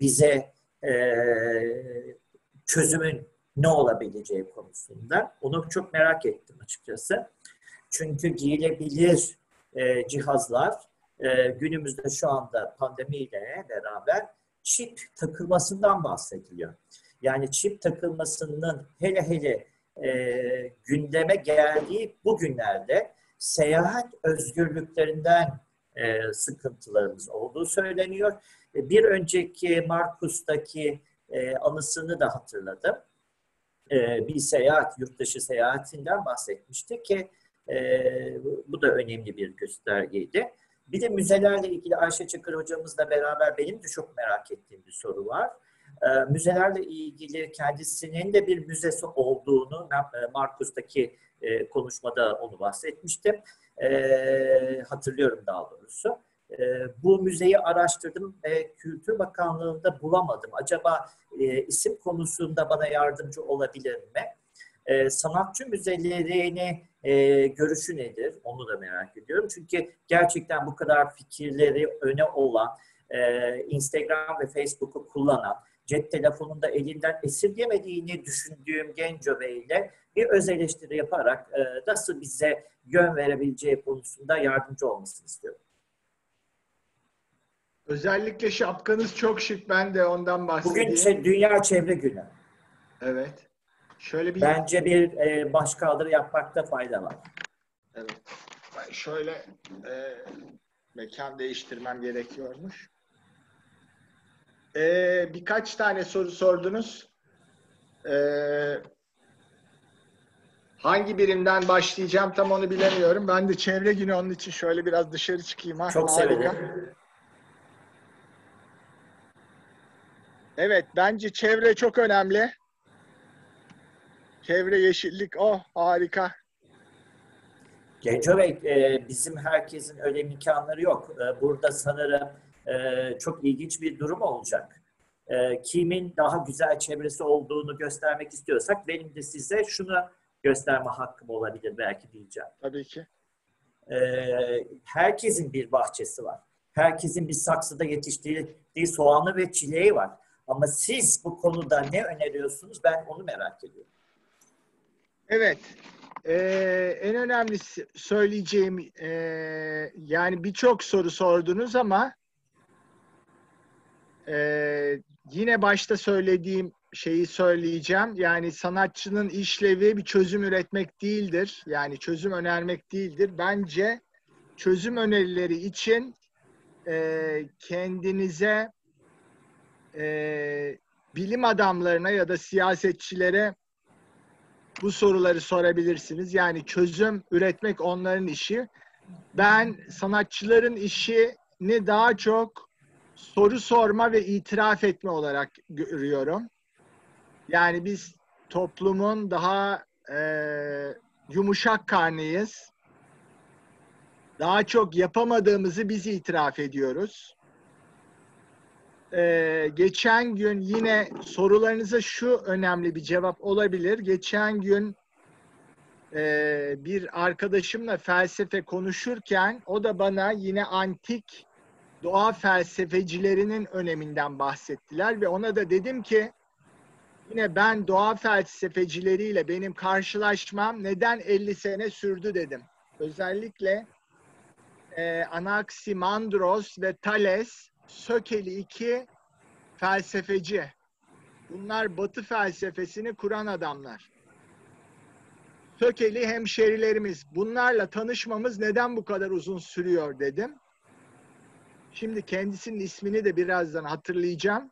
bize çözümün ne olabileceği konusunda? Onu çok merak ettim açıkçası. Çünkü giyilebilir cihazlar günümüzde şu anda pandemiyle beraber çip takılmasından bahsediliyor. Yani çip takılmasının hele gündeme geldiği bu günlerde seyahat özgürlüklerinden sıkıntılarımız olduğu söyleniyor. Bir önceki Markus'taki anısını da hatırladım. Bir seyahat, yurt dışı seyahatinden bahsetmişti ki bu da önemli bir göstergeydi. Bir de müzelerle ilgili Ayşe Çakır hocamızla beraber benim de çok merak ettiğim bir soru var. Müzelerle ilgili kendisinin de bir müzesi olduğunu, Markus'taki konuşmada onu bahsetmiştim. Hatırlıyorum daha doğrusu. Bu müzeyi araştırdım ve Kültür Bakanlığı'nda bulamadım. Acaba isim konusunda bana yardımcı olabilir mi? Sanatçı müzelerine görüşü nedir? Onu da merak ediyorum. Çünkü gerçekten bu kadar fikirleri öne olan, Instagram ve Facebook'u kullanan, cep telefonunda elinden esirgemediğini düşündüğüm Genco Bey'le bir öz eleştiri yaparak nasıl bize yön verebileceği konusunda yardımcı olmasını istiyorum. Özellikle şapkanız çok şık. Ben de ondan bahsedeyim. Bugün Dünya Çevre Günü. Evet. Şöyle bir... Bence bir başkaldırı yapmakta fayda var. Evet. Ben şöyle mekan değiştirmem gerekiyormuş. Birkaç tane soru sordunuz. Hangi birimden başlayacağım tam onu bilemiyorum. Ben de çevre günü, onun için şöyle biraz dışarı çıkayım. Çok sevindim. Evet, bence çevre çok önemli. Çevre, yeşillik, oh harika. Genco Bey, bizim herkesin öyle imkanları yok. Burada sanırım çok ilginç bir durum olacak. Kimin daha güzel çevresi olduğunu göstermek istiyorsak benim de size şunu gösterme hakkım olabilir belki diyeceğim. Tabii ki. Herkesin bir bahçesi var. Herkesin bir saksıda yetiştirdiği soğanı ve çileği var. Ama siz bu konuda ne öneriyorsunuz? Ben onu merak ediyorum. Evet. En önemli söyleyeceğim, yani birçok soru sordunuz ama yine başta söylediğim şeyi söyleyeceğim. Yani sanatçının işlevi bir çözüm üretmek değildir. Yani çözüm önermek değildir. Bence çözüm önerileri için kendinize bilim adamlarına ya da siyasetçilere bu soruları sorabilirsiniz. Yani çözüm üretmek onların işi. Ben sanatçıların işini daha çok soru sorma ve itiraf etme olarak görüyorum. Yani biz toplumun daha yumuşak karnıyız. Daha çok yapamadığımızı biz itiraf ediyoruz. Geçen gün yine sorularınıza şu önemli bir cevap olabilir. Geçen gün bir arkadaşımla felsefe konuşurken o da bana yine antik doğa felsefecilerinin öneminden bahsettiler ve ona da dedim ki yine ben doğa felsefecileriyle benim karşılaşmam neden 50 sene sürdü dedim. Özellikle Anaximandros ve Thales, Sökeli iki felsefeci. Bunlar Batı felsefesini kuran adamlar. Sökeli hemşerilerimiz. Bunlarla tanışmamız neden bu kadar uzun sürüyor dedim. Şimdi kendisinin ismini de birazdan hatırlayacağım.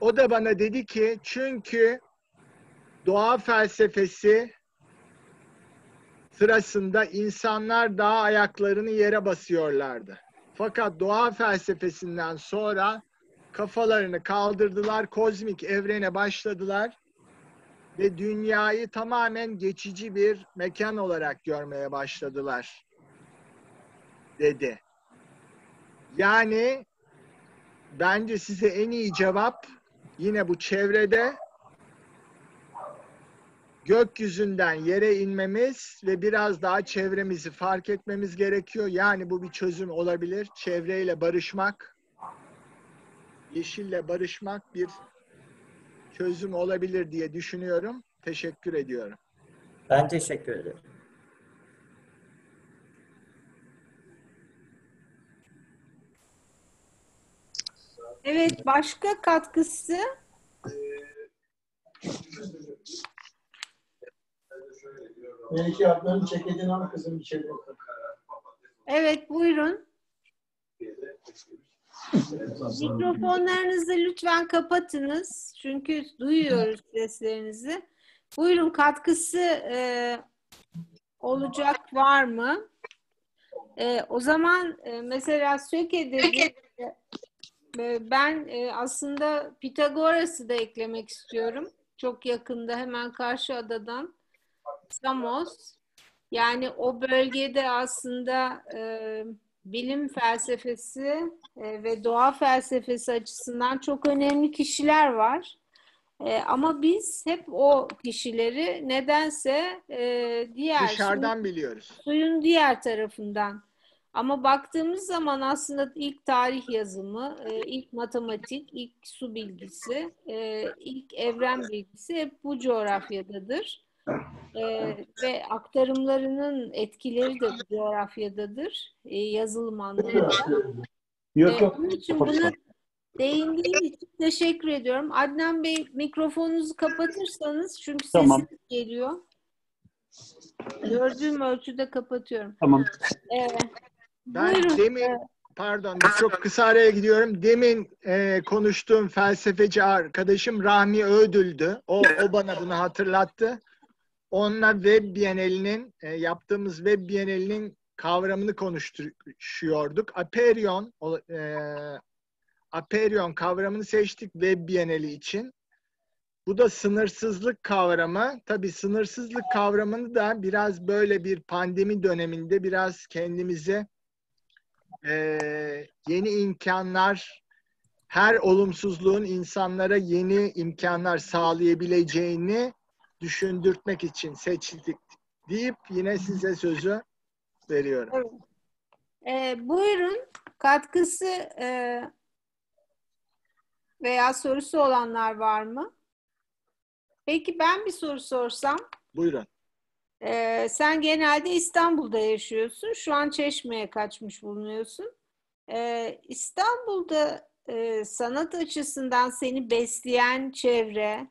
O da bana dedi ki çünkü doğa felsefesi sırasında insanlar daha ayaklarını yere basıyorlardı. Fakat doğa felsefesinden sonra kafalarını kaldırdılar, kozmik evrene başladılar ve dünyayı tamamen geçici bir mekan olarak görmeye başladılar, dedi. Yani bence size en iyi cevap yine bu çevrede gökyüzünden yere inmemiz ve biraz daha çevremizi fark etmemiz gerekiyor. Yani bu bir çözüm olabilir. Çevreyle barışmak, yeşille barışmak bir çözüm olabilir diye düşünüyorum. Teşekkür ediyorum. Ben teşekkür ederim. Evet, başka katkısı? Belki ablanın ceketini al kızım, içeri bakalım. Evet, buyurun. Mikrofonlarınızı lütfen kapatınız. Çünkü duyuyoruz seslerinizi. Buyurun, katkısı olacak var mı? O zaman mesela Söke'de ben aslında Pitagoras'ı da eklemek istiyorum. Çok yakında, hemen karşı adadan. Samos. Yani o bölgede aslında bilim felsefesi ve doğa felsefesi açısından çok önemli kişiler var. Ama biz hep o kişileri nedense dışarıdan biliyoruz. Suyun diğer tarafından. Ama baktığımız zaman aslında ilk tarih yazımı, ilk matematik, ilk su bilgisi, ilk evren bilgisi hep bu coğrafyadadır. Ve aktarımlarının etkileri de bu coğrafyadadır, yazılım anlamında. Onun için buna değindiğim için teşekkür ediyorum. Adnan Bey, mikrofonunuzu kapatırsanız çünkü tamam, sesiniz geliyor. Gördüğüm ölçüde kapatıyorum. Tamam. Ben buyurun. Demin, pardon, çok kısa araya gidiyorum. Demin konuştuğum felsefeci arkadaşım Rahmi Ödül'dü. O bana bunu hatırlattı. Onunla Web Bienali'nin, yaptığımız Web Bienali'nin kavramını konuşuyorduk. Aperion kavramını seçtik Web Bienali için. Bu da sınırsızlık kavramı. Tabii sınırsızlık kavramını da biraz böyle bir pandemi döneminde biraz kendimize yeni imkanlar, her olumsuzluğun insanlara yeni imkanlar sağlayabileceğini düşündürtmek için seçildik deyip yine size sözü veriyorum. Evet. Buyurun, katkısı veya sorusu olanlar var mı? Peki ben bir soru sorsam. Buyurun. Sen genelde İstanbul'da yaşıyorsun. Şu an Çeşme'ye kaçmış bulunuyorsun. İstanbul'da sanat açısından seni besleyen çevre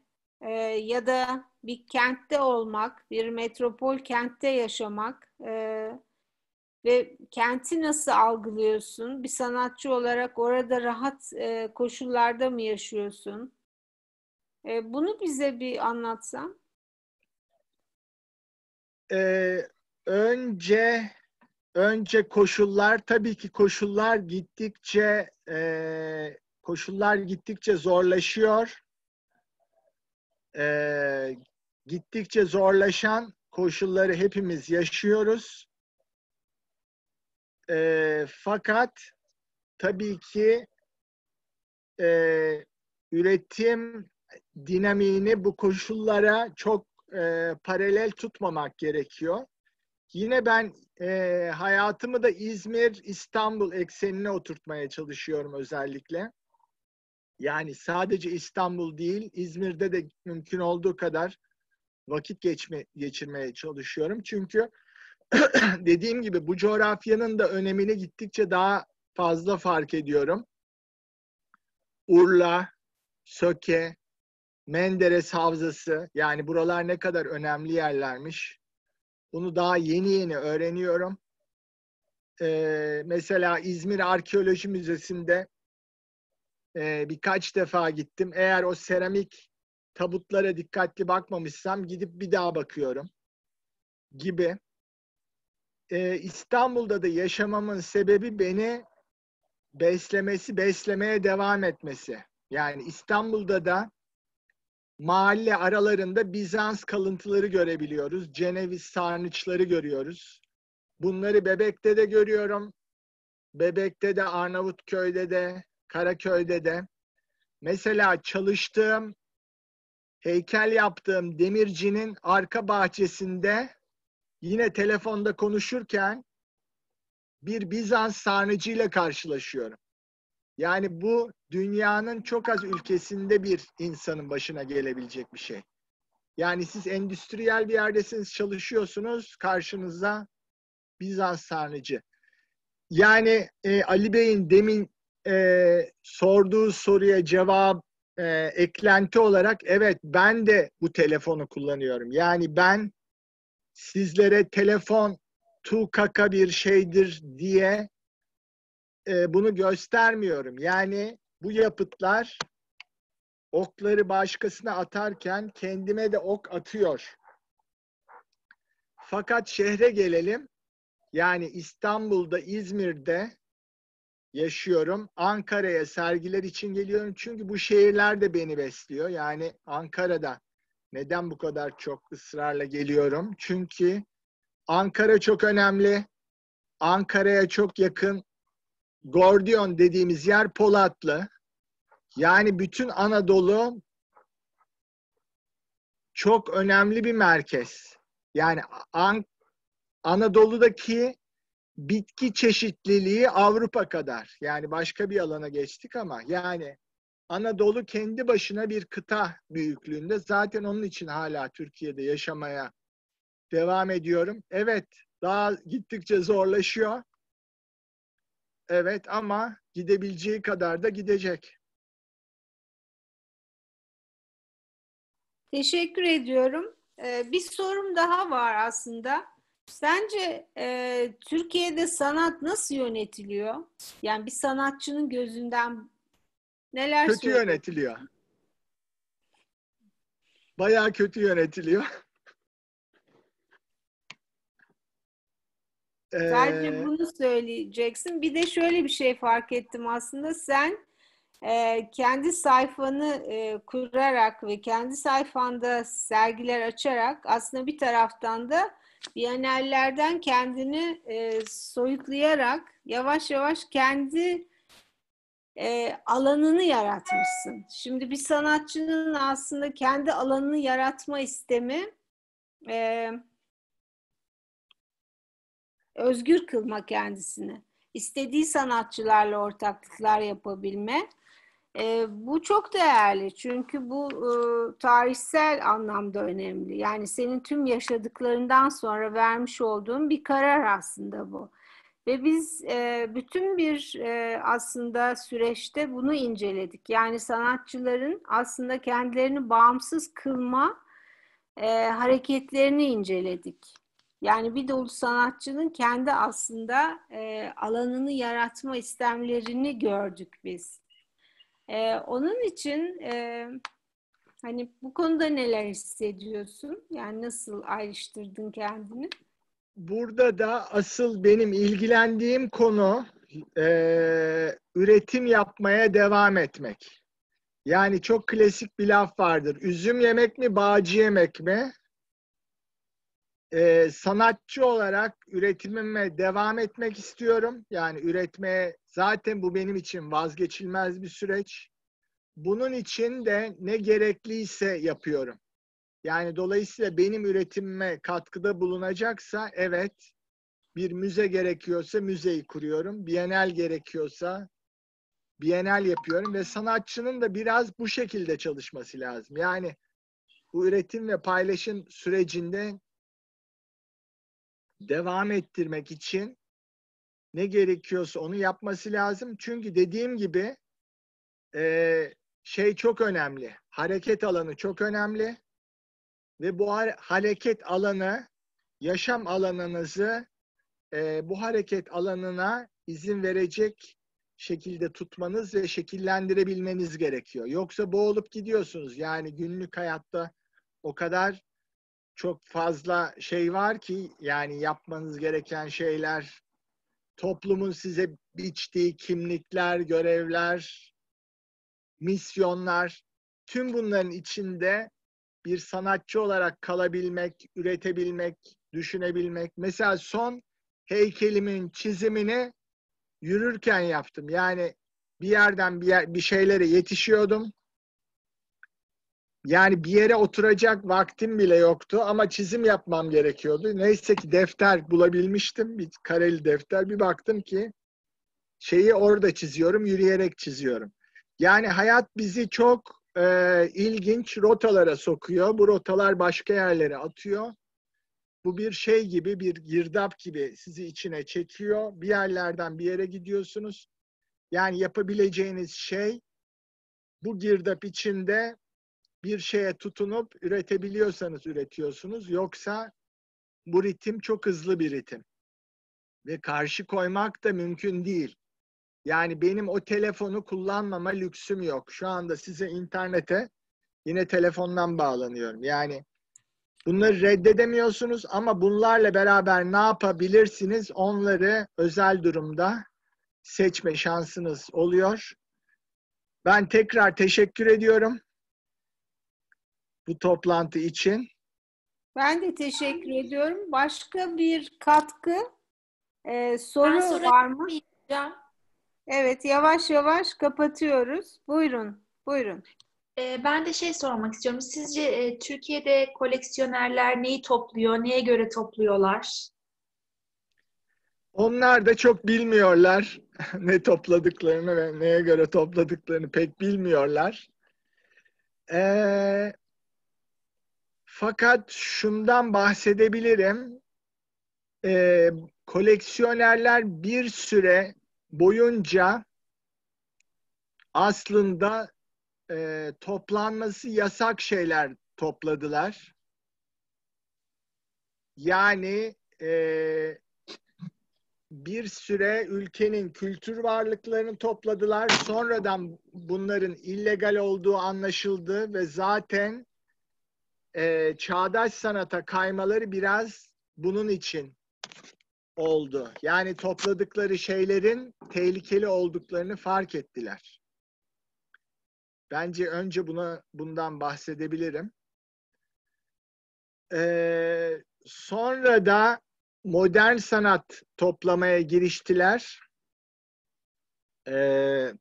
ya da bir kentte olmak, bir metropol kentte yaşamak ve kenti nasıl algılıyorsun? Bir sanatçı olarak orada rahat koşullarda mı yaşıyorsun? Bunu bize bir anlatsan. Önce koşullar, tabii ki koşullar gittikçe zorlaşıyor. Gittikçe zorlaşan koşulları hepimiz yaşıyoruz. Fakat tabii ki üretim dinamiğini bu koşullara çok paralel tutmamak gerekiyor. Yine ben hayatımı da İzmir, İstanbul eksenine oturtmaya çalışıyorum özellikle. Yani sadece İstanbul değil, İzmir'de de mümkün olduğu kadar vakit geçirmeye çalışıyorum. Çünkü dediğim gibi bu coğrafyanın da önemini gittikçe daha fazla fark ediyorum. Urla, Söke, Menderes Havzası, yani buralar ne kadar önemli yerlermiş. Bunu daha yeni öğreniyorum. Mesela İzmir Arkeoloji Müzesi'nde birkaç defa gittim. Eğer o seramik tabutlara dikkatli bakmamışsam gidip bir daha bakıyorum gibi. İstanbul'da da yaşamamın sebebi beni beslemesi, beslemeye devam etmesi. Yani İstanbul'da da mahalle aralarında Bizans kalıntıları görebiliyoruz. Ceneviz sarnıçları görüyoruz. Bunları Bebek'te de görüyorum. Bebek'te de, Arnavutköy'de de, Karaköy'de de. Mesela çalıştığım, heykel yaptığım demircinin arka bahçesinde yine telefonda konuşurken bir Bizans sarnıcıyla karşılaşıyorum. Yani bu dünyanın çok az ülkesinde bir insanın başına gelebilecek bir şey. Yani siz endüstriyel bir yerdesiniz, çalışıyorsunuz, karşınıza Bizans sarnıcı. Yani Ali Bey'in demin sorduğu soruya cevap eklenti olarak, evet ben de bu telefonu kullanıyorum. Yani ben sizlere telefon tukaka bir şeydir diye bunu göstermiyorum. Yani bu yapıtlar okları başkasına atarken kendime de ok atıyor. Fakat şehre gelelim. Yani İstanbul'da, İzmir'de yaşıyorum. Ankara'ya sergiler için geliyorum. Çünkü bu şehirler de beni besliyor. Yani Ankara'da neden bu kadar çok ısrarla geliyorum? Çünkü Ankara çok önemli. Ankara'ya çok yakın. Gordion dediğimiz yer Polatlı. Yani bütün Anadolu çok önemli bir merkez. Yani Anadolu'daki bitki çeşitliliği Avrupa kadar. Yani başka bir alana geçtik ama yani Anadolu kendi başına bir kıta büyüklüğünde. Zaten onun için hala Türkiye'de yaşamaya devam ediyorum. Evet, daha gittikçe zorlaşıyor. Evet ama gidebileceği kadar da gidecek. Teşekkür ediyorum. Bir sorum daha var aslında. Sence Türkiye'de sanat nasıl yönetiliyor? Yani bir sanatçının gözünden neler söylüyor? Kötü yönetiliyor. Bayağı kötü yönetiliyor. Bence bunu söyleyeceksin. Bir de şöyle bir şey fark ettim aslında. Sen kendi sayfanı kurarak ve kendi sayfanda sergiler açarak aslında bir taraftan da bienallerden kendini soyutlayarak yavaş yavaş kendi alanını yaratmışsın. Şimdi bir sanatçının aslında kendi alanını yaratma istemi özgür kılma kendisini. İstediği sanatçılarla ortaklıklar yapabilme. Bu çok değerli çünkü bu tarihsel anlamda önemli. Yani senin tüm yaşadıklarından sonra vermiş olduğun bir karar aslında bu. Ve biz bütün bir aslında süreçte bunu inceledik. Yani sanatçıların aslında kendilerini bağımsız kılma hareketlerini inceledik. Yani bir dolu sanatçının kendi aslında alanını yaratma istemlerini gördük biz. Onun için hani bu konuda neler hissediyorsun? Yani nasıl ayrıştırdın kendini? Burada da asıl benim ilgilendiğim konu üretim yapmaya devam etmek. Yani çok klasik bir laf vardır. Üzüm yemek mi, bağcı yemek mi? Sanatçı olarak üretimime devam etmek istiyorum. Yani üretmeye, zaten bu benim için vazgeçilmez bir süreç. Bunun için de ne gerekliyse yapıyorum. Yani dolayısıyla benim üretimime katkıda bulunacaksa evet, bir müze gerekiyorsa müzeyi kuruyorum. Bienal gerekiyorsa bienal yapıyorum ve sanatçının da biraz bu şekilde çalışması lazım. Yani bu üretim ve paylaşım sürecinde devam ettirmek için ne gerekiyorsa onu yapması lazım. Çünkü dediğim gibi şey çok önemli. Hareket alanı çok önemli. Ve bu hareket alanı, yaşam alanınızı bu hareket alanına izin verecek şekilde tutmanız ve şekillendirebilmeniz gerekiyor. Yoksa boğulup gidiyorsunuz. Yani günlük hayatta o kadar çok fazla şey var ki, yani yapmanız gereken şeyler, toplumun size biçtiği kimlikler, görevler, misyonlar, tüm bunların içinde bir sanatçı olarak kalabilmek, üretebilmek, düşünebilmek. Mesela son heykelimin çizimini yürürken yaptım. Yani bir yerden bir şeylere yetişiyordum. Yani bir yere oturacak vaktim bile yoktu ama çizim yapmam gerekiyordu. Neyse ki defter bulabilmiştim, bir kareli defter. Bir baktım ki şeyi orada çiziyorum, yürüyerek çiziyorum. Yani hayat bizi çok ilginç rotalara sokuyor. Bu rotalar başka yerlere atıyor. Bu bir şey gibi, bir girdap gibi sizi içine çekiyor. Bir yerlerden bir yere gidiyorsunuz. Yani yapabileceğiniz şey, bu girdap içinde bir şeye tutunup üretebiliyorsanız üretiyorsunuz. Yoksa bu ritim çok hızlı bir ritim. Ve karşı koymak da mümkün değil. Yani benim o telefonu kullanmama lüksüm yok. Şu anda size internete yine telefondan bağlanıyorum. Yani bunları reddedemiyorsunuz ama bunlarla beraber ne yapabilirsiniz? Onları özel durumda seçme şansınız oluyor. Ben tekrar teşekkür ediyorum bu toplantı için. Ben de teşekkür ediyorum. Başka bir katkı, soru var mı? Evet, yavaş yavaş kapatıyoruz. Buyurun, buyurun. Ben de şey sormak istiyorum. Sizce Türkiye'de koleksiyonerler neyi topluyor, neye göre topluyorlar? Onlar da çok bilmiyorlar ne topladıklarını ve neye göre topladıklarını pek bilmiyorlar. Fakat şundan bahsedebilirim. Koleksiyonerler bir süre boyunca aslında toplanması yasak şeyler topladılar. Yani bir süre ülkenin kültür varlıklarını topladılar. Sonradan bunların illegal olduğu anlaşıldı ve zaten çağdaş sanata kaymaları biraz bunun için oldu. Yani topladıkları şeylerin tehlikeli olduklarını fark ettiler. Bence önce bundan bahsedebilirim. Sonra da modern sanat toplamaya giriştiler.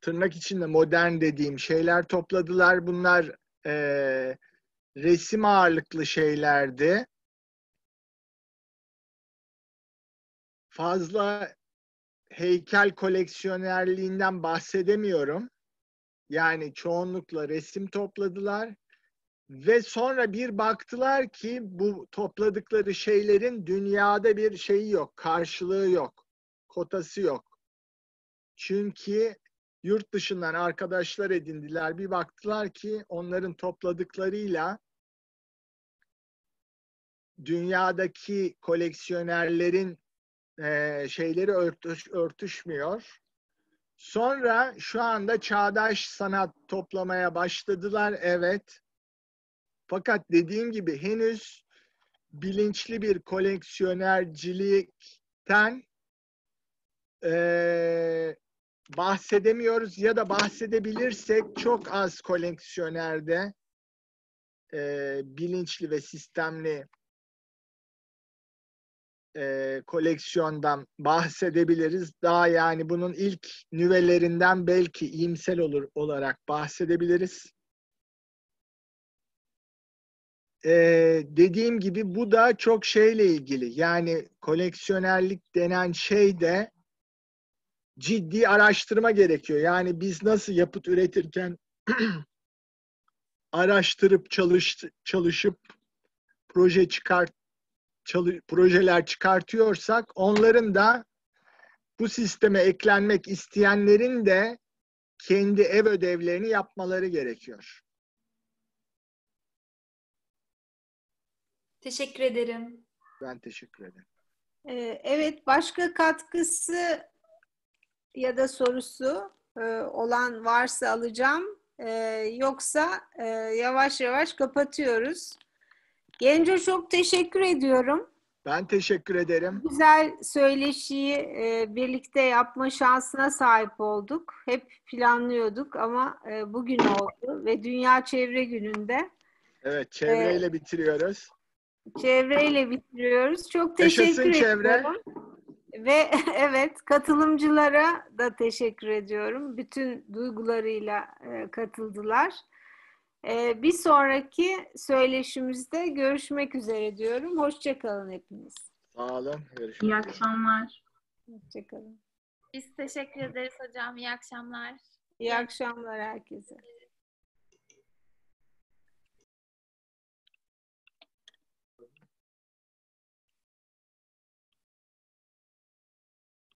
Tırnak içinde modern dediğim şeyler topladılar. Bunlar resim ağırlıklı şeylerdi. Fazla heykel koleksiyonerliğinden bahsedemiyorum. Yani çoğunlukla resim topladılar ve sonra bir baktılar ki bu topladıkları şeylerin dünyada bir şeyi yok, karşılığı yok, kotası yok. Çünkü yurt dışından arkadaşlar edindiler. Bir baktılar ki onların topladıklarıyla dünyadaki koleksiyonerlerin şeyleri örtüşmüyor. Sonra şu anda çağdaş sanat toplamaya başladılar, evet. Fakat dediğim gibi henüz bilinçli bir koleksiyonercilikten bahsedemiyoruz ya da bahsedebilirsek çok az koleksiyonerde bilinçli ve sistemli koleksiyondan bahsedebiliriz. Daha yani bunun ilk nüvelerinden belki iyimsel olarak bahsedebiliriz. Dediğim gibi bu da çok şeyle ilgili. Yani koleksiyonerlik denen şey de ciddi araştırma gerekiyor. Yani biz nasıl yapıt üretirken araştırıp çalışıp projeler çıkartıyorsak, onların da bu sisteme eklenmek isteyenlerin de kendi ev ödevlerini yapmaları gerekiyor. Teşekkür ederim. Ben teşekkür ederim. Evet, başka katkısı ya da sorusu olan varsa alacağım. Yoksa yavaş yavaş kapatıyoruz. Genco çok teşekkür ediyorum. Ben teşekkür ederim. Güzel söyleşiyi birlikte yapma şansına sahip olduk. Hep planlıyorduk ama bugün oldu ve Dünya Çevre Günü'nde. Evet, çevreyle bitiriyoruz. Çevreyle bitiriyoruz. Çok teşekkür ediyorum. Ve evet, katılımcılara da teşekkür ediyorum. Bütün duygularıyla katıldılar. Bir sonraki söyleşimizde görüşmek üzere diyorum. Hoşça kalın hepiniz. Sağ olun. Görüşmek üzere. İyi akşamlar. Hoşça kalın. Biz teşekkür ederiz hocam. İyi akşamlar. İyi akşamlar herkese.